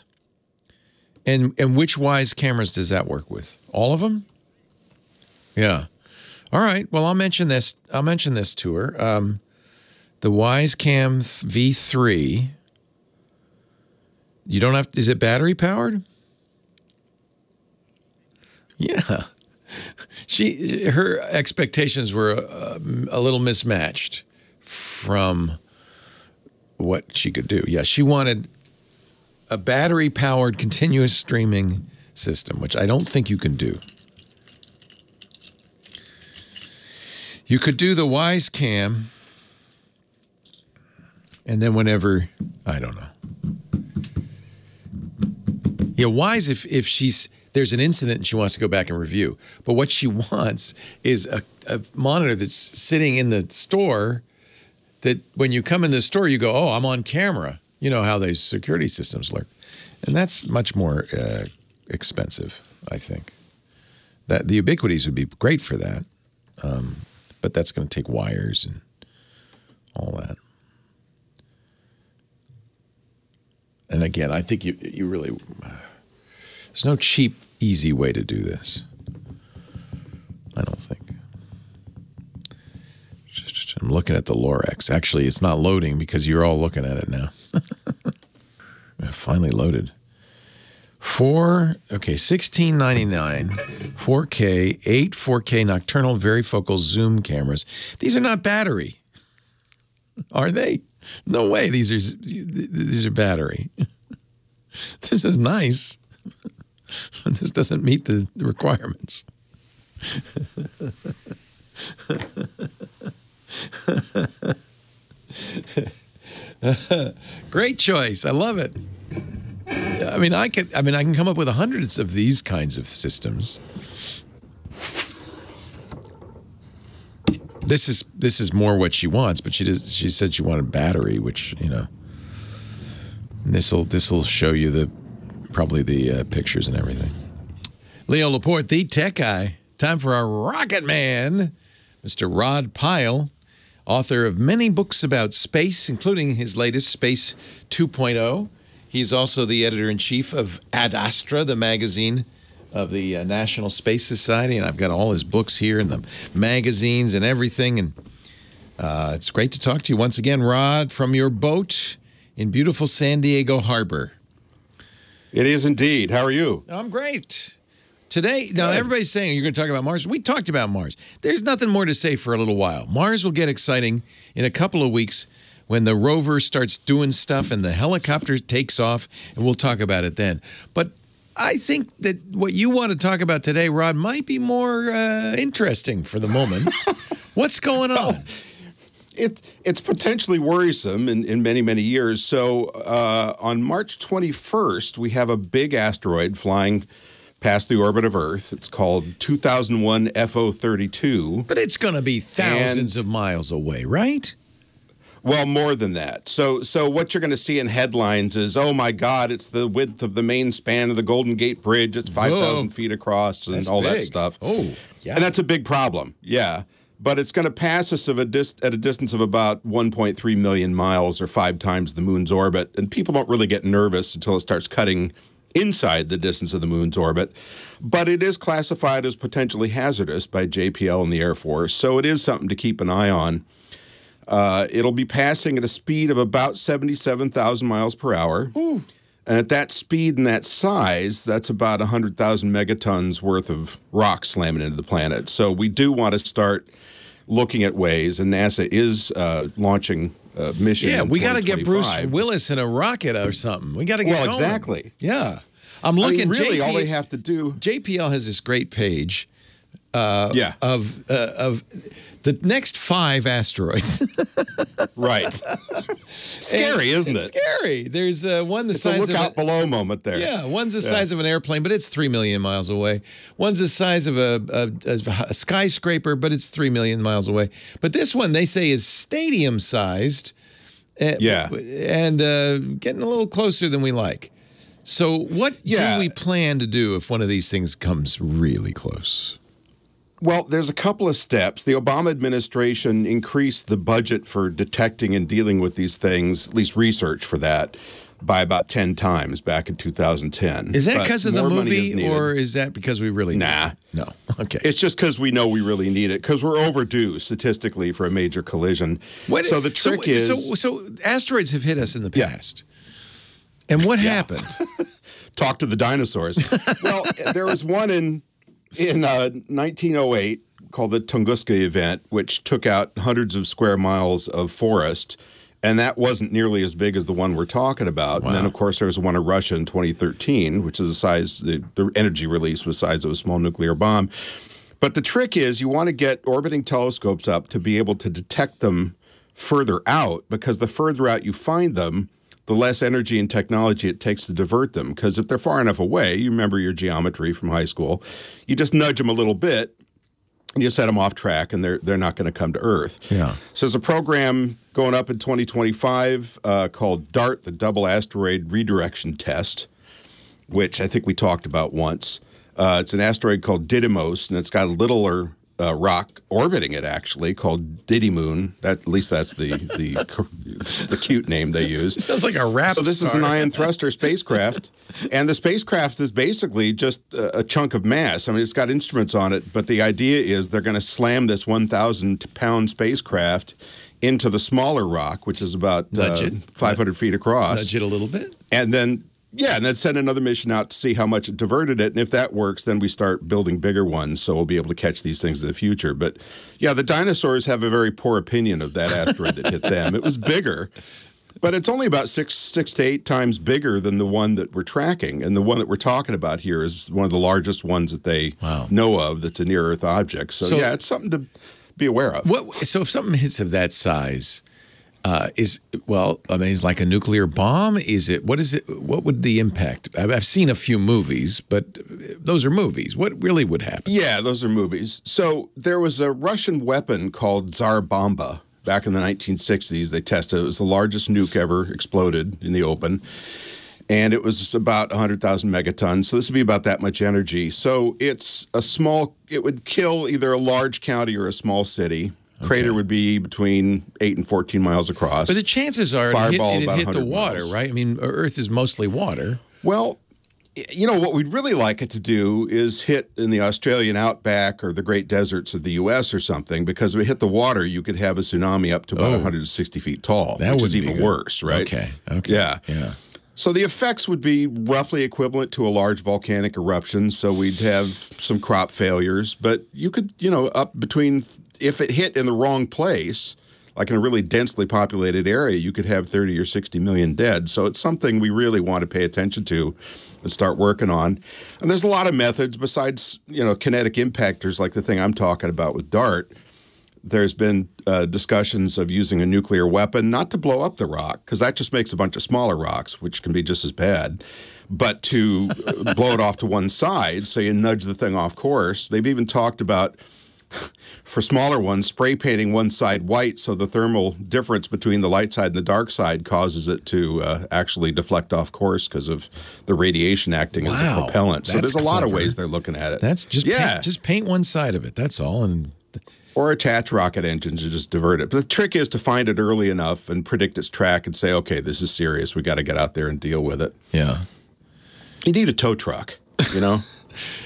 and, and which Wyze cameras does that work with? All of them? Yeah. All right. Well, I'll mention this. I'll mention this to her. Um, the Wyze Cam V three. You don't have to, is it battery powered? Yeah. She, her expectations were a, a little mismatched from what she could do. Yeah, she wanted a battery powered continuous streaming system, which I don't think you can do. You could do the Wyze Cam, and then whenever, I don't know. Yeah, Wyze if, if she's, there's an incident and she wants to go back and review. But what she wants is a, a monitor that's sitting in the store that when you come in the store, you go, oh, I'm on camera. You know how these security systems work. And that's much more uh, expensive, I think. That the Ubiquities would be great for that. Um, but that's going to take wires and all that. And again, I think you you really, uh, there's no cheap, easy way to do this. I don't think. I'm looking at the Lorex. Actually, it's not loading because you're all looking at it now. Finally loaded. Four, okay, sixteen ninety-nine, four K, eight four K nocturnal varifocal zoom cameras. These are not battery, are they? No way. These are these are battery. This is nice. This doesn't meet the requirements. Great choice. I love it. I mean, I could. I mean, I can come up with hundreds of these kinds of systems. This is this is more what she wants, but she does, she said she wanted battery, which you know. This'll this'll show you the probably the uh, pictures and everything. Leo Laporte, the tech guy. Time for our Rocket Man, Mister Rod Pyle, author of many books about space, including his latest Space two point oh. He's also the editor in chief of Ad Astra, the magazine of the uh, National Space Society, and I've got all his books here and the magazines and everything, and uh, it's great to talk to you once again, Rod, from your boat in beautiful San Diego Harbor. It is indeed. How are you? I'm great. Today, now everybody's saying you're going to talk about Mars. We talked about Mars. There's nothing more to say for a little while. Mars will get exciting in a couple of weeks when the rover starts doing stuff and the helicopter takes off, and we'll talk about it then. But I think that what you want to talk about today, Rod, might be more uh, interesting for the moment. What's going on? Well, it, it's potentially worrisome in, in many, many years. So uh, on March twenty-first, we have a big asteroid flying past the orbit of Earth. It's called two thousand one F O thirty-two. But it's going to be thousands and, of miles away, right? Well, more than that. So so what you're going to see in headlines is, oh, my God, it's the width of the main span of the Golden Gate Bridge. It's five thousand feet across and all that stuff. Oh, yeah. And that's a big problem. Yeah. But it's going to pass us of a dis at a distance of about one point three million miles, or five times the moon's orbit. And people don't really get nervous until it starts cutting inside the distance of the moon's orbit. But it is classified as potentially hazardous by J P L and the Air Force. So it is something to keep an eye on. Uh, it'll be passing at a speed of about seventy-seven thousand miles per hour. Ooh. And at that speed and that size, that's about one hundred thousand megatons worth of rock slamming into the planet. So we do want to start looking at ways, and NASA is uh, launching a mission. Yeah, we got to get Bruce Willis in a rocket or something. We got to get Well, going. Exactly. Yeah. I'm looking. I mean, really, J P L, all they have to do. J P L has this great page. Uh, yeah. Of uh, of the next five asteroids. Right. Scary, and, isn't it? Scary. There's uh, one the it's size a look of out a, below moment there. Yeah, one's the yeah. size of an airplane, but it's three million miles away. One's the size of a, a, a skyscraper, but it's three million miles away. But this one they say is stadium sized. Yeah. And uh, getting a little closer than we like. So what yeah. do we plan to do if one of these things comes really close? Well, there's a couple of steps. The Obama administration increased the budget for detecting and dealing with these things, at least research for that, by about ten times back in two thousand ten. Is that because of the movie, or is that because we really need it? Nah. No. Okay. It's just because we know we really need it, because we're overdue statistically for a major collision. What, so the trick so, is... So, so asteroids have hit us in the past. Yeah. And what yeah. happened? Talk to the dinosaurs. Well, there was one in... in uh, nineteen oh eight, called the Tunguska event, which took out hundreds of square miles of forest, and that wasn't nearly as big as the one we're talking about. Wow. And then, of course, there was one in Russia in twenty thirteen, which is the size, the, the energy release was the size of a small nuclear bomb. But the trick is you want to get orbiting telescopes up to be able to detect them further out, because the further out you find them, the less energy and technology it takes to divert them. Because if they're far enough away, you remember your geometry from high school, you just nudge them a little bit and you set them off track, and they're, they're not going to come to Earth. Yeah. So there's a program going up in twenty twenty-five uh, called DART, the Double Asteroid Redirection Test, which I think we talked about once. Uh, it's an asteroid called Didymos, and it's got a littler Uh, rock orbiting it, actually, called Didymoon. That, at least that's the the, the cute name they use. It sounds like a rap So this star. Is an ion thruster spacecraft, and the spacecraft is basically just a, a chunk of mass. I mean, it's got instruments on it, but the idea is they're going to slam this one thousand pound spacecraft into the smaller rock, which is about uh, five hundred feet across. Nudge it a little bit. And then... yeah, and then send another mission out to see how much it diverted it, and if that works, then we start building bigger ones, so we'll be able to catch these things in the future. But, yeah, the dinosaurs have a very poor opinion of that asteroid that hit them. It was bigger, but it's only about six, six to eight times bigger than the one that we're tracking, and the one that we're talking about here is one of the largest ones that they wow. know of that's a near-Earth object. So, so, yeah, it's something to be aware of. What, so if something hits of that size... Uh, is well, I mean, it's like a nuclear bomb. Is it? What is it? What would the impact? I've seen a few movies, but those are movies. What really would happen? Yeah, those are movies. So there was a Russian weapon called Tsar Bomba back in the nineteen sixties. They tested it. It was the largest nuke ever exploded in the open, and it was about one hundred thousand megatons. So this would be about that much energy. So it's a small. It would kill either a large county or a small city. Okay. Crater would be between eight and fourteen miles across. But the chances are Fireball, it hit, it hit the water, miles. Right? I mean, Earth is mostly water. Well, you know, what we'd really like it to do is hit in the Australian outback or the Great Deserts of the U S or something, because if it hit the water, you could have a tsunami up to about oh, one hundred sixty feet tall, that which is even good. Worse, right? Okay, okay. Yeah. Yeah. So the effects would be roughly equivalent to a large volcanic eruption, so we'd have some crop failures, but you could, you know, up between... if it hit in the wrong place, like in a really densely populated area, you could have thirty or sixty million dead. So it's something we really want to pay attention to and start working on. And there's a lot of methods besides, you know, kinetic impactors, like the thing I'm talking about with DART. There's been uh, discussions of using a nuclear weapon, not to blow up the rock, because that just makes a bunch of smaller rocks, which can be just as bad, but to blow it off to one side so you nudge the thing off course. They've even talked about, for smaller ones, spray painting one side white so the thermal difference between the light side and the dark side causes it to uh, actually deflect off course because of the radiation acting wow, as a propellant. So there's a clever. lot of ways they're looking at it. That's just, yeah. paint, just paint one side of it, that's all, and... Or attach rocket engines to just divert it. But the trick is to find it early enough and predict its track and say, okay, this is serious. We got to get out there and deal with it. Yeah. You need a tow truck, you know?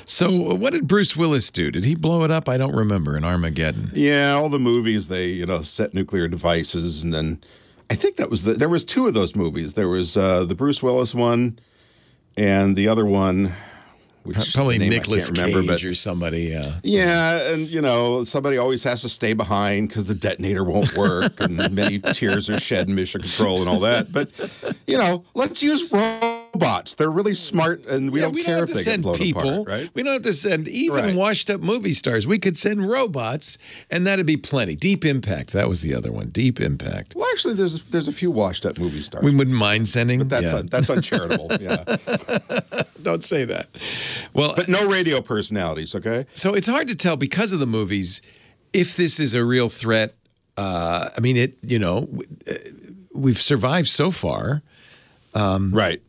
So what did Bruce Willis do? Did he blow it up? I don't remember, in Armageddon. Yeah, all the movies, they, you know, set nuclear devices. And then I think that was the, there was two of those movies. There was uh, the Bruce Willis one and the other one. Which Probably Nicolas Cage remember, but, or somebody. Uh, yeah, and, you know, somebody always has to stay behind because the detonator won't work and many tears are shed in Mission Control and all that. But, you know, let's use robots. They're really smart, and we yeah, don't we care don't if they get blown people. apart, right? We don't have to send even right. washed-up movie stars. We could send robots, and that'd be plenty. Deep Impact, that was the other one, Deep Impact. Well, actually, there's, there's a few washed-up movie stars. We wouldn't mind sending. But that's, yeah. un, that's uncharitable, yeah. Don't say that. Well, but no radio personalities, okay? So it's hard to tell because of the movies if this is a real threat. Uh, I mean, it. You know, we've survived so far. Um, right.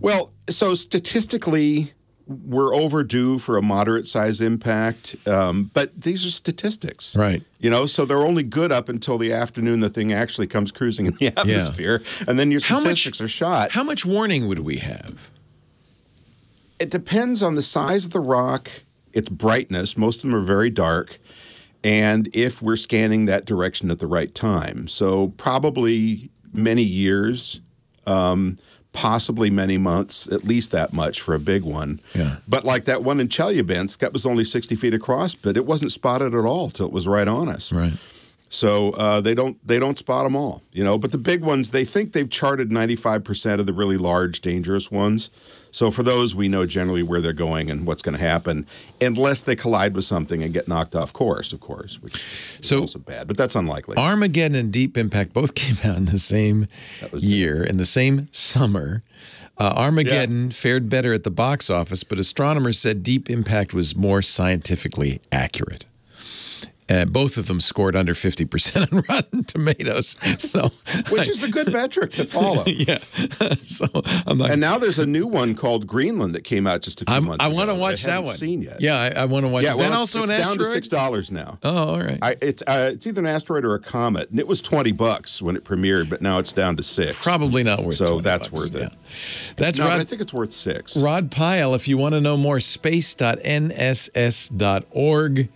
Well, so statistically, we're overdue for a moderate-sized impact, um, but these are statistics. Right. You know, so they're only good up until the afternoon the thing actually comes cruising in the atmosphere, yeah. and then your statistics how much, are shot. How much warning would we have? It depends on the size of the rock, its brightness. Most of them are very dark, and if we're scanning that direction at the right time. So probably many years, um, possibly many months, at least that much for a big one. Yeah. But like that one in Chelyabinsk, that was only sixty feet across, but it wasn't spotted at all till it was right on us. Right. So uh, they don't they don't spot them all, you know. But the big ones, they think they've charted ninety-five percent of the really large, dangerous ones. So for those, we know generally where they're going and what's going to happen, unless they collide with something and get knocked off course, of course, which so is also bad. But that's unlikely. Armageddon and Deep Impact both came out in the same year, in the same summer. Uh, Armageddon yeah. fared better at the box office, but astronomers said Deep Impact was more scientifically accurate. Uh, both of them scored under fifty percent on Rotten Tomatoes. So, Which is a good metric to follow. Yeah. so I'm not, and now there's a new one called Greenland that came out just a few I'm, months I ago. I want to watch that one. Seen yet. Yeah, I, I want to watch yeah, it. Well, and also it's an down asteroid? to six dollars now. Oh, all right. I, it's, uh, it's either an asteroid or a comet, and it was twenty bucks when it premiered, but now it's down to six. Probably not worth it. So that's bucks. worth it. Yeah. That's no, Rod, I think it's worth six. Rod Pyle, if you want to know more, space dot N S S dot org.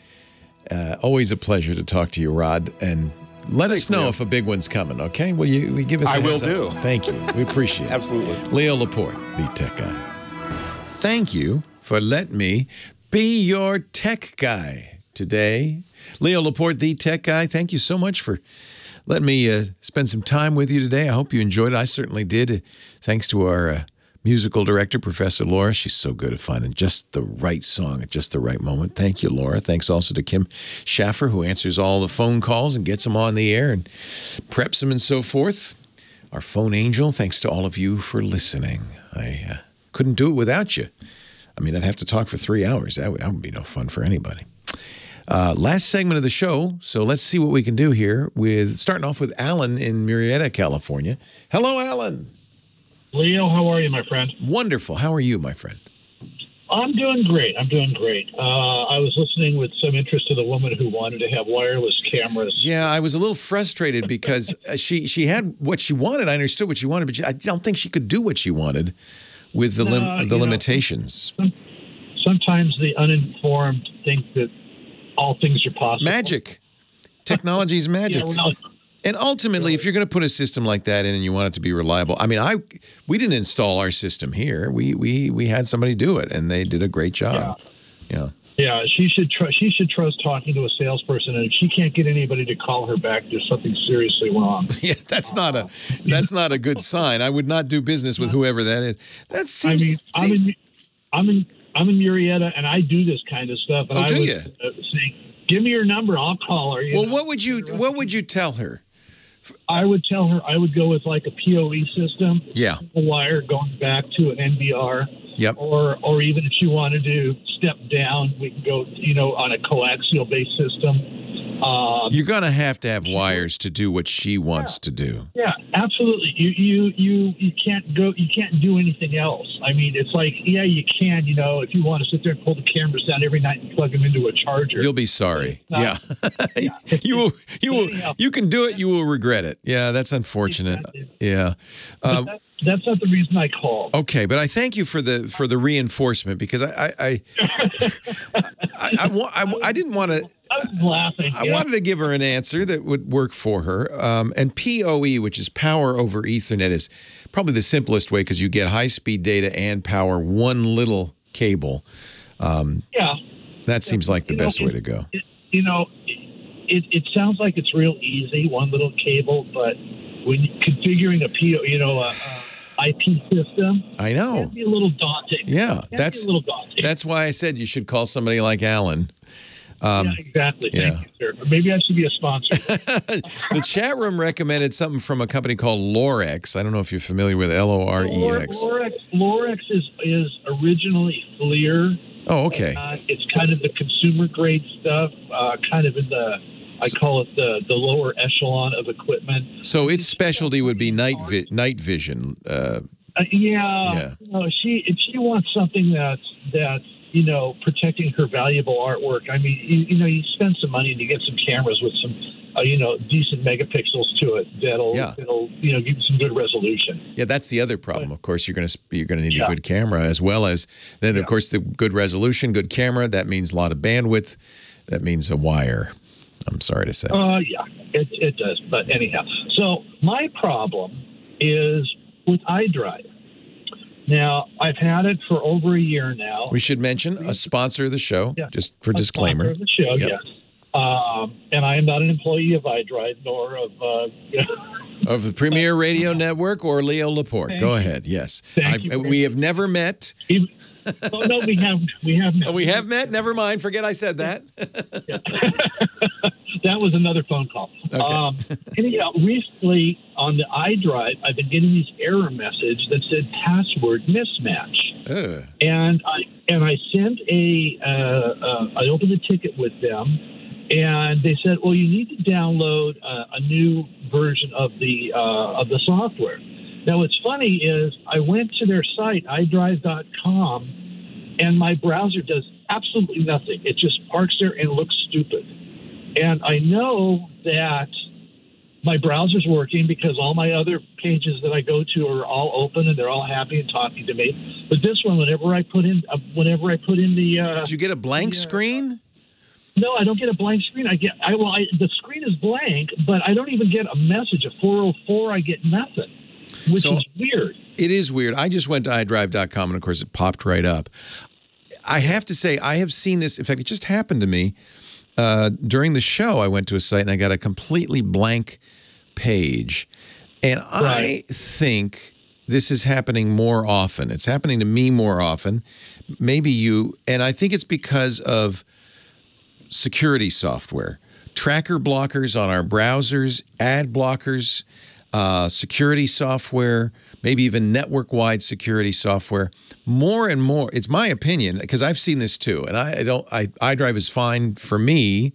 Uh, always a pleasure to talk to you, Rod, and let Thanks, us know Leo. if a big one's coming, okay? Will you, will you give us a I will do. Up? Thank you. We appreciate it. Absolutely. Leo Laporte, the tech guy. Thank you for letting me be your tech guy today. Leo Laporte, the tech guy, thank you so much for letting me uh, spend some time with you today. I hope you enjoyed it. I certainly did. Thanks to our uh, musical director, Professor Laura. She's so good at finding just the right song at just the right moment. Thank you, Laura. Thanks also to Kim Schaffer, who answers all the phone calls and gets them on the air and preps them and so forth. Our phone angel, thanks to all of you for listening. I uh, couldn't do it without you. I mean, I'd have to talk for three hours. That would, that would be no fun for anybody. Uh, last segment of the show, so let's see what we can do here. With starting off with Alan in Murrieta, California. Hello, Alan. Leo, how are you, my friend? Wonderful. How are you, my friend? I'm doing great. I'm doing great. Uh, I was listening with some interest to the woman who wanted to have wireless cameras. Yeah, I was a little frustrated because she she had what she wanted. I understood what she wanted, but she, I don't think she could do what she wanted with the, no, lim the limitations. Know, sometimes the uninformed think that all things are possible. Magic. Technology is magic. Yeah, well, and ultimately, if you're going to put a system like that in and you want it to be reliable, I mean, I we didn't install our system here. We we we had somebody do it, and they did a great job. Yeah. yeah. Yeah, she should tr- she should trust talking to a salesperson, and if she can't get anybody to call her back, there's something seriously wrong. Yeah, that's not a that's not a good sign. I would not do business with whoever that is. That seems. I mean, I'm seems... in I'm in I'm in Murrieta, and I do this kind of stuff. And oh, I do was, you? Uh, saying, give me your number, I'll call her. You well, know? what would you what would you tell her? I would tell her I would go with like a P O E system. Yeah, a wire going back to an N B R. Yep. Or, or even if you wanted to step down, we can go, you know, on a coaxial based system. Um, You're gonna have to have wires to do what she wants yeah, to do. Yeah, absolutely. You, you, you, you can't go. You can't do anything else. I mean, it's like, yeah, you can. You know, if you want to sit there and pull the cameras down every night and plug them into a charger, you'll be sorry. Not, yeah, you will. You will. You can do it. You will regret it. Yeah, that's unfortunate. Exactly. Yeah. Um, That's not the reason I called. Okay, but I thank you for the for the reinforcement, because I I I, I, I, I, I didn't want to. I was laughing. I, yeah. I wanted to give her an answer that would work for her. Um, and P O E, which is power over Ethernet, is probably the simplest way, because you get high speed data and power one little cable. Um, yeah, that seems like the best way to go. It, you know, it it sounds like it's real easy, one little cable, but when configuring a P O, you know, a. a I P system. I know. It can be a little daunting. Yeah, that's a little daunting. That's why I said you should call somebody like Alan. Um, yeah, exactly. Yeah. Thank you, sir. Maybe I should be a sponsor. The chat room recommended something from a company called Lorex. I don't know if you're familiar with L O R E X. Lorex, Lorex is is originally Flickr. Oh, okay. Uh, it's kind of the consumer grade stuff, uh, kind of in the. I call it the the lower echelon of equipment. So its specialty would be night vi night vision. Uh, uh, yeah, yeah. You know, she if she wants something that's that's you know protecting her valuable artwork. I mean, you, you know, you spend some money to get some cameras with some uh, you know decent megapixels to it that'll yeah. that'll you know give you some good resolution. Yeah, that's the other problem. But, of course, you're gonna you're gonna need yeah. a good camera, as well as then yeah. of course the good resolution, good camera. That means a lot of bandwidth. That means a wire. I'm sorry to say. Uh, yeah, it, it does. But anyhow, so my problem is with iDrive. Now, I've had it for over a year now. We should mention a sponsor of the show, yeah. just for a disclaimer. Sponsor of the show, yep. yes. Um, and I am not an employee of iDrive, nor of... Uh, of the Premier Radio Network or Leo Laporte. Thank Go ahead, yes. Thank you we have never met... Even oh, no, we have, we have met. We have met? Never mind. Forget I said that. That was another phone call. Okay. Um, and, you know, recently on the iDrive, I've been getting this error message that said password mismatch. Uh. And I and I sent a, uh, uh, I opened a ticket with them, and they said, well, you need to download uh, a new version of the uh, of the software. Now, what's funny is I went to their site, i drive dot com, and my browser does absolutely nothing. It just parks there and looks stupid. And I know that my browser's working because all my other pages that I go to are all open and they're all happy and talking to me. But this one, whenever I put in, uh, whenever I put in the, uh, did you get a blank the, uh, screen? No, I don't get a blank screen. I get, I well, I, the screen is blank, but I don't even get a message. A four oh four, I get nothing. Which so is weird. It is weird. I just went to i drive dot com, and, of course, it popped right up. I have to say, I have seen this. In fact, it just happened to me. Uh, during the show, I went to a site, and I got a completely blank page. And right. I think this is happening more often. It's happening to me more often. Maybe you. And I think it's because of security software. Tracker blockers on our browsers, ad blockers. Uh, security software, maybe even network-wide security software. More and more, it's my opinion, because I've seen this too, and I, I don't. I iDrive is fine for me,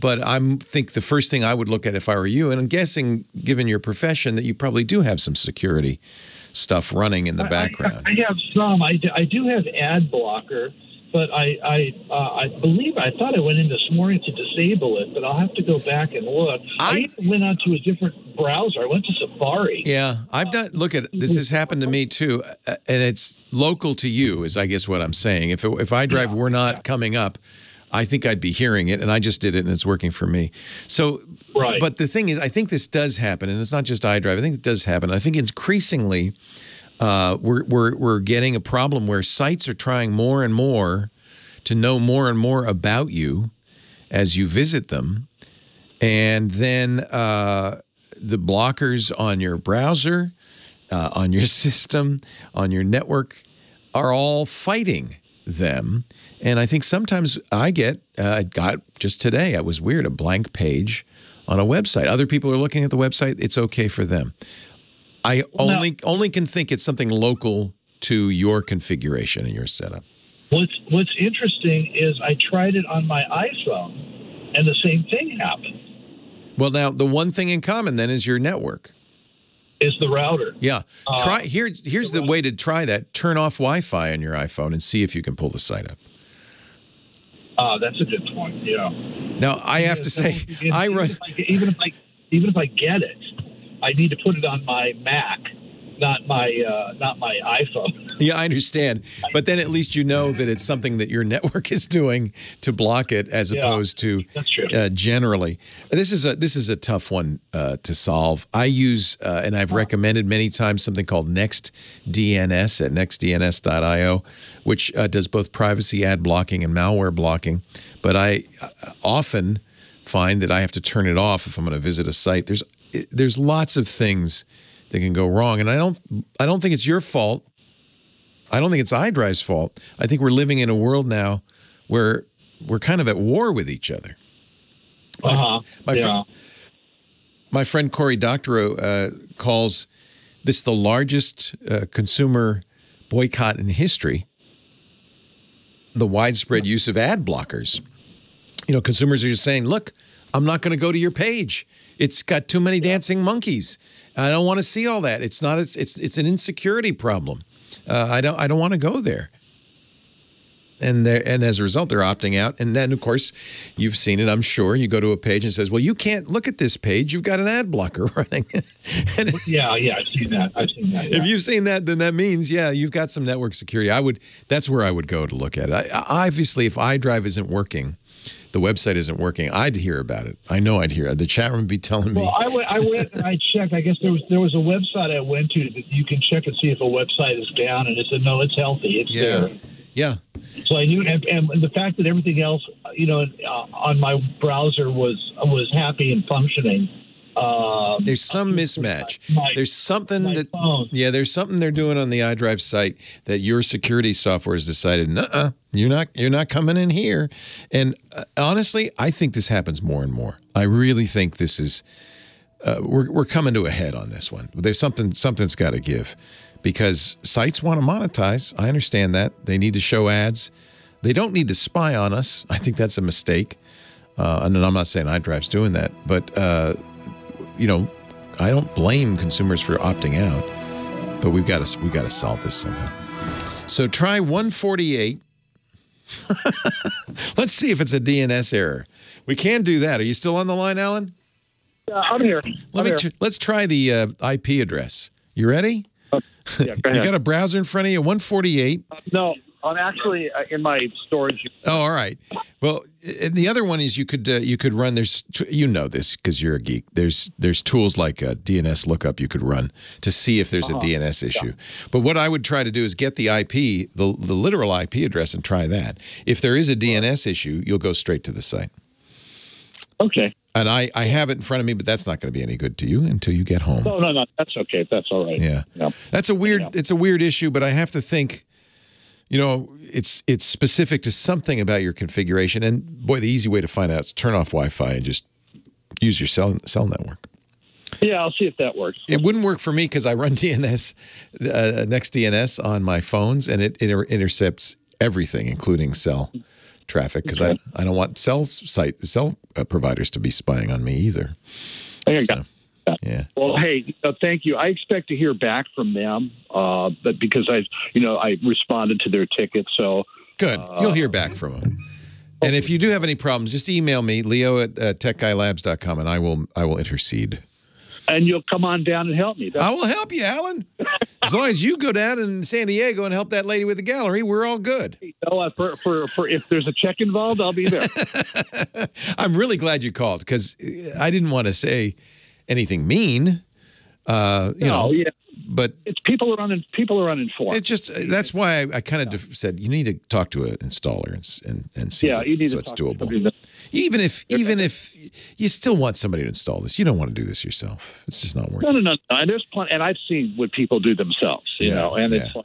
but I think the first thing I would look at if I were you, and I'm guessing, given your profession, that you probably do have some security stuff running in the I, background. I, I have some. I do, I do have ad blocker, but I I, uh, I believe I thought I went in this morning to disable it, but I'll have to go back and look. I, I even went onto a different browser. I went to Safari. Yeah, I've done. Look at this has happened to me too, and it's local to you, is I guess what I'm saying. If it, if iDrive yeah, were not yeah. coming up, I think I'd be hearing it, and I just did it, and it's working for me. So, right. But the thing is, I think this does happen, and it's not just iDrive. I think it does happen. I think increasingly. Uh, we're, we're, we're getting a problem where sites are trying more and more to know more and more about you as you visit them. And then uh, the blockers on your browser, uh, on your system, on your network are all fighting them. And I think sometimes I get, uh, I got just today, I was weird, a blank page on a website. Other people are looking at the website. It's okay for them. I well, only now, only can think it's something local to your configuration and your setup. What's, what's interesting is I tried it on my iPhone, and the same thing happened. Well, now, the one thing in common, then, is your network. Is the router. Yeah. Uh, try here. Here's the, the way to try that. Turn off Wi-Fi on your iPhone and see if you can pull the site up. Uh, that's a good point, yeah. Now, I have to say, I run... Even if I, even if I get it, I need to put it on my Mac, not my uh, not my iPhone. Yeah, I understand. But then at least you know that it's something that your network is doing to block it, as yeah, opposed to that's true. Uh, generally. This is a this is a tough one uh, to solve. I use uh, and I've recommended many times something called NextDNS at next D N S dot i o, which uh, does both privacy ad blocking and malware blocking. But I often find that I have to turn it off if I'm going to visit a site. There's There's lots of things that can go wrong, and I don't. I don't think it's your fault. I don't think it's iDrive's fault. I think we're living in a world now where we're kind of at war with each other. Uh-huh. My, my, yeah. friend, my friend Corey Doctorow uh, calls this the largest uh, consumer boycott in history. The widespread use of ad blockers. You know, consumers are just saying, "Look, I'm not going to go to your page. It's got too many dancing monkeys. I don't want to see all that. It's not. It's it's it's an insecurity problem. Uh, I don't. I don't want to go there." And there, and as a result, they're opting out. And then, of course, you've seen it. I'm sure you go to a page and it says, "Well, you can't look at this page. You've got an ad blocker running." and yeah, yeah, I've seen that. I've seen that. Yeah. If you've seen that, then that means yeah, you've got some network security. I would. That's where I would go to look at it. I, obviously, if iDrive isn't working, the website isn't working, I'd hear about it. I know I'd hear it. The chat room would be telling me. Well, I went, I went and I checked. I guess there was there was a website I went to that you can check and see if a website is down, and it said, no, it's healthy. It's yeah. there. Yeah. So I knew, and, and the fact that everything else, you know, uh, on my browser was was happy and functioning. Um, there's some mismatch. My, there's something that, phone. yeah, there's something they're doing on the iDrive site that your security software has decided, nuh-uh, you're not, you're not coming in here. And uh, honestly, I think this happens more and more. I really think this is, uh, we're we're coming to a head on this one. There's something, something's got to give, because sites want to monetize. I understand that they need to show ads. They don't need to spy on us. I think that's a mistake. Uh, and I'm not saying iDrive's doing that, but. Uh, You know, I don't blame consumers for opting out, but we've got to we've got to solve this somehow. So try one forty-eight. Let's see if it's a D N S error. We can do that. Are you still on the line, Alan? Yeah, uh, I'm here. Let I'm me. Here. Tr let's try the uh, I P address. You ready? Uh, yeah, go ahead. You got a browser in front of you? one forty-eight. Uh, no. I'm actually in my storage. Oh, all right. Well, and the other one is you could uh, you could run. There's you know this because you're a geek. There's there's tools like a D N S lookup you could run to see if there's uh-huh. a D N S issue. Yeah. But what I would try to do is get the I P, the the literal I P address, and try that. If there is a D N S issue, you'll go straight to the site. Okay. And I, I have it in front of me, but that's not going to be any good to you until you get home. No, no, no. That's okay. That's all right. Yeah. yeah. That's a weird. Yeah. It's a weird issue, but I have to think. You know, it's it's specific to something about your configuration. And, boy, the easy way to find out is turn off Wi-Fi and just use your cell, cell network. Yeah, I'll see if that works. It wouldn't work for me because I run D N S, uh, NextDNS on my phones, and it inter intercepts everything, including cell traffic, because okay. I, I don't want cell, site, cell uh, providers to be spying on me either. There you so. go. Yeah. Well, hey, uh, thank you. I expect to hear back from them, uh, but because I, you know, I responded to their ticket, so good. Uh, You'll hear back from them. And if you do have any problems, just email me, Leo at uh, tech guy labs dot com, and I will I will intercede. And you'll come on down and help me. I will help you, Alan. As long as you go down in San Diego and help that lady with the gallery, we're all good. No, uh, for, for, for if there's a check involved, I'll be there. I'm really glad you called because I didn't want to say anything mean, uh, you no, know, yeah. But it's people are un, people are uninformed. It's just that's why I, I kind of yeah. said you need to talk to an installer and and, and see. Yeah, you need so to it's talk doable. To that, even if even if you still want somebody to install this, you don't want to do this yourself. It's just not worth no, it. No, no, no. And there's plenty, and I've seen what people do themselves. You yeah, know, and yeah. it's like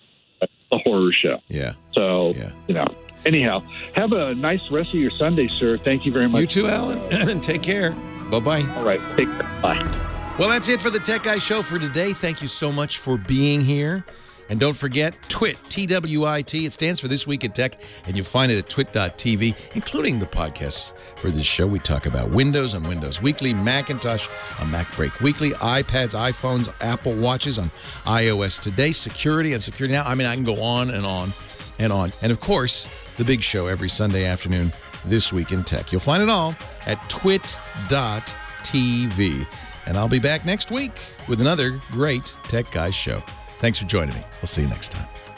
a horror show. Yeah. So yeah. you know. Anyhow, have a nice rest of your Sunday, sir. Thank you very much. You too, Alan. And take care. Bye-bye. All right. Take care. Bye. Well, that's it for the Tech Guy Show for today. Thank you so much for being here. And don't forget, TWiT, T W I T. It stands for This Week in Tech, and you'll find it at twit dot T V, including the podcasts for this show. We talk about Windows on Windows Weekly, Macintosh on Mac Break Weekly, iPads, iPhones, Apple Watches on iOS Today, Security on Security Now. I mean, I can go on and on and on. And, of course, the big show every Sunday afternoon, This Week in Tech. You'll find it all at twit dot T V. And I'll be back next week with another great Tech Guys show. Thanks for joining me. We'll see you next time.